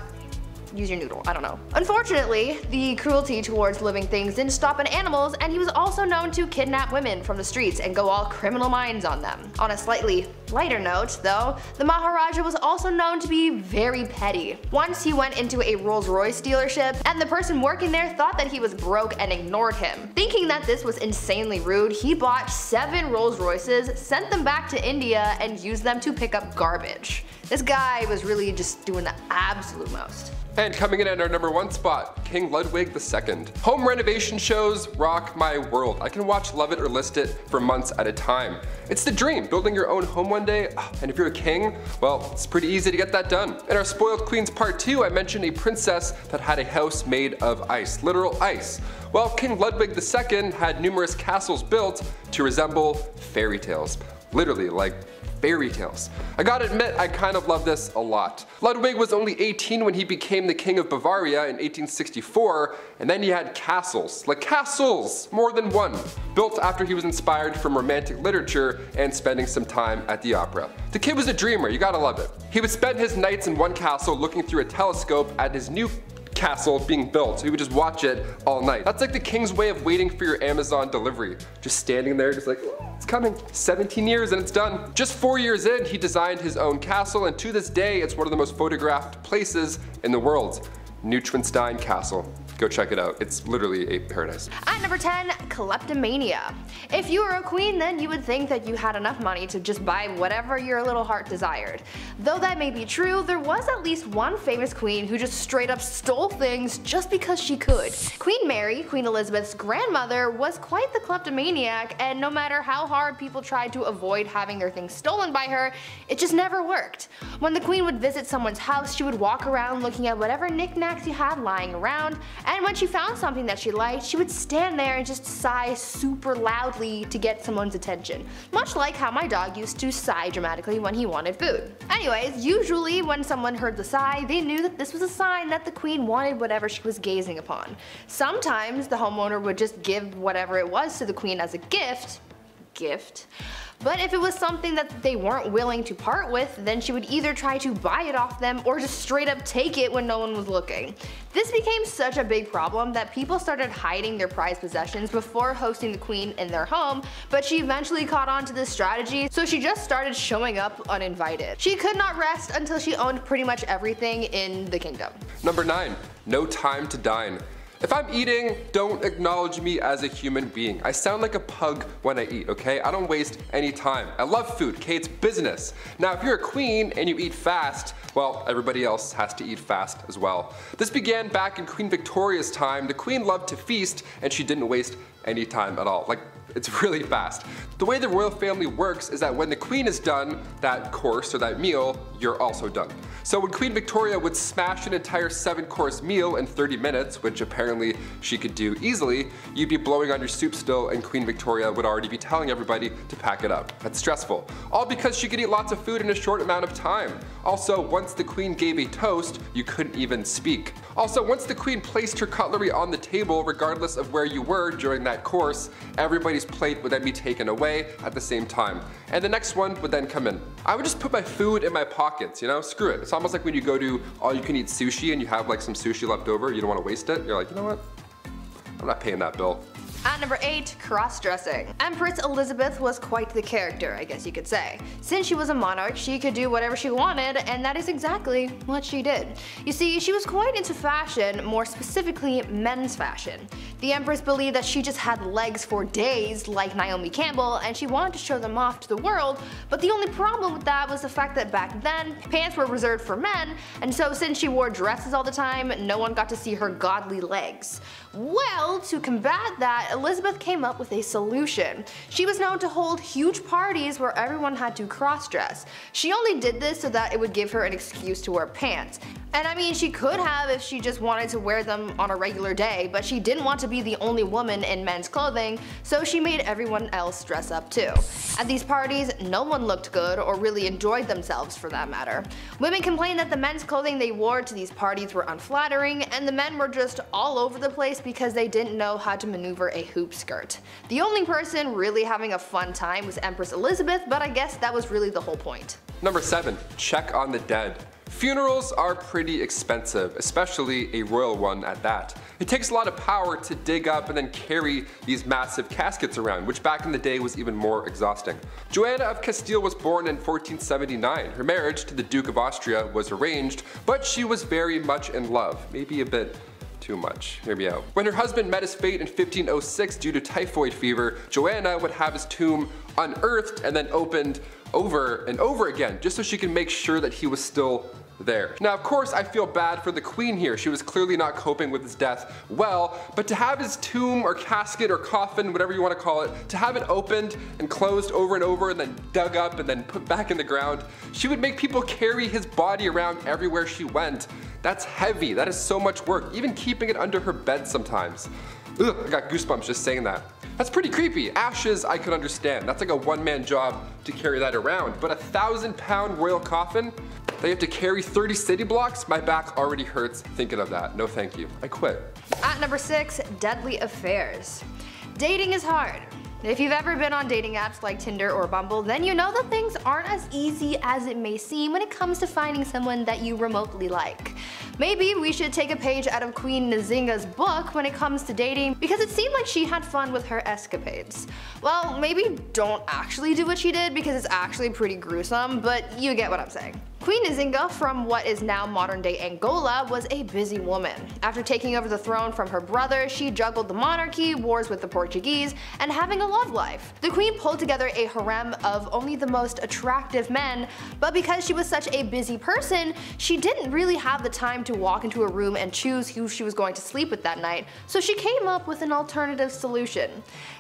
use your noodle, I don't know. Unfortunately, the cruelty towards living things didn't stop at animals, and he was also known to kidnap women from the streets and go all criminal minds on them. On a slightly lighter note, though, the Maharaja was also known to be very petty. Once he went into a Rolls-Royce dealership, and the person working there thought that he was broke and ignored him. Thinking that this was insanely rude, he bought seven Rolls-Royces, sent them back to India, and used them to pick up garbage. This guy was really just doing the absolute most. And coming in at our number one spot, King Ludwig the Second. Home renovation shows rock my world. I can watch Love It or List It for months at a time. It's the dream, building your own home one day, and if you're a king, well, it's pretty easy to get that done. In our Spoiled Queens Part two, I mentioned a princess that had a house made of ice, literal ice. Well, King Ludwig the Second had numerous castles built to resemble fairy tales, literally, like fairy tales. I gotta admit, I kind of love this a lot. Ludwig was only eighteen when he became the King of Bavaria in eighteen sixty-four, and then he had castles, like castles, more than one, built after he was inspired from romantic literature and spending some time at the opera. The kid was a dreamer, you gotta love it. He would spend his nights in one castle looking through a telescope at his new castle being built, so he would just watch it all night. That's like the king's way of waiting for your Amazon delivery. Just standing there, just like, oh, it's coming. seventeen years and it's done. Just four years in, he designed his own castle, and to this day, it's one of the most photographed places in the world. Neuschwanstein Castle. Go check it out. It's literally a paradise. At number ten, kleptomania. If you were a queen, then you would think that you had enough money to just buy whatever your little heart desired. Though that may be true, there was at least one famous queen who just straight up stole things just because she could. Queen Mary, Queen Elizabeth's grandmother, was quite the kleptomaniac, and no matter how hard people tried to avoid having their things stolen by her, it just never worked. When the queen would visit someone's house, she would walk around looking at whatever knickknacks you had lying around, and when she found something that she liked, she would stand there and just sigh super loudly to get someone's attention, much like how my dog used to sigh dramatically when he wanted food. Anyways, usually when someone heard the sigh, they knew that this was a sign that the queen wanted whatever she was gazing upon. Sometimes the homeowner would just give whatever it was to the queen as a gift, gift. But if it was something that they weren't willing to part with, then she would either try to buy it off them or just straight up take it when no one was looking. This became such a big problem that people started hiding their prized possessions before hosting the queen in their home, but she eventually caught on to this strategy, so she just started showing up uninvited. She could not rest until she owned pretty much everything in the kingdom. Number nine. No time to dine. If I'm eating, don't acknowledge me as a human being. I sound like a pug when I eat, okay? I don't waste any time. I love food, okay? It's business. Now, if you're a queen and you eat fast, well, everybody else has to eat fast as well. This began back in Queen Victoria's time. The queen loved to feast, and she didn't waste any time at all. Like, it's really fast. The way the royal family works is that when the queen is done that course or that meal, you're also done. So when Queen Victoria would smash an entire seven course meal in thirty minutes, which apparently she could do easily, you'd be blowing on your soup still and Queen Victoria would already be telling everybody to pack it up. That's stressful. All because she could eat lots of food in a short amount of time. Also, once the queen gave a toast, you couldn't even speak. Also, once the queen placed her cutlery on the table, regardless of where you were during that course, everybody's plate would then be taken away at the same time, and the next one would then come in. I would just put my food in my pockets, you know, screw it. It's almost like when you go to all you can eat sushi and you have like some sushi left over, you don't want to waste it, you're like, you know what, I'm not paying that bill. At number eight, cross-dressing. Empress Elizabeth was quite the character, I guess you could say. Since she was a monarch, she could do whatever she wanted, and that is exactly what she did. You see, she was quite into fashion, more specifically men's fashion. The Empress believed that she just had legs for days, like Naomi Campbell, and she wanted to show them off to the world, but the only problem with that was the fact that back then, pants were reserved for men, and so since she wore dresses all the time, no one got to see her godly legs. Well, to combat that, Elizabeth came up with a solution. She was known to hold huge parties where everyone had to cross-dress. She only did this so that it would give her an excuse to wear pants. And I mean, she could have if she just wanted to wear them on a regular day, but she didn't want to be the only woman in men's clothing, so she made everyone else dress up too. At these parties, no one looked good or really enjoyed themselves for that matter. Women complained that the men's clothing they wore to these parties were unflattering, and the men were just all over the place because they didn't know how to maneuver a hoop skirt. The only person really having a fun time was Empress Elizabeth, but I guess that was really the whole point. Number seven. Check on the dead. Funerals are pretty expensive, especially a royal one at that. It takes a lot of power to dig up and then carry these massive caskets around, which back in the day was even more exhausting. Joanna of Castile was born in fourteen seventy-nine. Her marriage to the Duke of Austria was arranged, but she was very much in love, maybe a bit too much. Hear me out. When her husband met his fate in fifteen oh six due to typhoid fever, Joanna would have his tomb unearthed and then opened over and over again, just so she can make sure that he was still there. Now, of course, I feel bad for the queen here. She was clearly not coping with his death well, but to have his tomb or casket or coffin, whatever you want to call it, to have it opened and closed over and over and then dug up and then put back in the ground, she would make people carry his body around everywhere she went. That's heavy. That is so much work, even keeping it under her bed sometimes. Ugh, I got goosebumps just saying that. That's pretty creepy. Ashes, I could understand. That's like a one-man job to carry that around. But a thousand pound royal coffin that you have to carry thirty city blocks? My back already hurts thinking of that. No thank you. I quit. At number six, deadly affairs. Dating is hard. If you've ever been on dating apps like Tinder or Bumble, then you know that things aren't as easy as it may seem when it comes to finding someone that you remotely like. Maybe we should take a page out of Queen Nzinga's book when it comes to dating, because it seemed like she had fun with her escapades. Well, maybe don't actually do what she did, because it's actually pretty gruesome, but you get what I'm saying. Queen Nzinga, from what is now modern-day Angola, was a busy woman. After taking over the throne from her brother, she juggled the monarchy, wars with the Portuguese, and having a love life. The queen pulled together a harem of only the most attractive men, but because she was such a busy person, she didn't really have the time to walk into a room and choose who she was going to sleep with that night, so she came up with an alternative solution.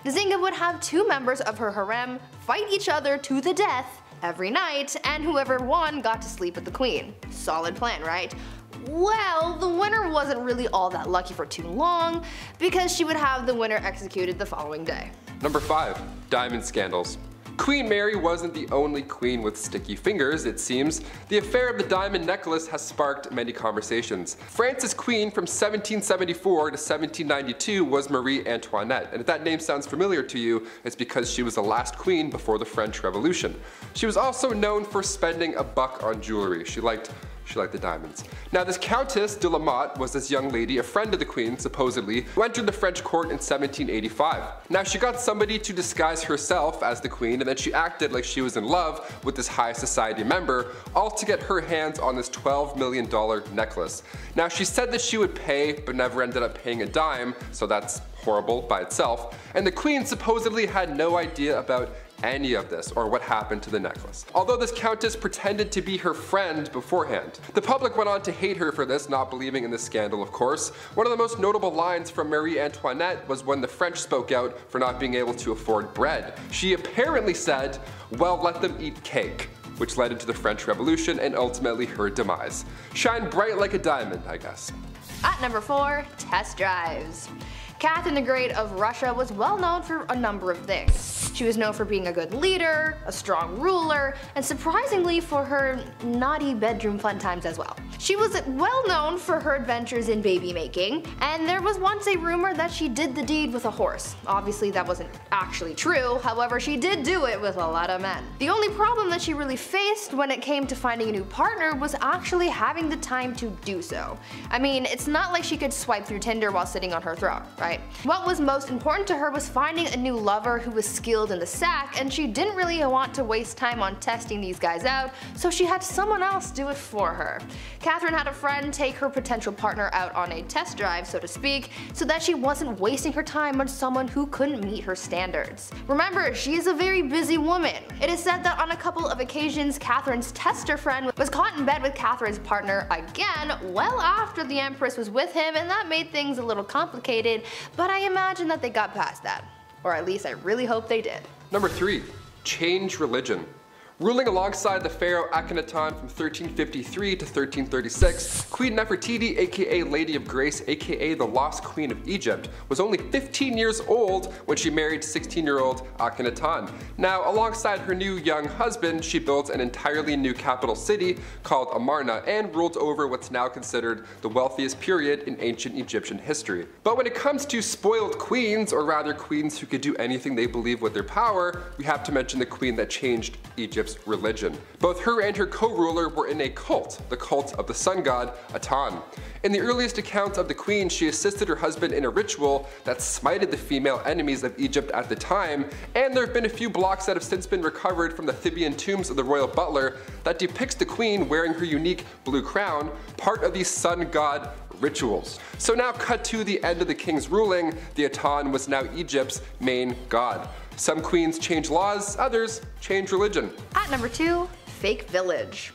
Nzinga would have two members of her harem fight each other to the death every night, and whoever won got to sleep with the queen. Solid plan, right? Well, the winner wasn't really all that lucky for too long, because she would have the winner executed the following day. Number five, diamond scandals. Queen Mary wasn't the only queen with sticky fingers, it seems. The affair of the diamond necklace has sparked many conversations. France's queen from seventeen seventy-four to seventeen ninety-two was Marie Antoinette, and if that name sounds familiar to you, it's because she was the last queen before the French Revolution. She was also known for spending a buck on jewelry. She liked She liked the diamonds. Now, this Countess de la Motte was this young lady, a friend of the queen, supposedly, who entered the French court in seventeen eighty-five. Now, she got somebody to disguise herself as the queen, and then she acted like she was in love with this high society member, all to get her hands on this twelve million dollar necklace. Now, she said that she would pay, but never ended up paying a dime, so that's horrible by itself. And the queen supposedly had no idea about any of this or what happened to the necklace. Although this countess pretended to be her friend beforehand. The public went on to hate her for this, not believing in the scandal, of course. One of the most notable lines from Marie Antoinette was when the French spoke out for not being able to afford bread. She apparently said, "Well, let them eat cake," which led into the French Revolution and ultimately her demise. Shine bright like a diamond, I guess. At number four, test drives. Catherine the Great of Russia was well known for a number of things. She was known for being a good leader, a strong ruler, and surprisingly for her naughty bedroom fun times as well. She was well known for her adventures in baby making, and there was once a rumor that she did the deed with a horse. Obviously that wasn't actually true, however she did do it with a lot of men. The only problem that she really faced when it came to finding a new partner was actually having the time to do so. I mean, it's not like she could swipe through Tinder while sitting on her throne, right? What was most important to her was finding a new lover who was skilled in the sack, and she didn't really want to waste time on testing these guys out, so she had someone else do it for her. Catherine had a friend take her potential partner out on a test drive, so to speak, so that she wasn't wasting her time on someone who couldn't meet her standards. Remember, she is a very busy woman. It is said that on a couple of occasions, Catherine's tester friend was caught in bed with Catherine's partner again well after the Empress was with him, and that made things a little complicated. But I imagine that they got past that. Or at least I really hope they did. Number three, change religion. Ruling alongside the pharaoh Akhenaten from thirteen fifty-three to thirteen thirty-six, Queen Nefertiti, aka Lady of Grace, aka the Lost Queen of Egypt, was only fifteen years old when she married sixteen-year-old Akhenaten. Now, alongside her new young husband, she built an entirely new capital city called Amarna and ruled over what's now considered the wealthiest period in ancient Egyptian history. But when it comes to spoiled queens, or rather queens who could do anything they believe with their power, we have to mention the queen that changed Egypt. Religion. Both her and her co-ruler were in a cult, the cult of the sun god, Aten. In the earliest accounts of the queen, she assisted her husband in a ritual that smited the female enemies of Egypt at the time, and there have been a few blocks that have since been recovered from the Theban tombs of the royal butler that depicts the queen wearing her unique blue crown, part of the sun god rituals. So now cut to the end of the king's ruling, the Aten was now Egypt's main god. Some queens change laws, others change religion. At number two, fake village.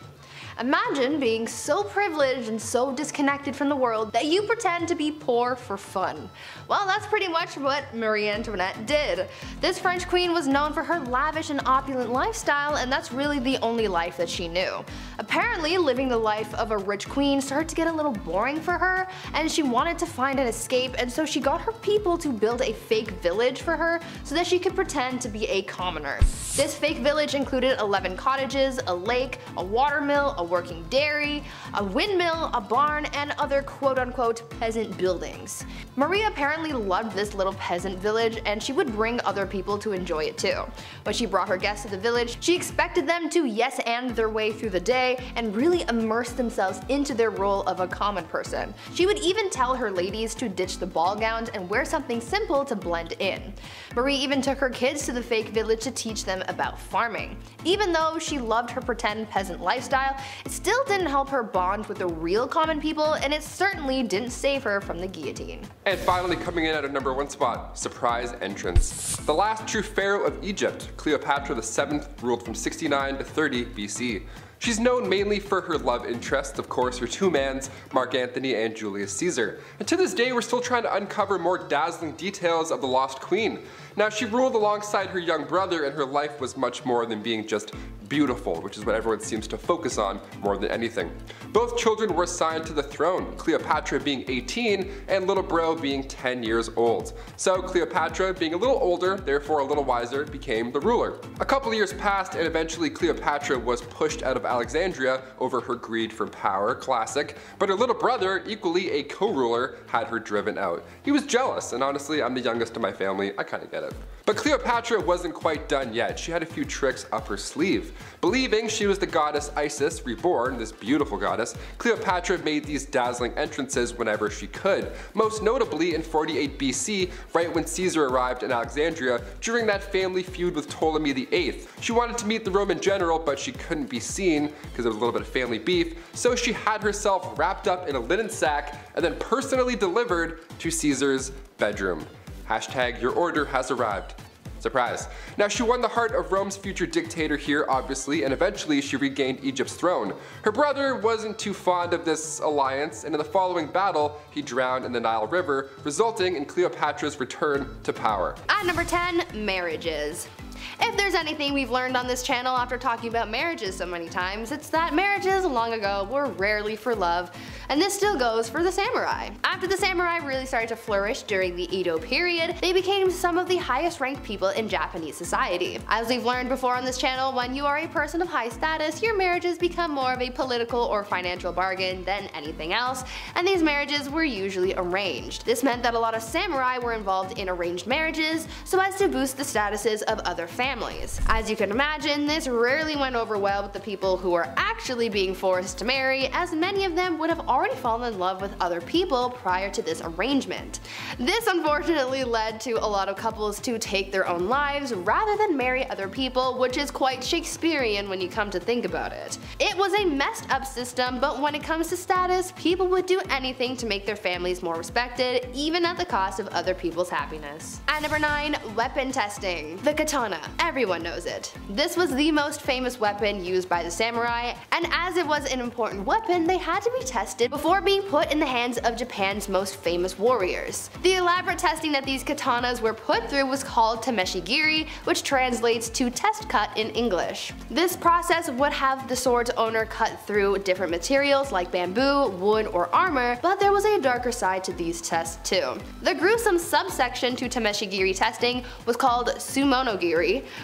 Imagine being so privileged and so disconnected from the world that you pretend to be poor for fun. Well, that's pretty much what Marie Antoinette did. This French queen was known for her lavish and opulent lifestyle, and that's really the only life that she knew. Apparently, living the life of a rich queen started to get a little boring for her, and she wanted to find an escape, and so she got her people to build a fake village for her so that she could pretend to be a commoner. This fake village included eleven cottages, a lake, a watermill, a working dairy, a windmill, a barn, and other quote-unquote peasant buildings. Marie apparently loved this little peasant village, and she would bring other people to enjoy it too. When she brought her guests to the village, she expected them to yes and their way through the day and really immerse themselves into their role of a common person. She would even tell her ladies to ditch the ball gowns and wear something simple to blend in. Marie even took her kids to the fake village to teach them about farming. Even though she loved her pretend peasant lifestyle, it still didn't help her bond with the real common people, and it certainly didn't save her from the guillotine. And finally, coming in at a number one spot, surprise entrance. The last true pharaoh of Egypt, Cleopatra the seventh, ruled from sixty-nine to thirty B C. She's known mainly for her love interests, of course, her two mans, Mark Antony and Julius Caesar. And to this day, we're still trying to uncover more dazzling details of the lost queen. Now, she ruled alongside her young brother, and her life was much more than being just beautiful, which is what everyone seems to focus on more than anything. Both children were assigned to the throne, Cleopatra being eighteen and little bro being ten years old. So Cleopatra, being a little older, therefore a little wiser, became the ruler. A couple of years passed, and eventually Cleopatra was pushed out of Alexandria over her greed for power, classic, but her little brother, equally a co-ruler, had her driven out. He was jealous, and honestly, I'm the youngest in my family, I kinda get it. But Cleopatra wasn't quite done yet. She had a few tricks up her sleeve. Believing she was the goddess Isis reborn, this beautiful goddess, Cleopatra made these dazzling entrances whenever she could, most notably in forty-eight B C, right when Caesar arrived in Alexandria during that family feud with Ptolemy the eighth. She wanted to meet the Roman general, but she couldn't be seen because there was a little bit of family beef, so she had herself wrapped up in a linen sack and then personally delivered to Caesar's bedroom. Hashtag your order has arrived. Surprise. Now, she won the heart of Rome's future dictator here, obviously, and eventually she regained Egypt's throne. Her brother wasn't too fond of this alliance, and in the following battle, he drowned in the Nile River, resulting in Cleopatra's return to power. At number ten, marriages. If there's anything we've learned on this channel after talking about marriages so many times, it's that marriages long ago were rarely for love, and this still goes for the samurai. After the samurai really started to flourish during the Edo period, they became some of the highest ranked people in Japanese society. As we've learned before on this channel, when you are a person of high status, your marriages become more of a political or financial bargain than anything else, and these marriages were usually arranged. This meant that a lot of samurai were involved in arranged marriages so as to boost the statuses of other families. As you can imagine, this rarely went over well with the people who were actually being forced to marry, as many of them would have already fallen in love with other people prior to this arrangement. This unfortunately led to a lot of couples to take their own lives rather than marry other people, which is quite Shakespearean when you come to think about it. It was a messed up system, but when it comes to status, people would do anything to make their families more respected, even at the cost of other people's happiness. At number nine, weapon testing. The katana. Everyone knows it. This was the most famous weapon used by the samurai, and as it was an important weapon, they had to be tested before being put in the hands of Japan's most famous warriors. The elaborate testing that these katanas were put through was called tameshigiri, which translates to test cut in English. This process would have the sword's owner cut through different materials like bamboo, wood, or armor, but there was a darker side to these tests too. The gruesome subsection to tameshigiri testing was called sumonogiri,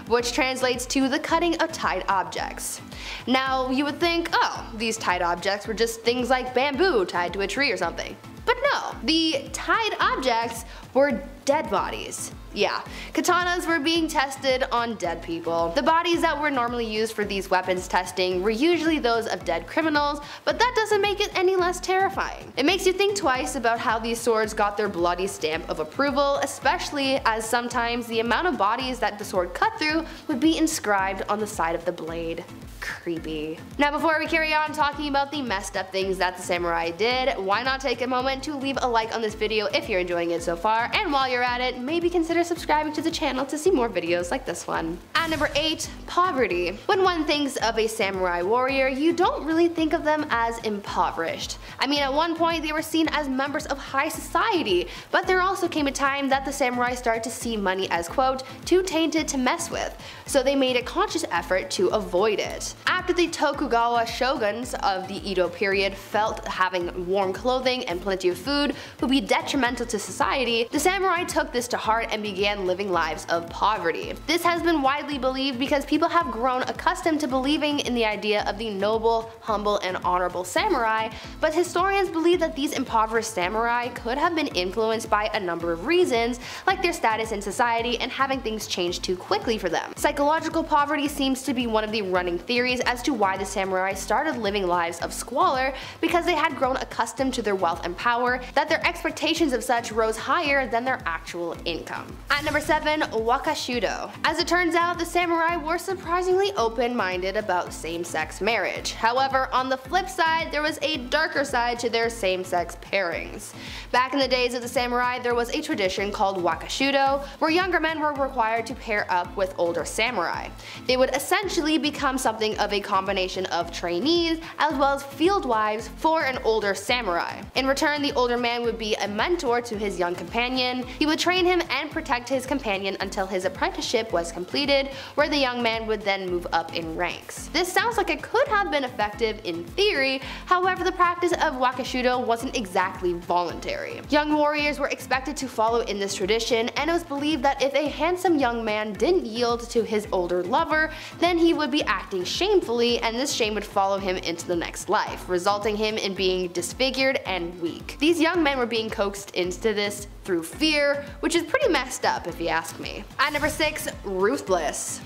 which translates to the cutting of tied objects. Now, you would think, oh, these tied objects were just things like bamboo tied to a tree or something. But no, the tied objects were dead bodies. Yeah, katanas were being tested on dead people. The bodies that were normally used for these weapons testing were usually those of dead criminals, but that doesn't make it any less terrifying. It makes you think twice about how these swords got their bloody stamp of approval, especially as sometimes the amount of bodies that the sword cut through would be inscribed on the side of the blade. creepy. Now, before we carry on talking about the messed up things that the samurai did, why not take a moment to leave a like on this video if you're enjoying it so far, and while you're at it, maybe consider subscribing to the channel to see more videos like this one. At number eight, poverty. When one thinks of a samurai warrior, you don't really think of them as impoverished. I mean, at one point they were seen as members of high society, but there also came a time that the samurai started to see money as, quote, too tainted to mess with, so they made a conscious effort to avoid it. After the Tokugawa shoguns of the Edo period felt having warm clothing and plenty of food would be detrimental to society, the samurai took this to heart and began living lives of poverty. This has been widely believed because people have grown accustomed to believing in the idea of the noble, humble, and honorable samurai, but historians believe that these impoverished samurai could have been influenced by a number of reasons, like their status in society and having things change too quickly for them. Psychological poverty seems to be one of the running theories as to why the samurai started living lives of squalor, because they had grown accustomed to their wealth and power, that their expectations of such rose higher than their actual income. At number seven, Wakashudo. As it turns out, the samurai were surprisingly open-minded about same-sex marriage. However, on the flip side, there was a darker side to their same-sex pairings. Back in the days of the samurai, there was a tradition called Wakashudo, where younger men were required to pair up with older samurai. They would essentially become something of a combination of trainees as well as field wives for an older samurai. In return, the older man would be a mentor to his young companion. He would train him and protect his companion until his apprenticeship was completed, where the young man would then move up in ranks. This sounds like it could have been effective in theory, however the practice of Wakashudo wasn't exactly voluntary. Young warriors were expected to follow in this tradition, and it was believed that if a handsome young man didn't yield to his older lover, then he would be acting shamefully, and this shame would follow him into the next life, resulting him in being disfigured and weak. These young men were being coaxed into this through fear, which is pretty messed up if you ask me. At number six, ruthless.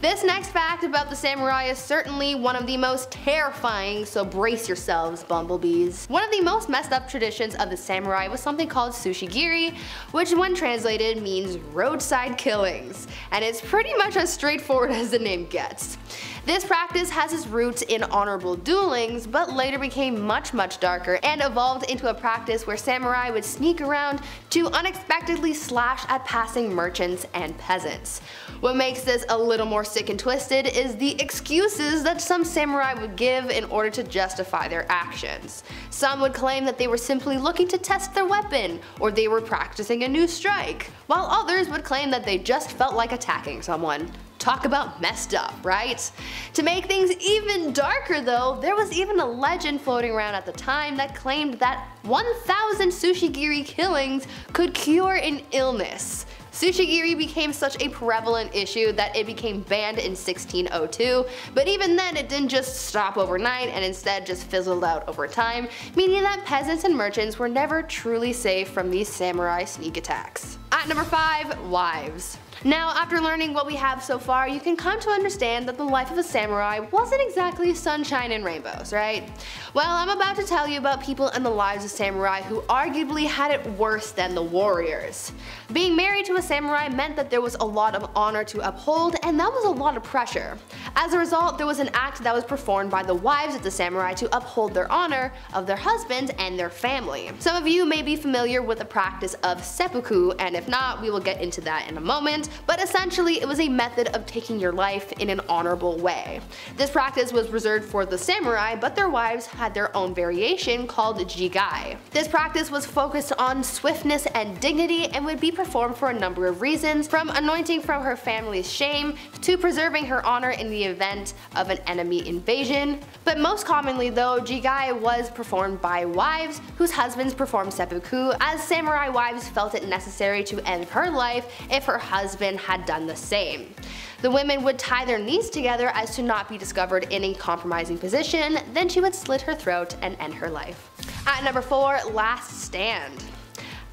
This next fact about the samurai is certainly one of the most terrifying, so brace yourselves, bumblebees. One of the most messed up traditions of the samurai was something called sushigiri, which when translated means roadside killings, and it's pretty much as straightforward as the name gets. This practice has its roots in honorable duelings, but later became much much darker and evolved into a practice where samurai would sneak around to unexpectedly slash at passing merchants and peasants. What makes this a little more sick and twisted is the excuses that some samurai would give in order to justify their actions. Some would claim that they were simply looking to test their weapon, or they were practicing a new strike, while others would claim that they just felt like attacking someone. Talk about messed up, right? To make things even darker though, there was even a legend floating around at the time that claimed that one thousand sushigiri killings could cure an illness. Sushigiri became such a prevalent issue that it became banned in sixteen oh two, but even then it didn't just stop overnight and instead just fizzled out over time, meaning that peasants and merchants were never truly safe from these samurai sneak attacks. At number five, wives. Now, after learning what we have so far, you can come to understand that the life of a samurai wasn't exactly sunshine and rainbows, right? Well, I'm about to tell you about people in the lives of samurai who arguably had it worse than the warriors. Being married to a samurai meant that there was a lot of honor to uphold, and that was a lot of pressure. As a result, there was an act that was performed by the wives of the samurai to uphold their honor of their husbands and their family. Some of you may be familiar with the practice of seppuku, and if not, we will get into that in a moment. But essentially, it was a method of taking your life in an honorable way. This practice was reserved for the samurai, but their wives had their own variation called jigai. This practice was focused on swiftness and dignity and would be performed for a number of reasons, from anointing from her family's shame to preserving her honor in the event of an enemy invasion. But most commonly though, jigai was performed by wives whose husbands performed seppuku, as samurai wives felt it necessary to end her life if her husband had done the same. The women would tie their knees together as to not be discovered in a compromising position, then she would slit her throat and end her life. At number four, last stand.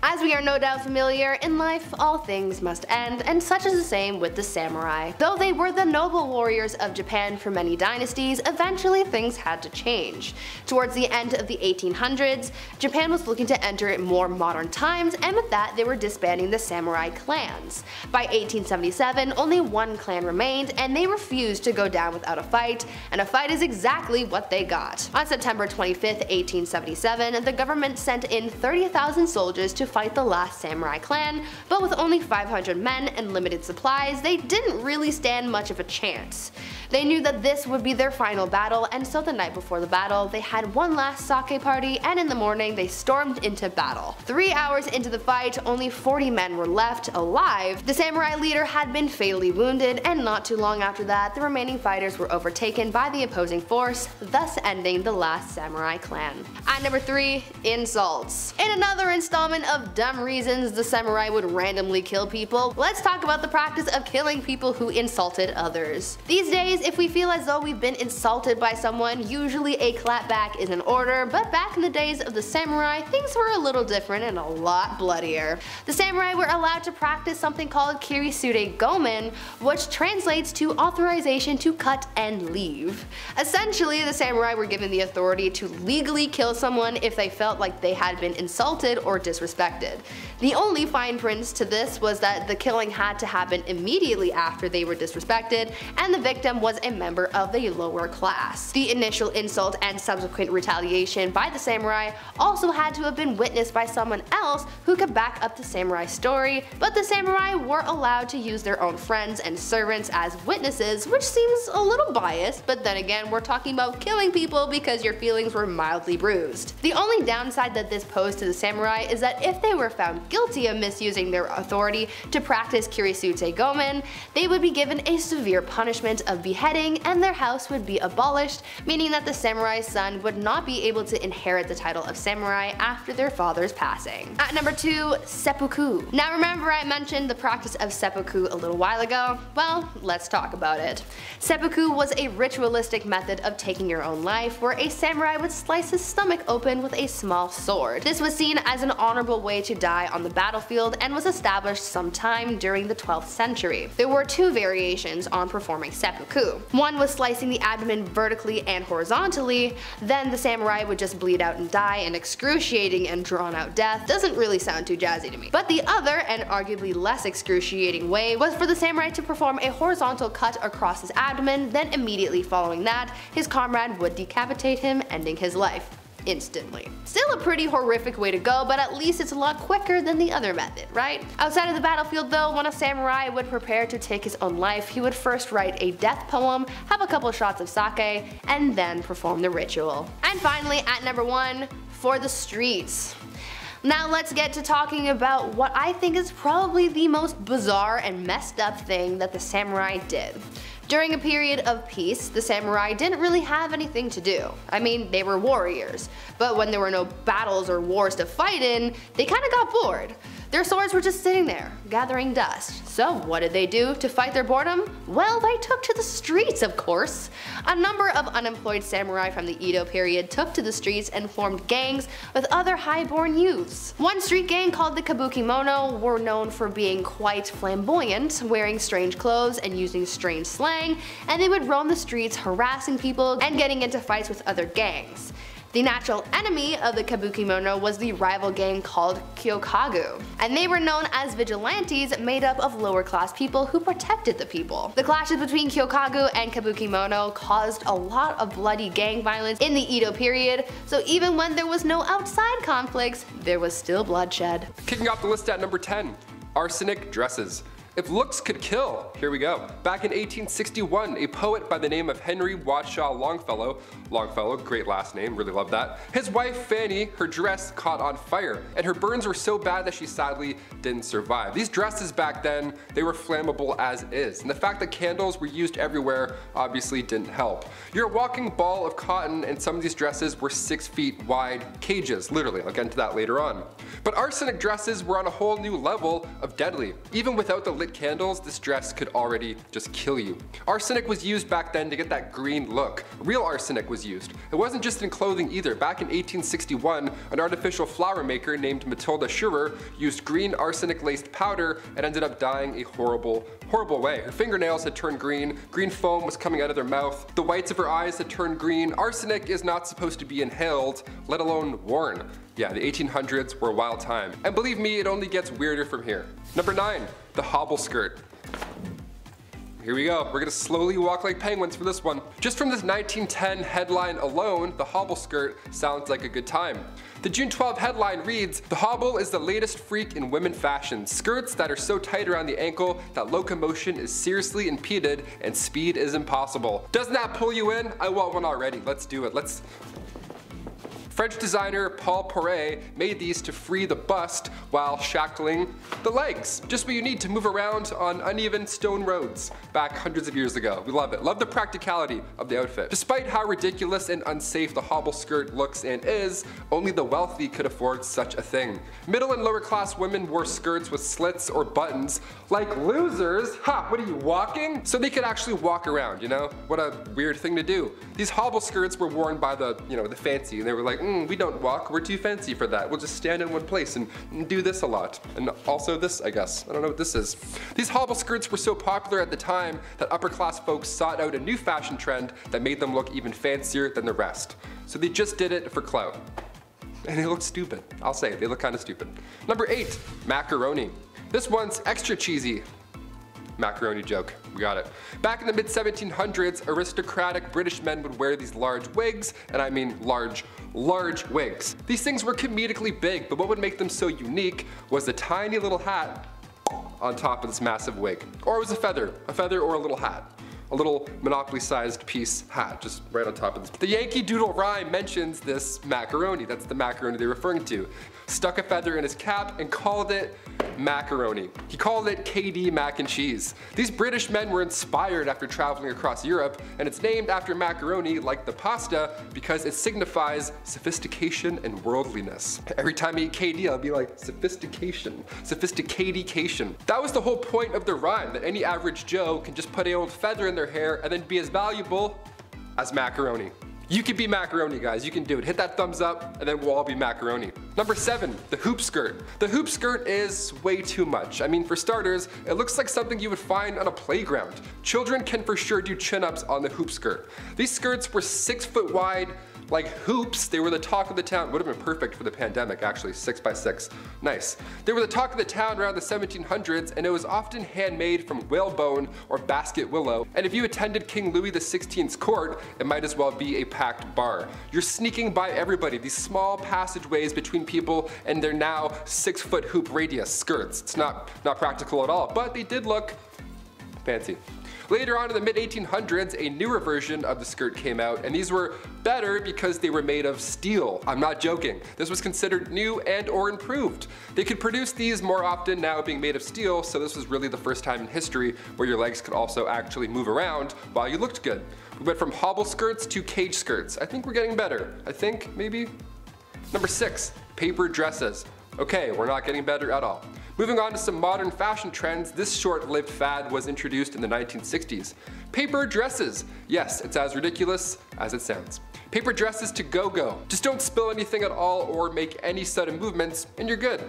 As we are no doubt familiar, in life all things must end, and such is the same with the samurai. Though they were the noble warriors of Japan for many dynasties, eventually things had to change. Towards the end of the eighteen hundreds, Japan was looking to enter more modern times, and with that they were disbanding the samurai clans. By eighteen seventy-seven, only one clan remained, and they refused to go down without a fight, and a fight is exactly what they got. On September twenty-fifth, eighteen seventy-seven, the government sent in thirty thousand soldiers to fight the last samurai clan, but with only five hundred men and limited supplies, they didn't really stand much of a chance. They knew that this would be their final battle, and so the night before the battle, they had one last sake party, and in the morning they stormed into battle. Three hours into the fight, only forty men were left alive. The samurai leader had been fatally wounded, and not too long after that, the remaining fighters were overtaken by the opposing force, thus ending the last samurai clan. At number three, insults. In another installment of dumb reasons the samurai would randomly kill people, let's talk about the practice of killing people who insulted others. These days, if we feel as though we've been insulted by someone, usually a clap back is in order, but back in the days of the samurai, things were a little different and a lot bloodier. The samurai were allowed to practice something called kirisude gomen, which translates to authorization to cut and leave. Essentially, the samurai were given the authority to legally kill someone if they felt like they had been insulted or disrespected. The only fine print to this was that the killing had to happen immediately after they were disrespected, and the victim was a member of the lower class. The initial insult and subsequent retaliation by the samurai also had to have been witnessed by someone else who could back up the samurai story, but the samurai were allowed to use their own friends and servants as witnesses, which seems a little biased, but then again, we're talking about killing people because your feelings were mildly bruised. The only downside that this posed to the samurai is that if they were found guilty of misusing their authority to practice kirisute gomen, they would be given a severe punishment of behavior Beheading, and their house would be abolished, meaning that the samurai's son would not be able to inherit the title of samurai after their father's passing. At number two, seppuku. Now remember I mentioned the practice of seppuku a little while ago? Well, let's talk about it. Seppuku was a ritualistic method of taking your own life where a samurai would slice his stomach open with a small sword. This was seen as an honorable way to die on the battlefield and was established sometime during the twelfth century. There were two variations on performing seppuku. One was slicing the abdomen vertically and horizontally, then the samurai would just bleed out and die an excruciating and drawn out death. Doesn't really sound too jazzy to me. But the other, and arguably less excruciating way, was for the samurai to perform a horizontal cut across his abdomen, then immediately following that, his comrade would decapitate him, ending his life. Instantly. Still a pretty horrific way to go, but at least it's a lot quicker than the other method, right? Outside of the battlefield though, when a samurai would prepare to take his own life, he would first write a death poem, have a couple shots of sake, and then perform the ritual. And finally, at number one, for the streets. Now let's get to talking about what I think is probably the most bizarre and messed up thing that the samurai did. During a period of peace, the samurai didn't really have anything to do. I mean, they were warriors, but when there were no battles or wars to fight in, they kinda got bored. Their swords were just sitting there, gathering dust. So what did they do to fight their boredom? Well, they took to the streets, of course. A number of unemployed samurai from the Edo period took to the streets and formed gangs with other highborn youths. One street gang called the Kabukimono were known for being quite flamboyant, wearing strange clothes and using strange slang, and they would roam the streets harassing people and getting into fights with other gangs. The natural enemy of the Kabukimono was the rival gang called Kyokagu, and they were known as vigilantes made up of lower class people who protected the people. The clashes between Kyokagu and Kabukimono caused a lot of bloody gang violence in the Edo period, so even when there was no outside conflicts, there was still bloodshed. Kicking off the list at number ten, arsenic dresses. If looks could kill, here we go. Back in eighteen sixty-one, a poet by the name of Henry Wadshaw Longfellow, Longfellow, great last name, really love that, his wife Fanny, her dress caught on fire, and her burns were so bad that she sadly didn't survive. These dresses back then, they were flammable as is, and the fact that candles were used everywhere obviously didn't help. You're a walking ball of cotton, and some of these dresses were six feet wide cages, literally. I'll get into that later on. But arsenic dresses were on a whole new level of deadly, even without the lit candles, this dress could already just kill you. Arsenic was used back then to get that green look. Real arsenic was used. It wasn't just in clothing either. Back in eighteen sixty-one, an artificial flower maker named Matilda Schurer used green arsenic-laced powder and ended up dying a horrible, horrible way. Her fingernails had turned green, green foam was coming out of their mouth, the whites of her eyes had turned green. Arsenic is not supposed to be inhaled, let alone worn. Yeah, the eighteen hundreds were a wild time. And believe me, it only gets weirder from here. Number nine, the hobble skirt. Here we go. We're gonna slowly walk like penguins for this one. Just from this nineteen ten headline alone, the hobble skirt sounds like a good time. The June twelfth headline reads, "The hobble is the latest freak in women fashion. Skirts that are so tight around the ankle that locomotion is seriously impeded and speed is impossible." Doesn't that pull you in? I want one already. Let's do it. Let's. French designer Paul Poiret made these to free the bust while shackling the legs. Just what you need to move around on uneven stone roads back hundreds of years ago. We love it. Love the practicality of the outfit. Despite how ridiculous and unsafe the hobble skirt looks and is, only the wealthy could afford such a thing. Middle and lower class women wore skirts with slits or buttons. Like losers, ha, what are you, walking? So they could actually walk around, you know? What a weird thing to do. These hobble skirts were worn by the, you know, the fancy, and they were like, Mm, we don't walk, we're too fancy for that. We'll just stand in one place and do this a lot. And also this, I guess. I don't know what this is. These hobble skirts were so popular at the time that upper class folks sought out a new fashion trend that made them look even fancier than the rest. So they just did it for clout. And they look stupid. I'll say it, they look kind of stupid. Number eight, macaroni. This one's extra cheesy. Macaroni joke. We got it. Back in the mid seventeen hundreds, aristocratic British men would wear these large wigs, and I mean large, large wigs. These things were comedically big, but what would make them so unique was the tiny little hat on top of this massive wig. Or it was a feather, a feather or a little hat. A little Monopoly-sized piece hat, just right on top of this. The Yankee Doodle rhyme mentions this macaroni. That's the macaroni they're referring to. Stuck a feather in his cap and called it macaroni. He called it K D mac and cheese. These British men were inspired after traveling across Europe, and it's named after macaroni, like the pasta, because it signifies sophistication and worldliness. Every time I eat K D, I'll be like, sophistication, sophistication. That was the whole point of the rhyme, that any average Joe can just put an old feather in their hair and then be as valuable as macaroni. You can be macaroni, guys. You can do it. Hit that thumbs up, and then we'll all be macaroni. Number seven, the hoop skirt. The hoop skirt is way too much. I mean, for starters, it looks like something you would find on a playground. Children can for sure do chin-ups on the hoop skirt. These skirts were six foot wide, like hoops. They were the talk of the town. Would have been perfect for the pandemic, actually, six by six. Nice. They were the talk of the town around the seventeen hundreds, and it was often handmade from whalebone or basket willow. And if you attended King Louis the sixteenth's court, it might as well be a packed bar. You're sneaking by everybody, these small passageways between people and their now six foot hoop radius skirts. It's not, not practical at all, but they did look fancy. Later on in the mid eighteen hundreds, a newer version of the skirt came out, and these were better because they were made of steel. I'm not joking. This was considered new and or improved. They could produce these more often now being made of steel, so this was really the first time in history where your legs could also actually move around while you looked good. We went from hobble skirts to cage skirts. I think we're getting better. I think, maybe? Number six, paper dresses. Okay, we're not getting better at all. Moving on to some modern fashion trends, this short-lived fad was introduced in the nineteen sixties. Paper dresses. Yes, it's as ridiculous as it sounds. Paper dresses to go-go. Just don't spill anything at all or make any sudden movements, and you're good.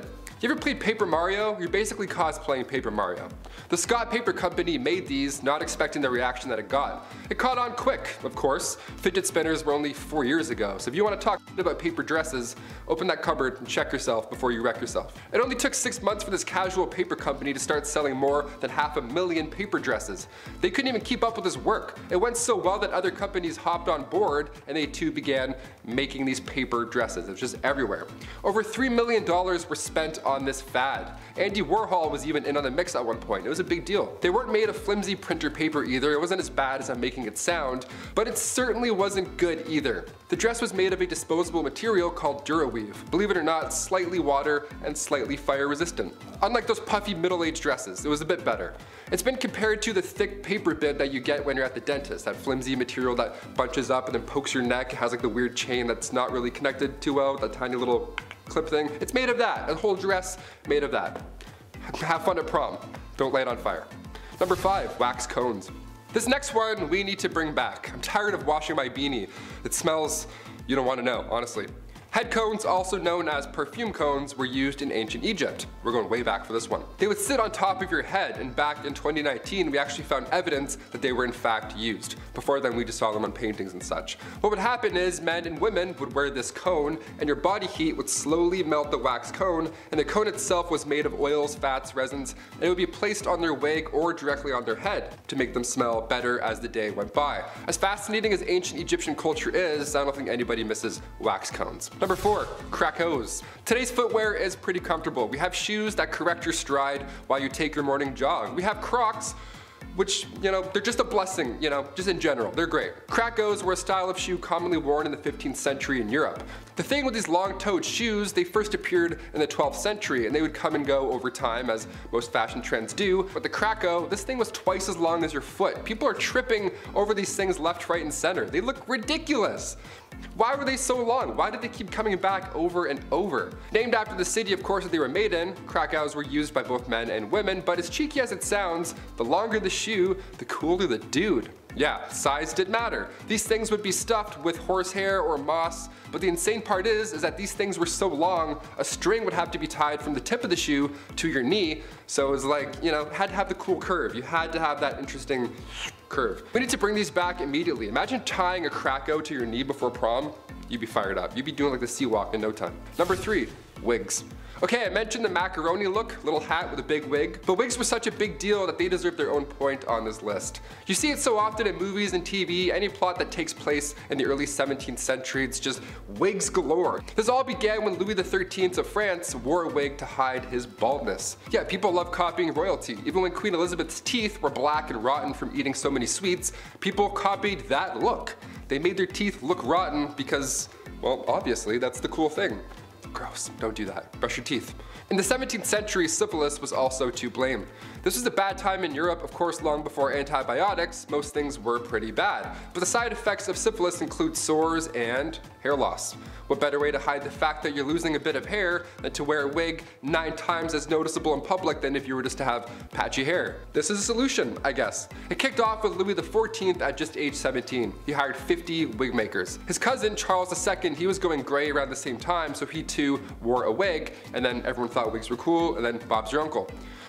You ever played Paper Mario? You're basically cosplaying Paper Mario. The Scott Paper Company made these, not expecting the reaction that it got. It caught on quick, of course. Fidget spinners were only four years ago, so if you want to talk about paper dresses, open that cupboard and check yourself before you wreck yourself. It only took six months for this casual paper company to start selling more than half a million paper dresses. They couldn't even keep up with this work. It went so well that other companies hopped on board, and they too began making these paper dresses. It was just everywhere. Over three million dollars were spent on this fad. Andy Warhol was even in on the mix at one point. It was a big deal. They weren't made of flimsy printer paper either. It wasn't as bad as I'm making it sound, but it certainly wasn't good either. The dress was made of a disposable material called DuraWeave. Believe it or not, slightly water and slightly fire resistant. Unlike those puffy middle-aged dresses, it was a bit better. It's been compared to the thick paper bib that you get when you're at the dentist, that flimsy material that bunches up and then pokes your neck. It has like the weird chain that's not really connected too well, that tiny little clip thing. It's made of that. A whole dress made of that. Have fun at prom. Don't light on fire. Number five, wax cones. This next one we need to bring back. I'm tired of washing my beanie. It smells, you don't want to know, honestly. Head cones, also known as perfume cones, were used in ancient Egypt. We're going way back for this one. They would sit on top of your head, and back in twenty nineteen, we actually found evidence that they were in fact used. Before then, we just saw them on paintings and such. What would happen is men and women would wear this cone, and your body heat would slowly melt the wax cone, and the cone itself was made of oils, fats, resins, and it would be placed on their wig or directly on their head to make them smell better as the day went by. As fascinating as ancient Egyptian culture is, I don't think anybody misses wax cones. Number four, cracos. Today's footwear is pretty comfortable. We have shoes that correct your stride while you take your morning jog. We have Crocs, which, you know, they're just a blessing, you know, just in general, they're great. Cracos were a style of shoe commonly worn in the fifteenth century in Europe. The thing with these long-toed shoes, they first appeared in the twelfth century, and they would come and go over time, as most fashion trends do. But the craco, this thing was twice as long as your foot. People are tripping over these things left, right, and center. They look ridiculous. Why were they so long? Why did they keep coming back over and over? Named after the city, of course, that they were made in, cracows were used by both men and women, but as cheeky as it sounds, the longer the shoe, the cooler the dude. Yeah, size did matter. These things would be stuffed with horsehair or moss, but the insane part is, is that these things were so long, a string would have to be tied from the tip of the shoe to your knee, so it was like, you know, had to have the cool curve. You had to have that interesting curve. We need to bring these back immediately. Imagine tying a cracko to your knee before prom. You'd be fired up. You'd be doing like the sea walk in no time. Number three, wigs. Okay, I mentioned the macaroni look, little hat with a big wig, but wigs were such a big deal that they deserve their own point on this list. You see it so often in movies and T V, any plot that takes place in the early seventeenth century, it's just wigs galore. This all began when Louis the thirteenth of France wore a wig to hide his baldness. Yeah, people love copying royalty. Even when Queen Elizabeth's teeth were black and rotten from eating so many sweets, people copied that look. They made their teeth look rotten because, well, obviously that's the cool thing. Gross, don't do that. Brush your teeth. In the seventeenth century, syphilis was also to blame. This was a bad time in Europe, of course, long before antibiotics. Most things were pretty bad. But the side effects of syphilis include sores and hair loss. What better way to hide the fact that you're losing a bit of hair than to wear a wig nine times as noticeable in public than if you were just to have patchy hair? This is a solution, I guess. It kicked off with Louis the fourteenth at just age seventeen. He hired fifty wig makers. His cousin, Charles the second, he was going gray around the same time, so he too wore a wig, and then everyone thought wigs were cool, and then Bob's your uncle.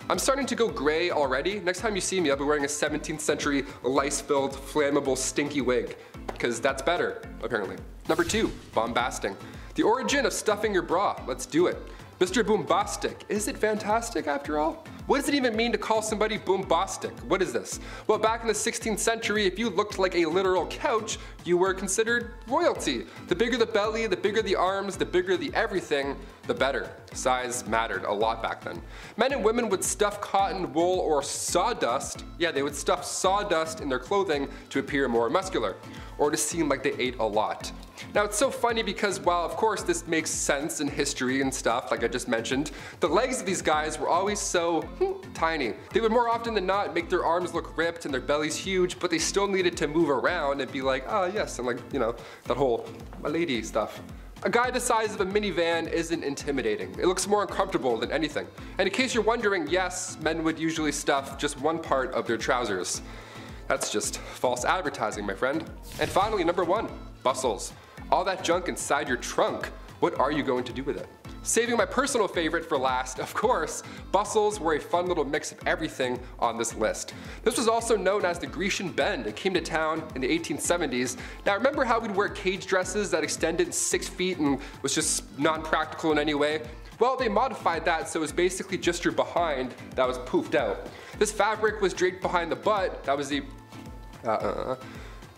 I'm starting to go gray already. Next time you see me, I'll be wearing a seventeenth century lice-filled, flammable, stinky wig, because that's better, apparently. Number two, bombasting. The origin of stuffing your bra. Let's do it. Mister Boombastic, is it fantastic after all? What does it even mean to call somebody boombastic? What is this? Well, back in the sixteenth century, if you looked like a literal couch, you were considered royalty. The bigger the belly, the bigger the arms, the bigger the everything, the better. Size mattered a lot back then. Men and women would stuff cotton, wool, or sawdust. Yeah, they would stuff sawdust in their clothing to appear more muscular, or to seem like they ate a lot. Now it's so funny because while of course this makes sense in history and stuff like I just mentioned, the legs of these guys were always so hmm, tiny. They would more often than not make their arms look ripped and their bellies huge, but they still needed to move around and be like, ah, oh, yes, and like, you know, that whole my lady stuff. A guy the size of a minivan isn't intimidating. It looks more uncomfortable than anything. And in case you're wondering, yes, men would usually stuff just one part of their trousers. That's just false advertising, my friend. And finally, number one, bustles. All that junk inside your trunk, what are you going to do with it? Saving my personal favorite for last, of course, bustles were a fun little mix of everything on this list. This was also known as the Grecian bend. It came to town in the eighteen seventies. Now remember how we'd wear cage dresses that extended six feet and was just non-practical in any way? Well, they modified that so it was basically just your behind that was poofed out. This fabric was draped behind the butt, that was the, uh, uh,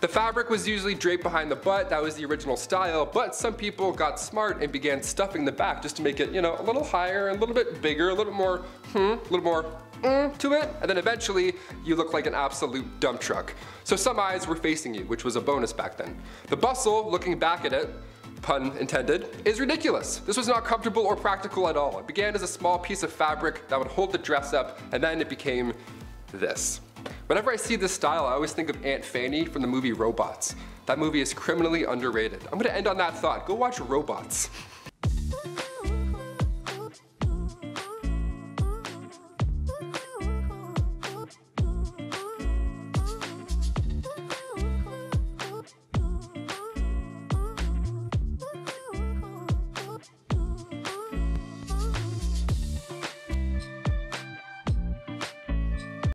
the fabric was usually draped behind the butt, that was the original style, but some people got smart and began stuffing the back just to make it, you know, a little higher, a little bit bigger, a little more, hmm, a little more mm, to it, and then eventually you look like an absolute dump truck. So some eyes were facing you, which was a bonus back then. The bustle, looking back at it, pun intended, is ridiculous. This was not comfortable or practical at all. It began as a small piece of fabric that would hold the dress up, and then it became this. Whenever I see this style, I always think of Aunt Fanny from the movie Robots. That movie is criminally underrated. I'm gonna end on that thought. Go watch Robots.